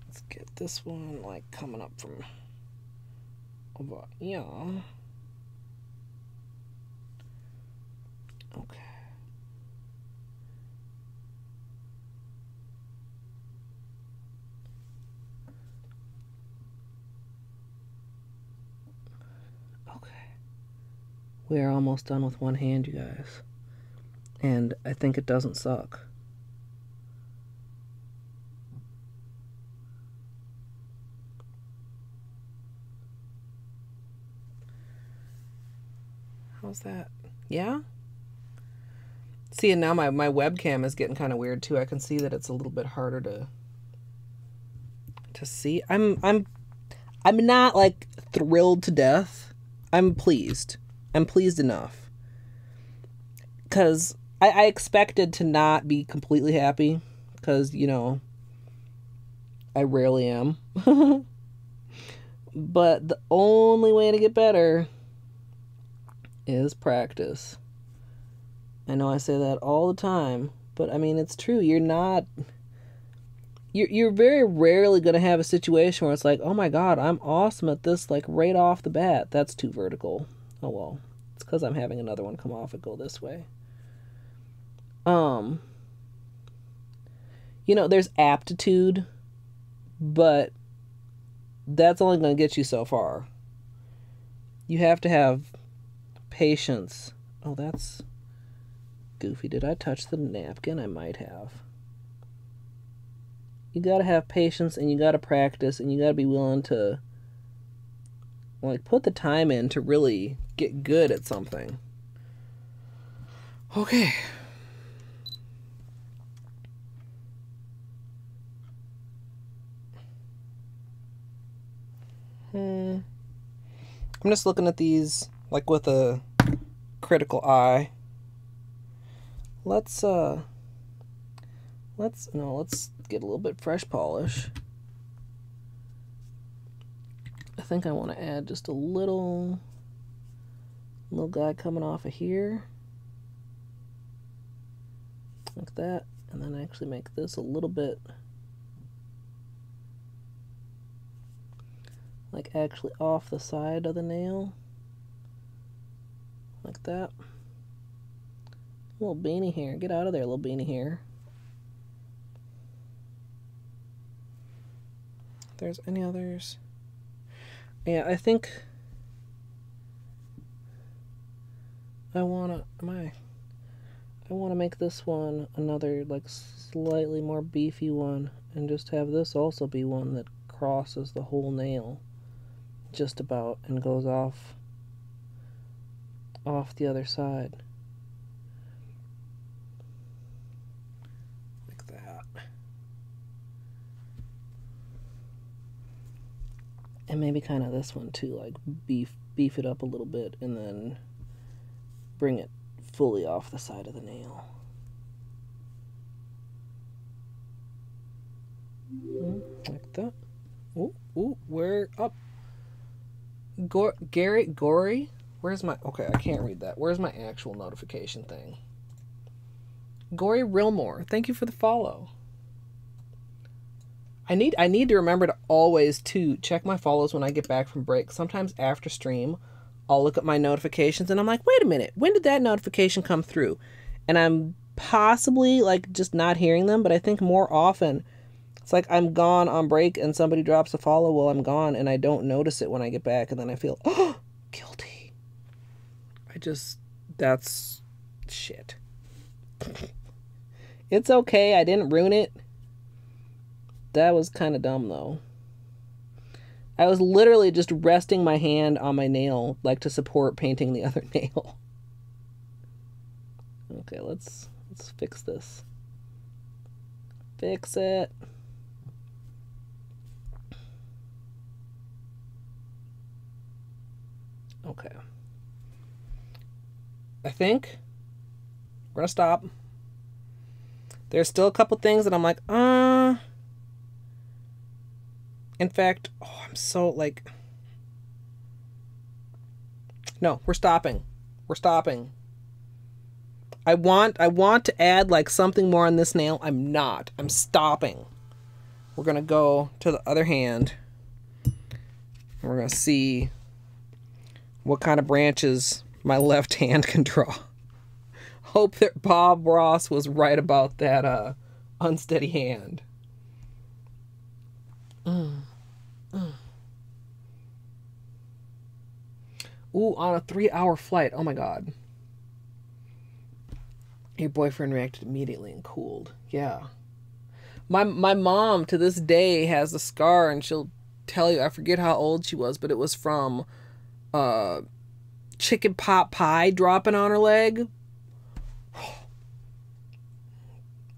Let's get this one like coming up from over here. Okay. We're almost done with one hand, you guys. And I think it doesn't suck. How's that? Yeah? See, and now my, my webcam is getting kind of weird too. I can see that it's a little bit harder to to see. I'm I'm I'm not like thrilled to death. I'm pleased. I'm pleased enough, because I, I expected to not be completely happy, because, you know, I rarely am. But the only way to get better is practice. I know I say that all the time, but I mean, it's true. You're not, you're, you're very rarely going to have a situation where it's like, oh my God, I'm awesome at this, like right off the bat. That's too vertical. Oh well, it's because I'm having another one come off and go this way. Um, you know, there's aptitude, but that's only going to get you so far. You have to have patience. Oh, that's goofy. Did I touch the napkin? I might have. You got to have patience, and you got to practice, and you got to be willing to, like, put the time in to really get good at something. Okay. Hmm. I'm just looking at these, like, with a critical eye. Let's, uh... Let's, no, let's get a little bit fresh polish. I think I want to add just a little, little guy coming off of here, like that, and then actually make this a little bit, like actually off the side of the nail, like that. Little beanie hair, get out of there, little beanie hair. If there's any others. Yeah, I think I wanna. Am I? I want to make this one another, like, slightly more beefy one, and just have this also be one that crosses the whole nail just about and goes off off the other side. Like that. And maybe kind of this one too, like beef beef it up a little bit and then bring it fully off the side of the nail. Like that. Ooh, ooh, we're up. Go Garrett Gory? Where's my... Okay, I can't read that. Where's my actual notification thing? Gory Realmore, thank you for the follow. I need I need to remember to always, to check my follows when I get back from break. Sometimes after stream, I'll look at my notifications and I'm like, wait a minute, when did that notification come through? And I'm possibly, like, just not hearing them, but I think more often... It's like I'm gone on break and somebody drops a follow while I'm gone and I don't notice it when I get back, and then I feel, oh, guilty. I just, that's shit. It's okay, I didn't ruin it. That was kind of dumb though. I was literally just resting my hand on my nail, like, to support painting the other nail. Okay, let's, let's fix this. Fix it. Okay. I think we're gonna stop. There's still a couple things that I'm like, uh. In fact, oh, I'm so like. No, we're stopping. We're stopping. I want, I want to add like something more on this nail. I'm not. I'm stopping. We're gonna go to the other hand. And we're gonna see what kind of branches my left hand can draw. Hope that Bob Ross was right about that uh, unsteady hand. Mm. Mm. Ooh, on a three-hour flight. Oh, my God. Your boyfriend reacted immediately and cooled. Yeah. My, my mom, to this day, has a scar, and she'll tell you, I forget how old she was, but it was from... Uh, chicken pot pie dropping on her leg,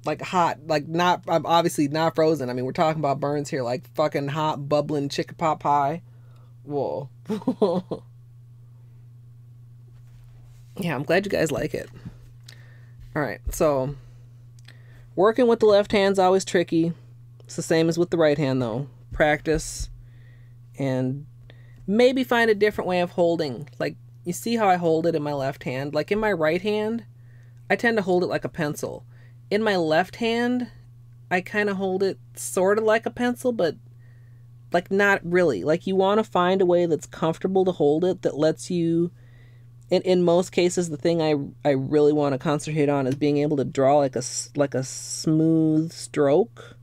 like hot, like not. I'm obviously not frozen. I mean, we're talking about burns here, like fucking hot, bubbling chicken pot pie. Whoa. Yeah, I'm glad you guys like it. All right, so working with the left hand's always tricky. It's the same as with the right hand, though. Practice and. Maybe find a different way of holding. Like, you see how I hold it in my left hand? Like, in my right hand, I tend to hold it like a pencil. In my left hand, I kind of hold it sort of like a pencil, but, like, not really. Like, you want to find a way that's comfortable to hold it, that lets you... And in most cases, the thing I, I really want to concentrate on is being able to draw, like, a, like a smooth stroke.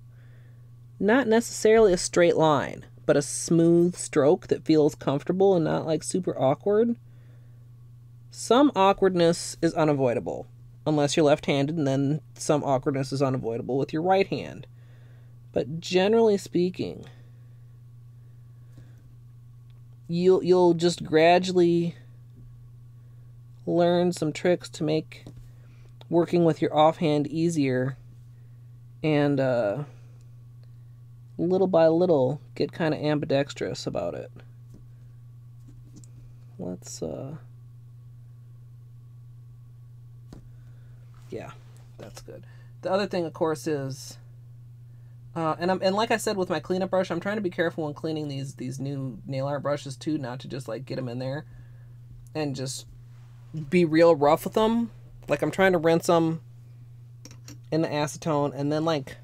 Not necessarily a straight line, but a smooth stroke that feels comfortable and not like super awkward. Some awkwardness is unavoidable, unless you're left-handed, and then some awkwardness is unavoidable with your right hand. But generally speaking, you'll, you'll just gradually learn some tricks to make working with your offhand easier, and uh, little by little get kind of ambidextrous about it. Let's uh yeah, that's good. The other thing, of course, is uh and I'm and like I said with my cleanup brush, I'm trying to be careful when cleaning these these new nail art brushes too, not to just like get them in there and just be real rough with them. Like, I'm trying to rinse them in the acetone and then like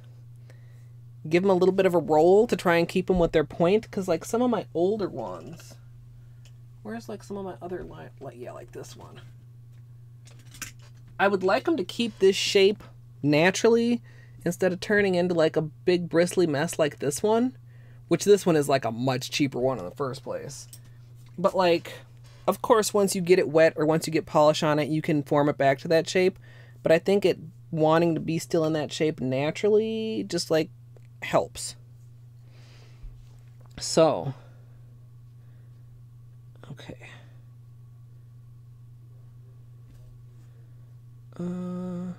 give them a little bit of a roll to try and keep them with their point, because like some of my older ones, where's like some of my other line, like, yeah, like this one, I would like them to keep this shape naturally instead of turning into like a big bristly mess like this one, which this one is like a much cheaper one in the first place. But like, of course, once you get it wet or once you get polish on it, you can form it back to that shape. but I think it wanting to be still in that shape naturally just like helps. So, okay. Uh,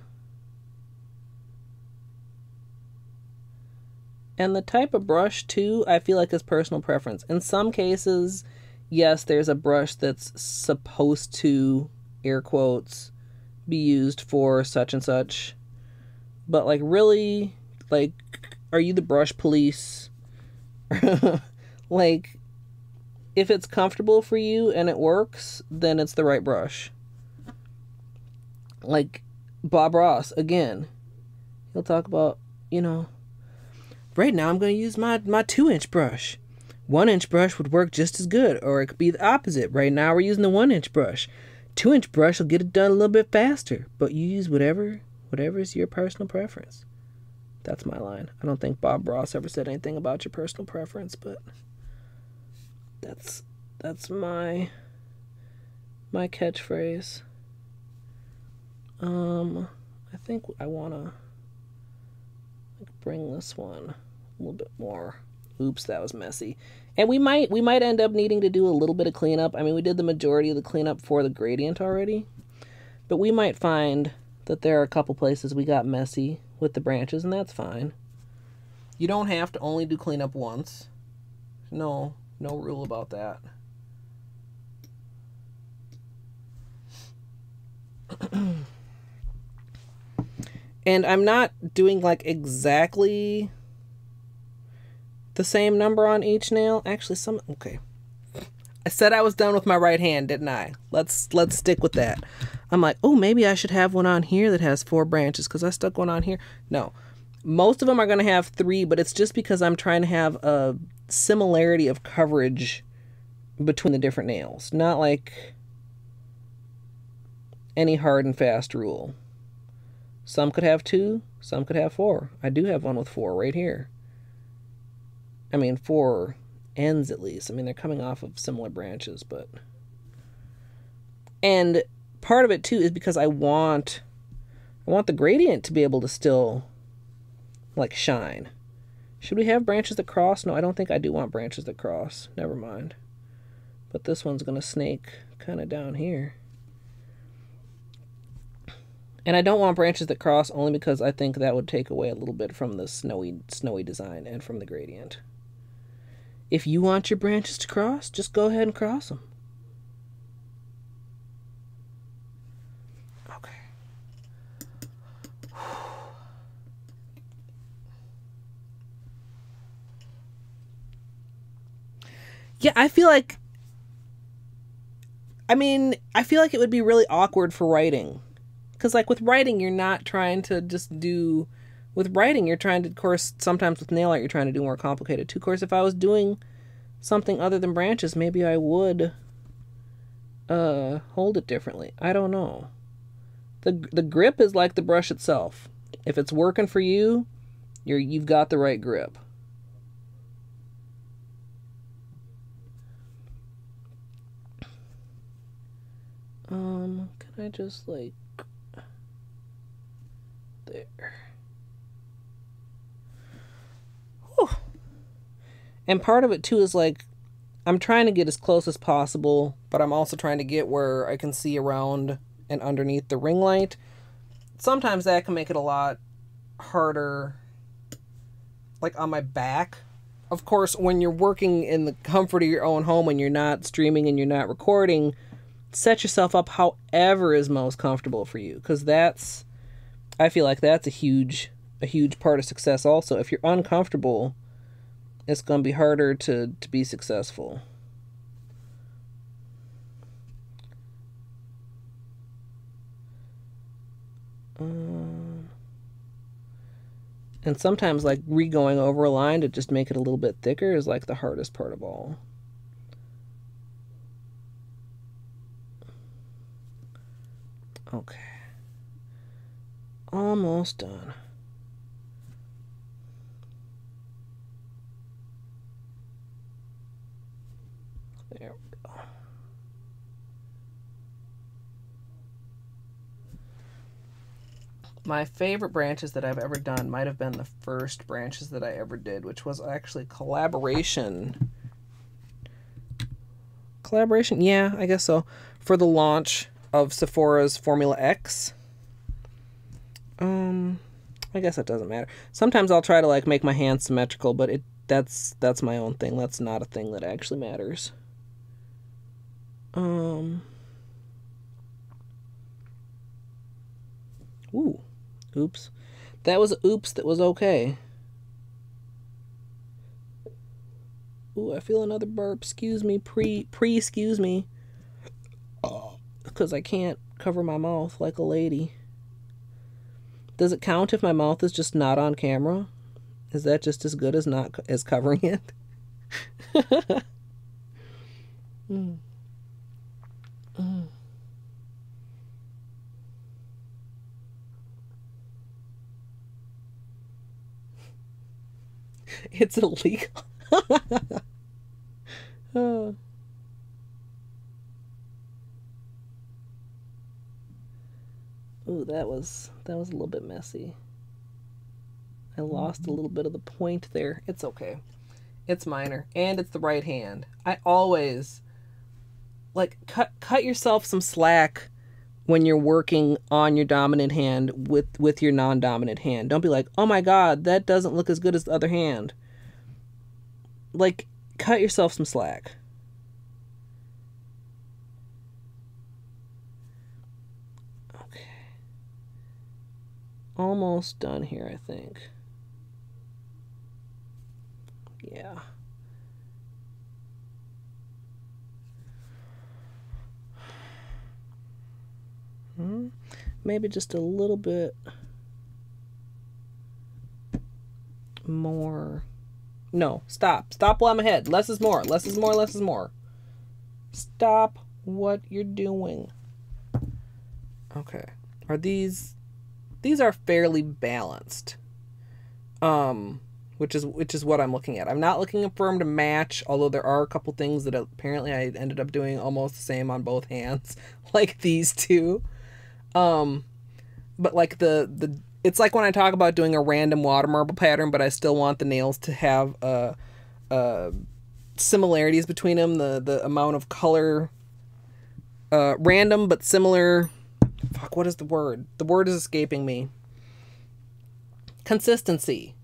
and the type of brush too, I feel like is personal preference. In some cases, yes, there's a brush that's supposed to, air quotes, be used for such and such, but like really, like, are you the brush police? Like, if it's comfortable for you and it works, then it's the right brush. Like Bob Ross, again, he'll talk about, you know, right now I'm going to use my, my two inch brush. One inch brush would work just as good, or it could be the opposite. Right now we're using the one inch brush. Two inch brush will get it done a little bit faster, but you use whatever, whatever is your personal preference. That's my line. I don't think Bob Ross ever said anything about your personal preference, but that's, that's my, my catchphrase. Um, I think I want to bring this one a little bit more. Oops, that was messy. And we might, we might end up needing to do a little bit of cleanup. I mean, we did the majority of the cleanup for the gradient already, but we might find that there are a couple places we got messy with the branches, and that's fine. You don't have to only do cleanup once. No, no rule about that. And I'm not doing like exactly the same number on each nail. Actually, some, okay. I said I was done with my right hand, didn't I? Let's, let's stick with that. I'm like, oh, maybe I should have one on here that has four branches because I stuck one on here. No, most of them are going to have three, but it's just because I'm trying to have a similarity of coverage between the different nails. Not like any hard and fast rule. Some could have two, some could have four. I do have one with four right here. I mean, four ends at least. I mean, they're coming off of similar branches, but... And part of it, too, is because I want... I want the gradient to be able to still, like, shine. Should we have branches that cross? No, I don't think I do want branches that cross. Never mind. But this one's going to snake kind of down here. And I don't want branches that cross only because I think that would take away a little bit from the snowy snowy design and from the gradient. If you want your branches to cross, just go ahead and cross them. Okay. Yeah, I feel like, I mean, I feel like it would be really awkward for writing. Because like with writing, you're not trying to just do, with writing, you're trying to, of course, sometimes with nail art, you're trying to do more complicated too. Of course, if I was doing something other than branches, maybe I would uh, hold it differently. I don't know. The, the grip is like the brush itself. If it's working for you, you're, you've got the right grip. Um, can I just like, there. Whew. And part of it too is like I'm trying to get as close as possible, but I'm also trying to get where I can see around and underneath the ring light. Sometimes that can make it a lot harder, like on my back. Of course, when you're working in the comfort of your own home and you're not streaming and you're not recording, set yourself up however is most comfortable for you, because that's, I feel like that's a huge, a huge part of success also. If you're uncomfortable, it's going to be harder to, to be successful. Um, and sometimes like re-going over a line to just make it a little bit thicker is like the hardest part of all. Okay. Almost done. There we go. my favorite branches that I've ever done might have been the first branches that I ever did, which was actually collaboration. Collaboration? Yeah, I guess so. For the launch of Sephora's Formula X. Um, I guess it doesn't matter. Sometimes I'll try to like make my hands symmetrical, but it that's that's my own thing. That's not a thing that actually matters. Um. Ooh, oops. That was oops that was okay. Ooh, I feel another burp. Excuse me, pre, pre, excuse me. Oh, because I can't cover my mouth like a lady. Does it count if my mouth is just not on camera? Is that just as good as not as covering it? mm. Mm. It's illegal. oh. Ooh, that was that was a little bit messy. I lost a little bit of the point there. It's okay. It's minor, and it's the right hand. I always like cut cut yourself some slack when you're working on your dominant hand with with your non-dominant hand. Don't be like, "Oh my god, that doesn't look as good as the other hand." Like, cut yourself some slack. Okay. Almost done here, I think. Yeah. Hmm. Maybe just a little bit more. No, stop. Stop while I'm ahead. Less is more. Less is more. Less is more. Stop what you're doing. Okay. Are these... These are fairly balanced. Um, which is which is what I'm looking at. I'm not looking for them to match, although there are a couple things that apparently I ended up doing almost the same on both hands. Like these two. Um, but like the... the It's like when I talk about doing a random water marble pattern, but I still want the nails to have uh, uh, similarities between them. The, the amount of color, uh, random but similar. Fuck, what is the word? The word is escaping me. Consistency.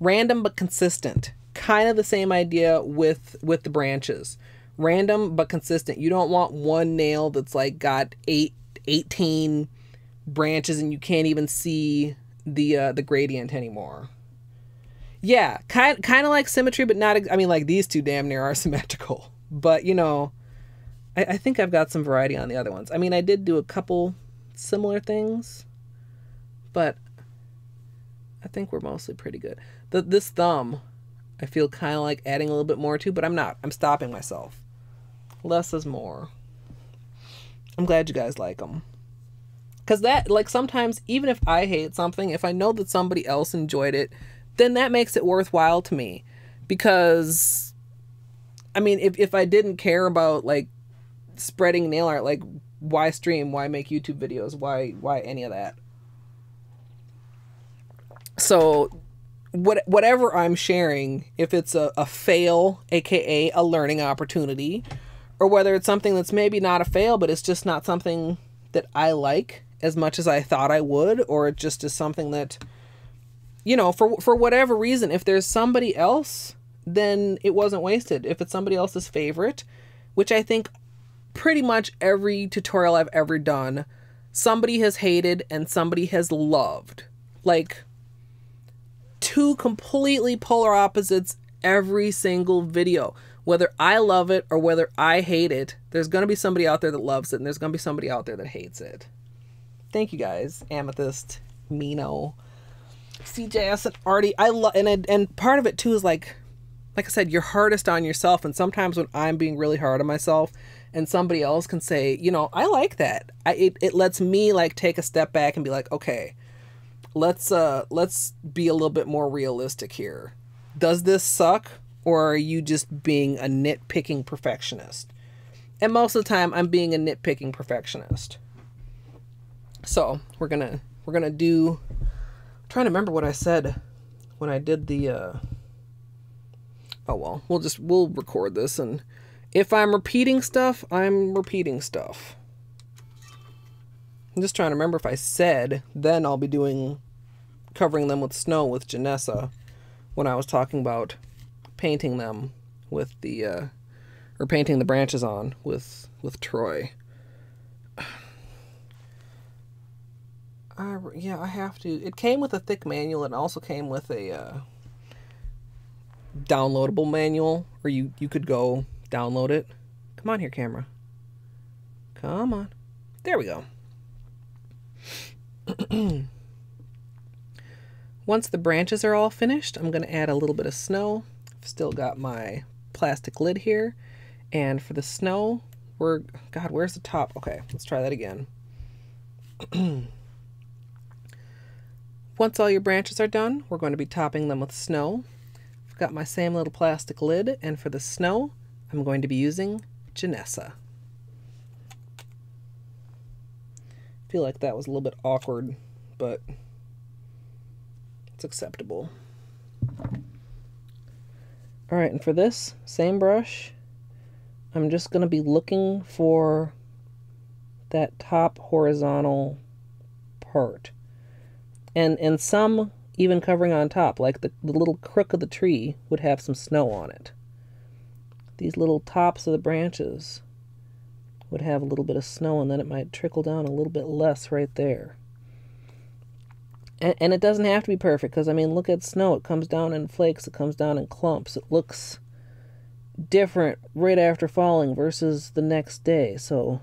Random but consistent. Kind of the same idea with, with the branches. Random but consistent. You don't want one nail that's like got eight, eighteen... branches and you can't even see the uh the gradient anymore. Yeah, kind kind of like symmetry, but not ex I mean, like these two damn near are symmetrical, but you know, I, I think I've got some variety on the other ones. I mean, I did do a couple similar things, but I think we're mostly pretty good. The, this thumb I feel kind of like adding a little bit more to, but I'm not. I'm stopping myself. Less is more. I'm glad you guys like them. Because that, like, sometimes, even if I hate something, if I know that somebody else enjoyed it, then that makes it worthwhile to me. Because, I mean, if, if I didn't care about, like, spreading nail art, like, why stream? Why make YouTube videos? Why, why any of that? So, what, whatever I'm sharing, if it's a, a fail, a k a a learning opportunity, or whether it's something that's maybe not a fail, but it's just not something that I like as much as I thought I would, or it just is something that, you know, for, for whatever reason, if there's somebody else, then it wasn't wasted. If it's somebody else's favorite, which I think pretty much every tutorial I've ever done, somebody has hated and somebody has loved. Like, two completely polar opposites every single video. Whether I love it or whether I hate it, there's going to be somebody out there that loves it, and there's going to be somebody out there that hates it. Thank you guys, Amethyst, Mino, C J S, and Artie. I love, and I, and part of it too is like, like I said, you're hardest on yourself. And sometimes when I'm being really hard on myself, and somebody else can say, you know, I like that. I it it lets me like take a step back and be like, okay, let's uh let's be a little bit more realistic here. Does this suck? Or are you just being a nitpicking perfectionist? And most of the time, I'm being a nitpicking perfectionist. So we're gonna we're gonna do, I'm trying to remember what I said when I did the, uh, oh well, we'll just, we'll record this, and if I'm repeating stuff, I'm repeating stuff. I'm just trying to remember if I said, then I'll be doing, covering them with snow with Ginessa when I was talking about painting them with the, uh, or painting the branches on with, with Troy. I, yeah, I have to. It came with a thick manual, and also came with a uh, downloadable manual, or you, you could go download it. Come on here, camera. Come on. There we go. Once the branches are all finished, I'm going to add a little bit of snow. I've still got my plastic lid here. And for the snow, we're... God, where's the top? Okay, let's try that again. Once all your branches are done, we're going to be topping them with snow. I've got my same little plastic lid, and for the snow, I'm going to be using Ginessa. I feel like that was a little bit awkward, but it's acceptable. All right, and for this, same brush, I'm just going to be looking for that top horizontal part. And, and some even covering on top, like the, the little crook of the tree would have some snow on it. These little tops of the branches would have a little bit of snow, and then it might trickle down a little bit less right there. And, and it doesn't have to be perfect, because, I mean, look at snow. It comes down in flakes. It comes down in clumps. It looks different right after falling versus the next day. So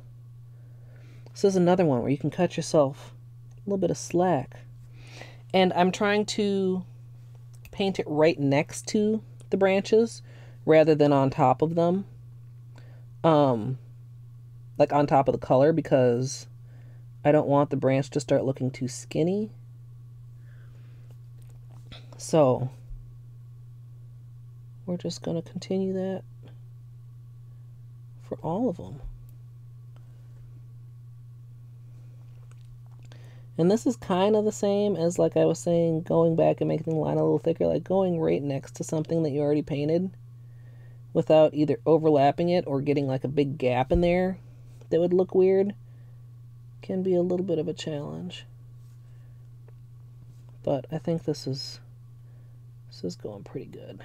this is another one where you can cut yourself a little bit of slack. And I'm trying to paint it right next to the branches rather than on top of them. Um, like on top of the color, because I don't want the branch to start looking too skinny. So we're just going to continue that for all of them. And this is kind of the same as, like I was saying, going back and making the line a little thicker, like going right next to something that you already painted without either overlapping it or getting like a big gap in there that would look weird can be a little bit of a challenge. But I think this is, this is going pretty good.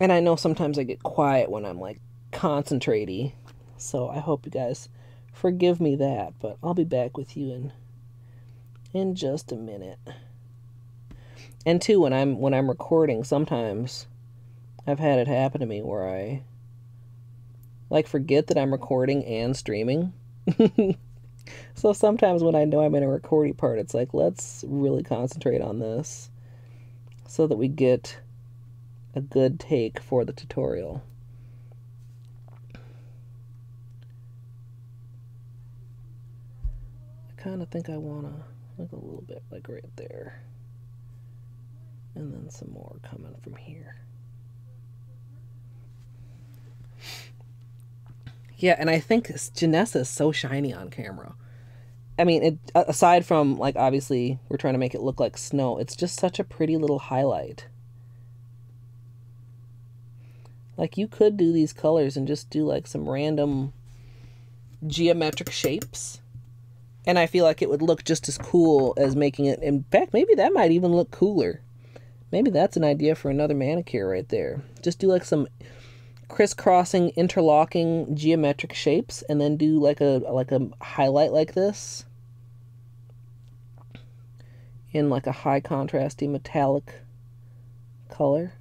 And I know sometimes I get quiet when I'm like, concentrate-y, so I hope you guys forgive me that, but I'll be back with you in in just a minute. And too, when I'm when I'm recording, sometimes I've had it happen to me where I like forget that I'm recording and streaming. So sometimes when I know I'm in a recording part, it's like, let's really concentrate on this so that we get a good take for the tutorial. Kind of think I want to like a little bit like right there, and then some more coming from here. Yeah, and I think Ginessa is so shiny on camera. I mean, it, aside from like obviously we're trying to make it look like snow, it's just such a pretty little highlight. Like you could do these colors and just do like some random geometric shapes. And I feel like it would look just as cool as making it. In fact, maybe that might even look cooler. Maybe that's an idea for another manicure right there. Just do like some crisscrossing, interlocking geometric shapes, and then do like a like a highlight like this in like a high contrasty metallic color.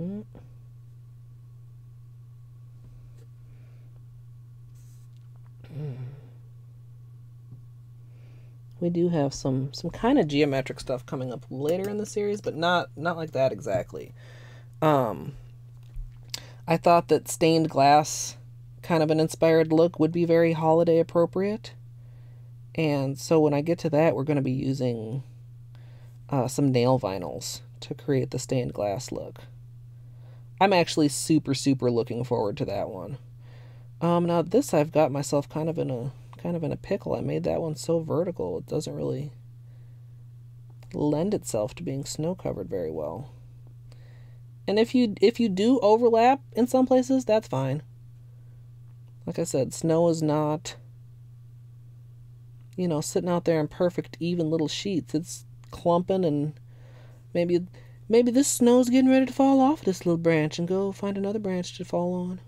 Mm. We do have some some kind of geometric stuff coming up later in the series, but not not like that exactly. Um, I thought that stained glass, kind of an inspired look, would be very holiday appropriate. And so when I get to that, we're going to be using uh, some nail vinyls to create the stained glass look. I'm actually super, super looking forward to that one. Um, now this I've got myself kind of in a kind of in a pickle. I made that one so vertical it doesn't really lend itself to being snow covered very well. And if you if you do overlap in some places, that's fine. Like I said, snow is not, you know, sitting out there in perfect even little sheets. It's clumping, and maybe maybe this snow's getting ready to fall off this little branch and go find another branch to fall on.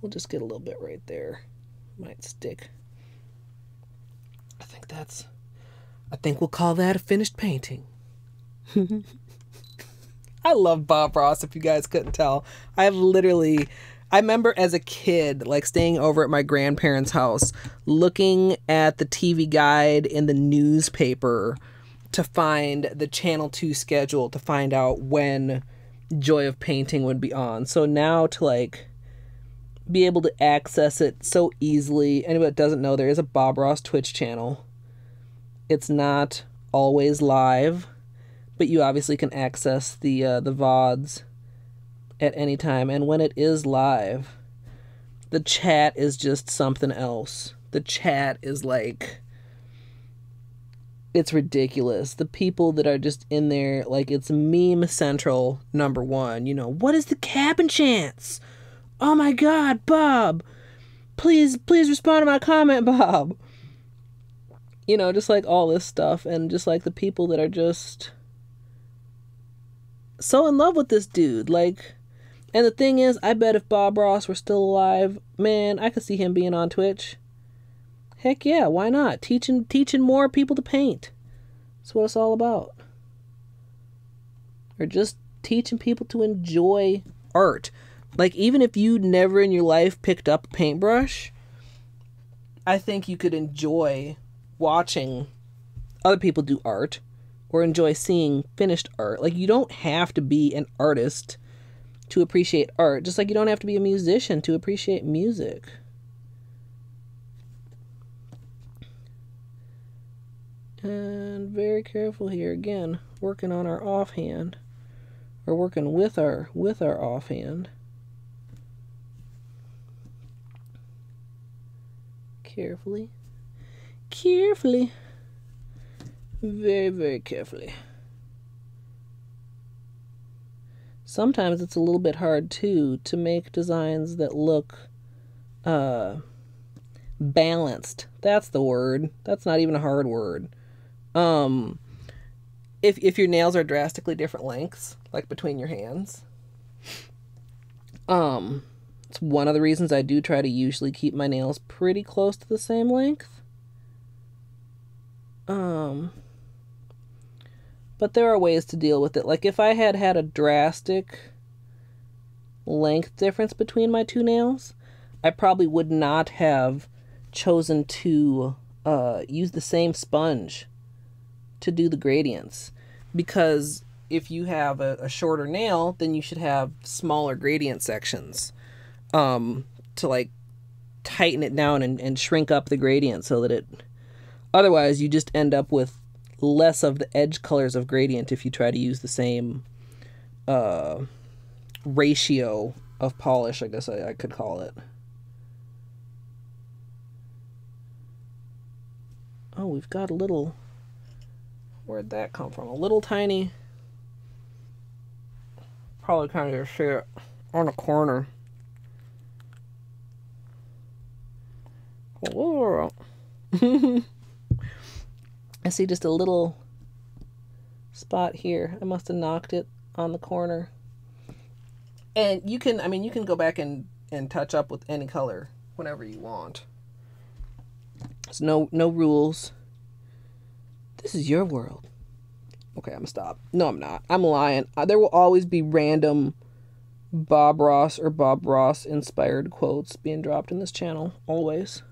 We'll just get a little bit right there. Might stick. I think that's, I think we'll call that a finished painting. I love Bob Ross, if you guys couldn't tell. I've literally, I remember as a kid, like staying over at my grandparents' house, looking at the T V guide in the newspaper to find the Channel two schedule to find out when Joy of Painting would be on. So now to like be able to access it so easily. Anybody that doesn't know, there is a Bob Ross Twitch channel. It's not always live, but you obviously can access the uh, the V O Ds at any time. And when it is live, the chat is just something else. The chat is like, it's ridiculous. The people that are just in there, like it's meme central, number one. You know, what is the cabin chance? Oh my God, Bob, please, please respond to my comment, Bob. You know, just like all this stuff, and just like the people that are just so in love with this dude. Like, and the thing is, I bet if Bob Ross were still alive, man, I could see him being on Twitch. Heck yeah, why not? Teaching, teaching more people to paint. That's what it's all about. Or just teaching people to enjoy art. Like, even if you never in your life picked up a paintbrush, I think you could enjoy watching other people do art or enjoy seeing finished art. Like, you don't have to be an artist to appreciate art, just like you don't have to be a musician to appreciate music. And very careful here again, working on our offhand, or working with our with our offhand. Carefully, carefully, very, very carefully. Sometimes it's a little bit hard too to make designs that look uh, balanced. That's the word. That's not even a hard word. Um, if if your nails are drastically different lengths, like between your hands. Um. It's one of the reasons I do try to usually keep my nails pretty close to the same length. Um, but there are ways to deal with it. Like if I had had a drastic length difference between my two nails, I probably would not have chosen to uh, use the same sponge to do the gradients, because if you have a, a shorter nail, then you should have smaller gradient sections. Um, to like tighten it down and, and shrink up the gradient so that it, otherwise you just end up with less of the edge colors of gradient if you try to use the same uh, ratio of polish, I guess I, I could call it. Oh, we've got a little, where'd that come from? A little tiny, probably kind of shit on a corner. Whoa. I see just a little spot here. I must have knocked it on the corner. And you can, I mean, you can go back and, and touch up with any color whenever you want. There's no, no rules. This is your world. Okay, I'm gonna stop. No, I'm not. I'm lying. There will always be random Bob Ross or Bob Ross inspired quotes being dropped in this channel. Always.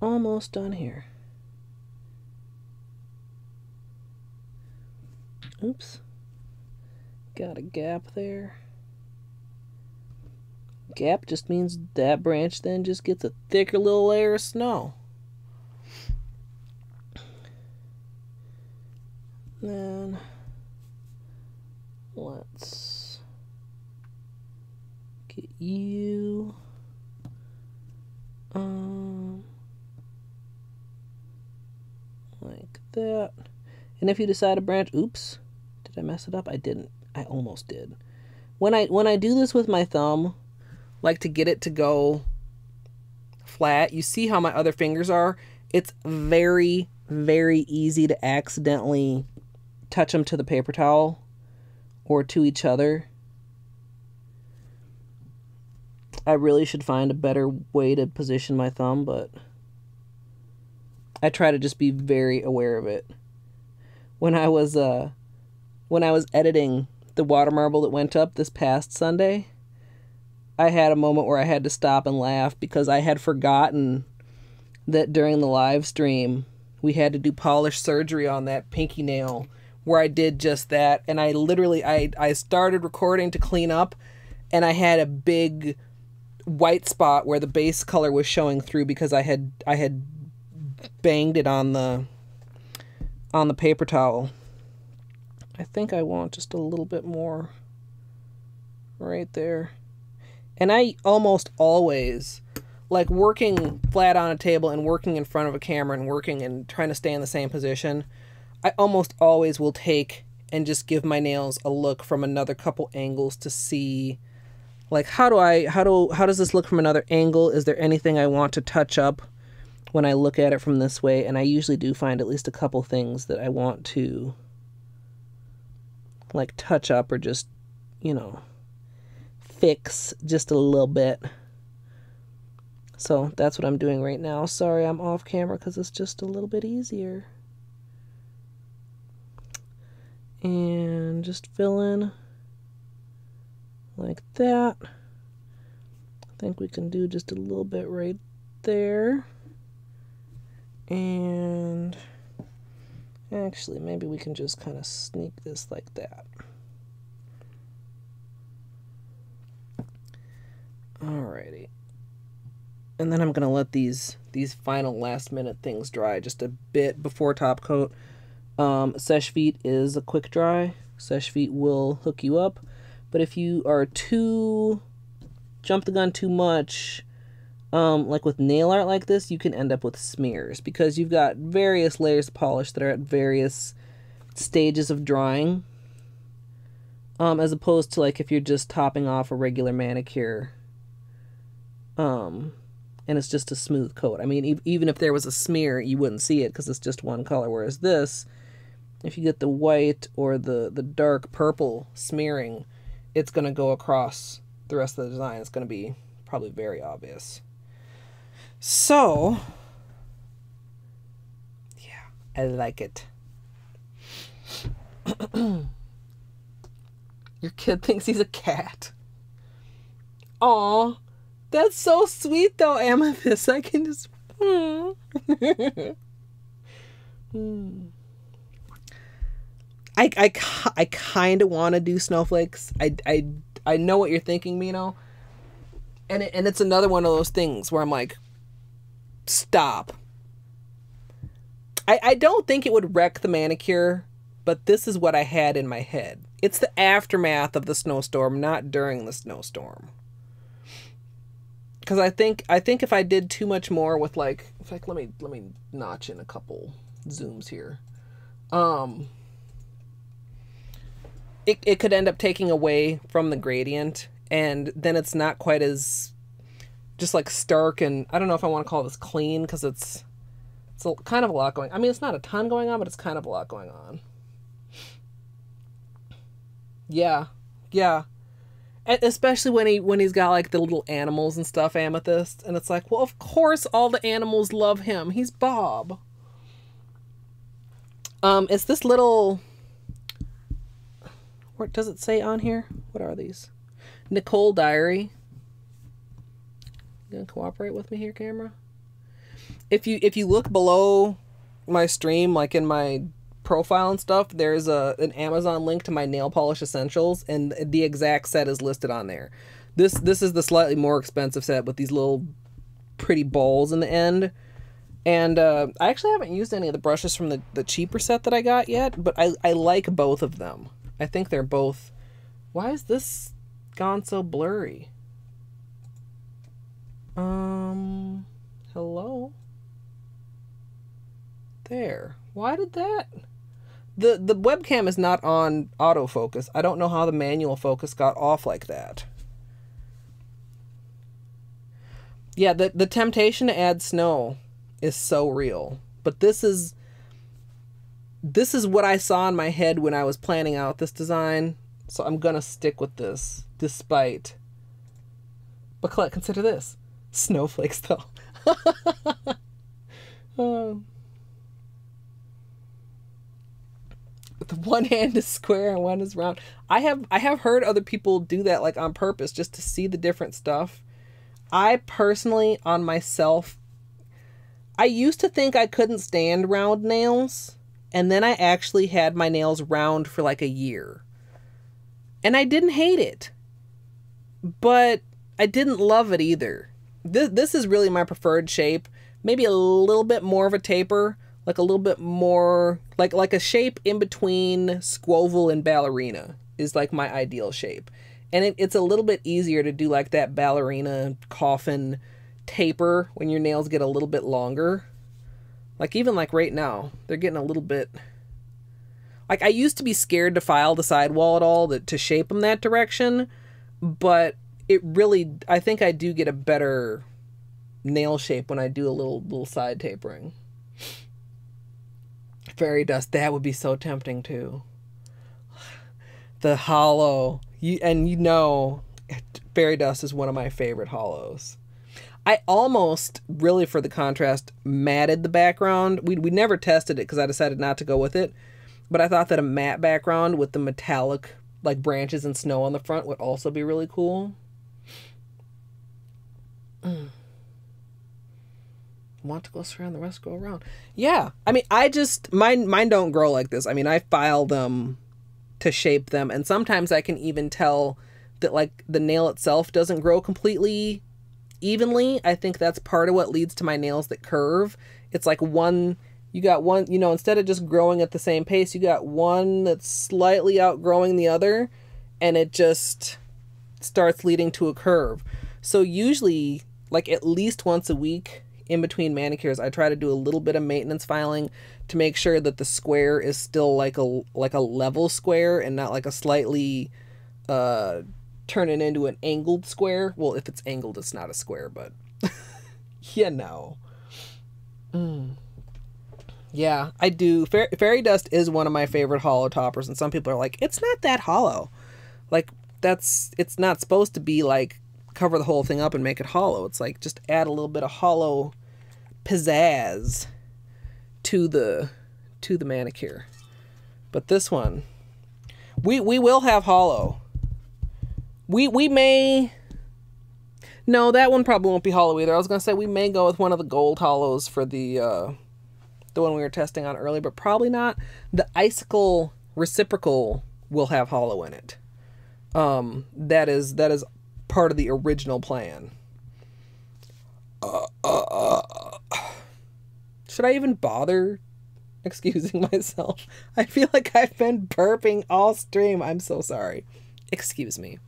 Almost done here. Oops. Got a gap there. Gap just means that branch then just gets a thicker little layer of snow. Then let's get you. Um, like that. And if you decide to branch, oops, did I mess it up? I didn't. I almost did. When I when I do this with my thumb, like to get it to go flat, you see how my other fingers are? It's very, very easy to accidentally touch them to the paper towel or to each other. I really should find a better way to position my thumb, but I try to just be very aware of it. When I was uh, when I was editing the water marble that went up this past Sunday, I had a moment where I had to stop and laugh because I had forgotten that during the live stream we had to do polish surgery on that pinky nail where I did just that. And I literally, I, I started recording to clean up and I had a big white spot where the base color was showing through because I had, I had banged it on the, on the paper towel. I think I want just a little bit more right there. And I almost always, like working flat on a table and working in front of a camera and working and trying to stay in the same position, I almost always will take and just give my nails a look from another couple angles to see, like, how do I, how do, how does this look from another angle? Is there anything I want to touch up when I look at it from this way? And I usually do find at least a couple things that I want to, like, touch up or just, you know, fix just a little bit. So that's what I'm doing right now. Sorry, I'm off camera because it's just a little bit easier. And just fill in like that. I think we can do just a little bit right there. And actually, maybe we can just kind of sneak this like that. Alrighty. And then I'm going to let these these final last minute things dry just a bit before top coat. Um, Seche Vite is a quick dry. Seche Vite will hook you up. But if you are too, jump the gun too much, um, like with nail art like this, you can end up with smears because you've got various layers of polish that are at various stages of drying. Um, as opposed to like if you're just topping off a regular manicure. Um... And it's just a smooth coat. I mean, e even if there was a smear, you wouldn't see it because it's just one color. Whereas this, if you get the white or the, the dark purple smearing, it's going to go across the rest of the design. It's going to be probably very obvious. So, yeah, I like it. Your kid thinks he's a cat. Aww. That's so sweet, though, Amethyst. I can just... mm. I, I, I kind of want to do snowflakes. I, I, I know what you're thinking, Mino. And, it, and it's another one of those things where I'm like, stop. I, I don't think it would wreck the manicure, but this is what I had in my head. It's the aftermath of the snowstorm, not during the snowstorm. Because I think I think if I did too much more with like, in fact, let me let me notch in a couple zooms here. Um, it it could end up taking away from the gradient, and then it's not quite as just like stark. And I don't know if I want to call this clean because it's it's a, kind of a lot going. I mean, it's not a ton going on, but it's kind of a lot going on. Yeah, yeah. Especially when he when he's got like the little animals and stuff, Amethyst, and it's like, well, of course all the animals love him. He's Bob. Um, it's this little. What does it say on here? What are these? Nicole Diary. You gonna cooperate with me here, camera? If you if you look below my stream, like in my profile and stuff, there's a an Amazon link to my nail polish essentials, and the exact set is listed on there. This this is the slightly more expensive set with these little pretty balls in the end. And uh, I actually haven't used any of the brushes from the, the cheaper set that I got yet, but I, I like both of them. I think they're both... Why is this gone so blurry? Um, hello? There. Why did that... The, the webcam is not on autofocus. I don't know how the manual focus got off like that. Yeah, the, the temptation to add snow is so real. But this is, this is what I saw in my head when I was planning out this design. So I'm going to stick with this, despite... But consider this. Snowflakes, though. um... The one hand is square and one is round. I have I have heard other people do that, like on purpose, just to see the different stuff. I personally, on myself, I used to think I couldn't stand round nails, and then I actually had my nails round for like a year. And I didn't hate it, but I didn't love it either. This, this is really my preferred shape. Maybe a little bit more of a taper. Like a little bit more, like like a shape in between squoval and ballerina is like my ideal shape. And it, it's a little bit easier to do like that ballerina coffin taper when your nails get a little bit longer. Like even like right now, they're getting a little bit, like I used to be scared to file the sidewall at all to, to shape them that direction. But it really, I think I do get a better nail shape when I do a little little side tapering. Fairy dust, that would be so tempting too. The hollow, you, and you know, fairy dust is one of my favorite hollows. I almost, really for the contrast, matted the background. We, we never tested it because I decided not to go with it, but I thought that a matte background with the metallic like branches and snow on the front would also be really cool. Mm. Want to go around, the rest go around. Yeah, I mean, I just, mine mine don't grow like this. I mean, I file them to shape them, and sometimes I can even tell that like the nail itself doesn't grow completely evenly. I think that's part of what leads to my nails that curve. It's like one, you got one, you know, instead of just growing at the same pace, you got one that's slightly outgrowing the other, and it just starts leading to a curve. So usually, like at least once a week, in between manicures, I try to do a little bit of maintenance filing to make sure that the square is still like a like a level square and not like a slightly uh, turn it into an angled square. Well, if it's angled, it's not a square, but you know. Mm. Yeah, I do. Fair, fairy dust is one of my favorite hollow toppers, and some people are like, it's not that hollow. Like that's, it's not supposed to be like cover the whole thing up and make it hollow. It's like just add a little bit of hollow pizzazz to the to the manicure. But this one, we we will have hollow. We we may no that one probably won't be hollow either. I was gonna say we may go with one of the gold hollows for the uh, the one we were testing on earlier, but probably not. The icicle reciprocal will have hollow in it. Um, that is that is. part of the original plan. Uh, uh, uh. Should I even bother excusing myself? I feel like I've been burping all stream. I'm so sorry. Excuse me.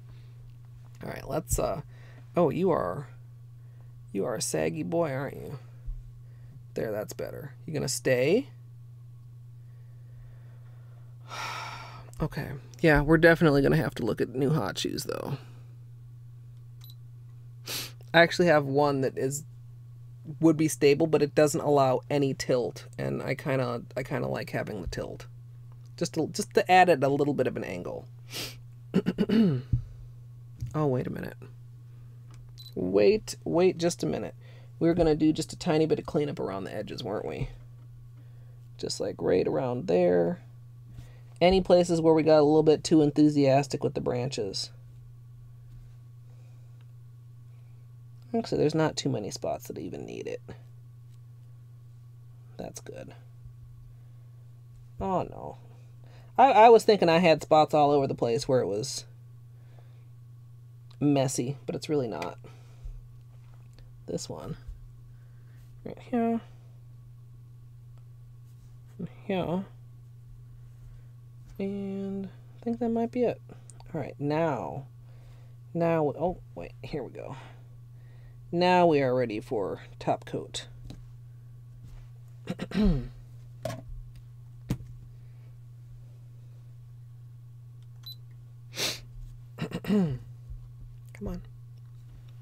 All right, let's uh oh, you are you are a saggy boy, aren't you? There, that's better. You gonna stay? Okay. Yeah, we're definitely gonna have to look at new hot shoes though. I actually have one that is would be stable, but it doesn't allow any tilt, and I kind of I kind of like having the tilt, just to, just to add it a little bit of an angle. Oh, wait a minute, wait wait just a minute. We were gonna do just a tiny bit of cleanup around the edges, weren't we? Just like right around there. Any places where we got a little bit too enthusiastic with the branches. Actually, there's not too many spots that even need it. That's good. Oh, no. I, I was thinking I had spots all over the place where it was messy, but it's really not. This one. Right here. here, and I think that might be it. All right, now, now, oh wait, here we go. Now we are ready for top coat. Come on.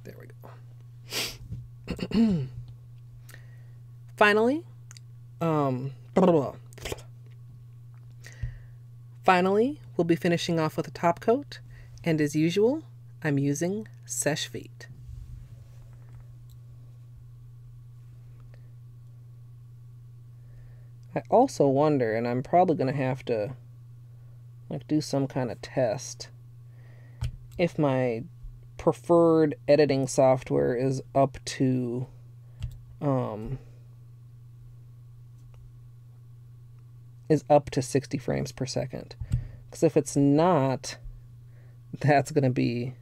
There we go. Finally, um, blah, blah, blah. Finally, we'll be finishing off with a top coat, and as usual, I'm using Seche Vite. I also wonder, and I'm probably gonna have to like do some kind of test, if my preferred editing software is up to um, is up to sixty frames per second. Because if it's not, that's gonna be,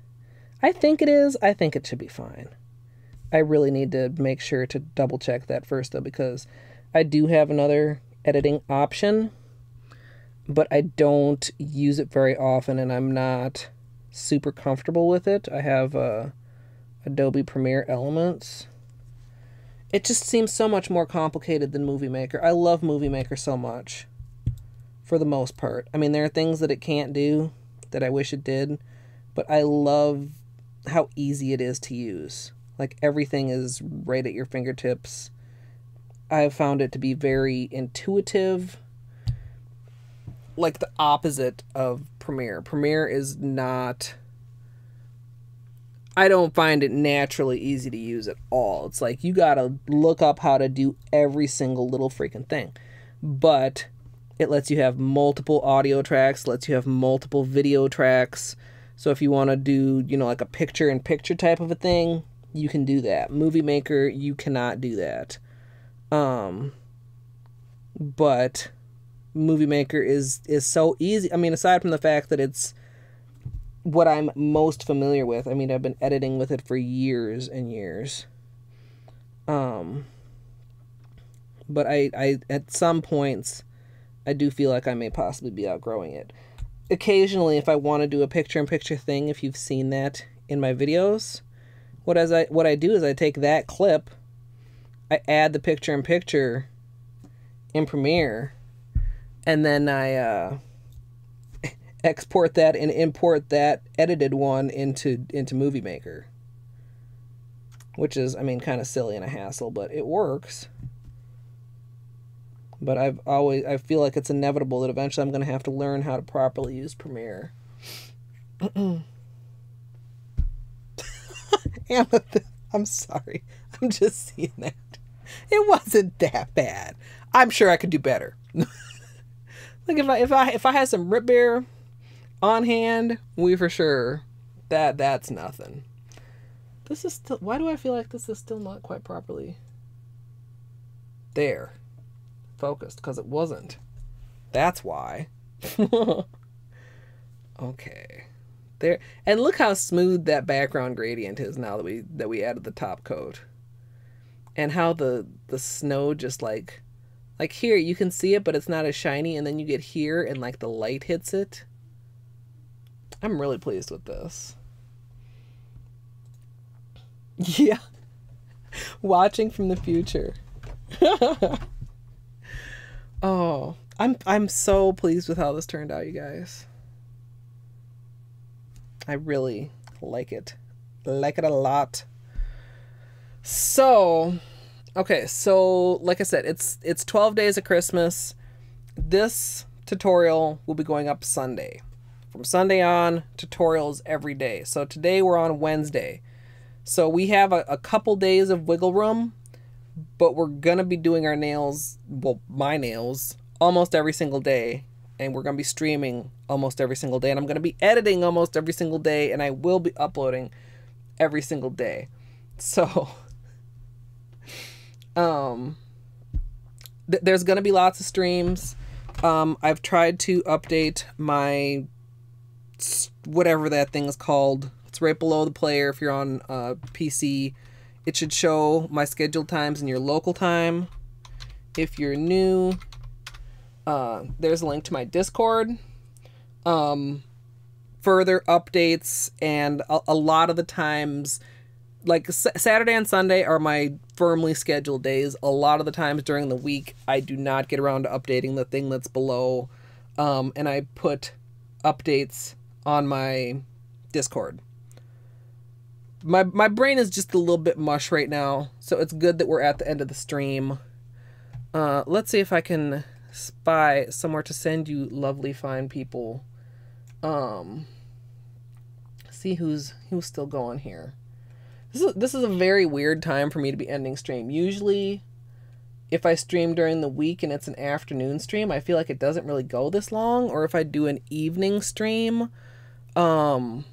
I think it is, I think it should be fine. I really need to make sure to double check that first though, because I do have another editing option, but I don't use it very often and I'm not super comfortable with it. I have uh, Adobe Premiere Elements. It just seems so much more complicated than Movie Maker. I love Movie Maker so much, for the most part. I mean, there are things that it can't do that I wish it did, but I love how easy it is to use. Like, everything is right at your fingertips. I've found it to be very intuitive, like the opposite of Premiere. Premiere is not, I don't find it naturally easy to use at all. It's like you gotta look up how to do every single little freaking thing. But it lets you have multiple audio tracks, lets you have multiple video tracks. So if you wanna do, you know, like a picture in picture type of a thing, you can do that. Movie Maker, you cannot do that. Um, but Movie Maker is, is so easy. I mean, aside from the fact that it's what I'm most familiar with. I mean, I've been editing with it for years and years. Um, but I, I, at some points, I do feel like I may possibly be outgrowing it. Occasionally, if I want to do a picture-in-picture thing, if you've seen that in my videos, what as I, what I do is I take that clip, I add the picture-in-picture in Premiere, and then I uh, export that and import that edited one into into Movie Maker, which is, I mean, kind of silly and a hassle, but it works. But I've always, I feel like it's inevitable that eventually I'm going to have to learn how to properly use Premiere. I'm sorry, I'm just seeing that. It wasn't that bad. I'm sure I could do better. Like if I if I if I had some root beer on hand, we for sure that that's nothing. This is still, why do I feel like this is still not quite properly there focused? Because it wasn't. That's why. Okay. There, and look how smooth that background gradient is now that we that we added the top coat. And how the, the snow just like, like here you can see it, but it's not as shiny. And then you get here and like the light hits it. I'm really pleased with this. Yeah. Watching from the future. Oh, I'm, I'm so pleased with how this turned out, you guys. I really like it. Like it a lot. So, okay, so like I said, it's it's twelve days of Christmas. This tutorial will be going up Sunday. From Sunday on, tutorials every day. So today we're on Wednesday. So we have a, a couple days of wiggle room, but we're gonna be doing our nails, well, my nails, almost every single day. And we're gonna be streaming almost every single day. And I'm gonna be editing almost every single day. And I will be uploading every single day. So... Um, th there's going to be lots of streams. Um, I've tried to update my, whatever that thing is called. It's right below the player. If you're on uh, P C, it should show my scheduled times and your local time. If you're new, Uh, there's a link to my Discord, um, further updates, and a, a lot of the times, like S- Saturday and Sunday are my firmly scheduled days. A lot of the times during the week, I do not get around to updating the thing that's below, um, and I put updates on my Discord. My, my brain is just a little bit mush right now, so it's good that we're at the end of the stream. Uh, let's see if I can spy somewhere to send you lovely fine people. Um, see who's who's still going here. This is, this is a very weird time for me to be ending stream. Usually, if I stream during the week and it's an afternoon stream, I feel like it doesn't really go this long. Or if I do an evening stream, um,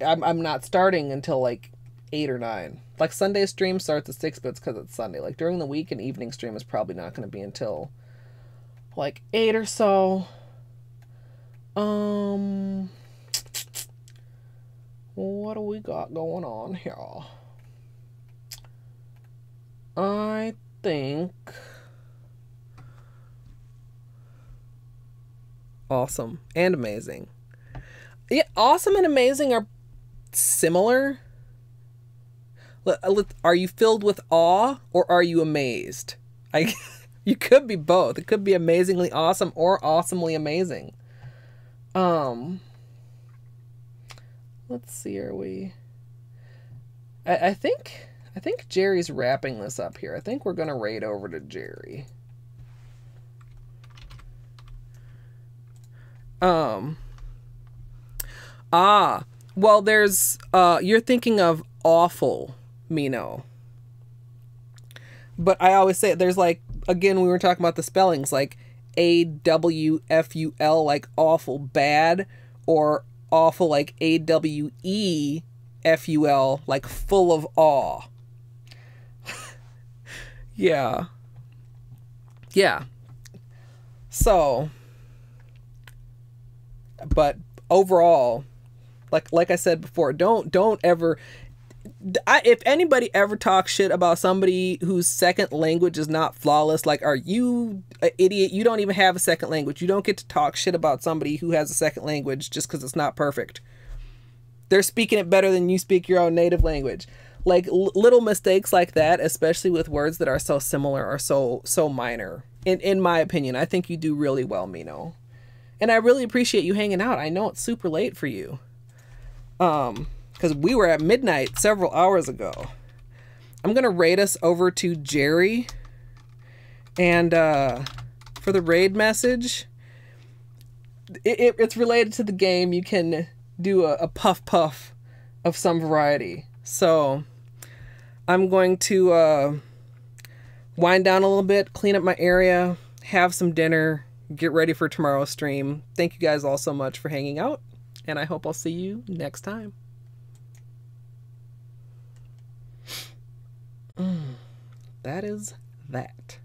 I'm, I'm not starting until like eight or nine. Like Sunday stream starts at six, but it's because it's Sunday. Like during the week, an evening stream is probably not going to be until like eight or so. Um... What do we got going on here? I think... Awesome and amazing. Yeah, awesome and amazing are similar. Are you filled with awe or are you amazed? I, you could be both. It could be amazingly awesome or awesomely amazing. Um... Let's see, are we... I, I think I think Jerry's wrapping this up here. I think we're going to raid over to Jerry. Um. Ah, well, there's... Uh, you're thinking of awful, Mino. But I always say there's like... Again, we were talking about the spellings, like A W F U L, like awful, bad, or... awful, like A W E F U L, like full of awe. Yeah. Yeah. So, but overall, like, like I said before, don't, don't ever, I, if anybody ever talks shit about somebody whose second language is not flawless, like, are you an idiot? You don't even have a second language. You don't get to talk shit about somebody who has a second language just because it's not perfect. They're speaking it better than you speak your own native language. Like, l little mistakes like that, especially with words that are so similar, are so, so minor. In, in my opinion, I think you do really well, Mino. And I really appreciate you hanging out. I know it's super late for you. Um... Because we were at midnight several hours ago. I'm going to raid us over to Jerry. And uh, for the raid message, it, it, it's related to the game. You can do a, a puff puff of some variety. So I'm going to uh, wind down a little bit, clean up my area, have some dinner, get ready for tomorrow's stream. Thank you guys all so much for hanging out. And I hope I'll see you next time. Mm, that is that.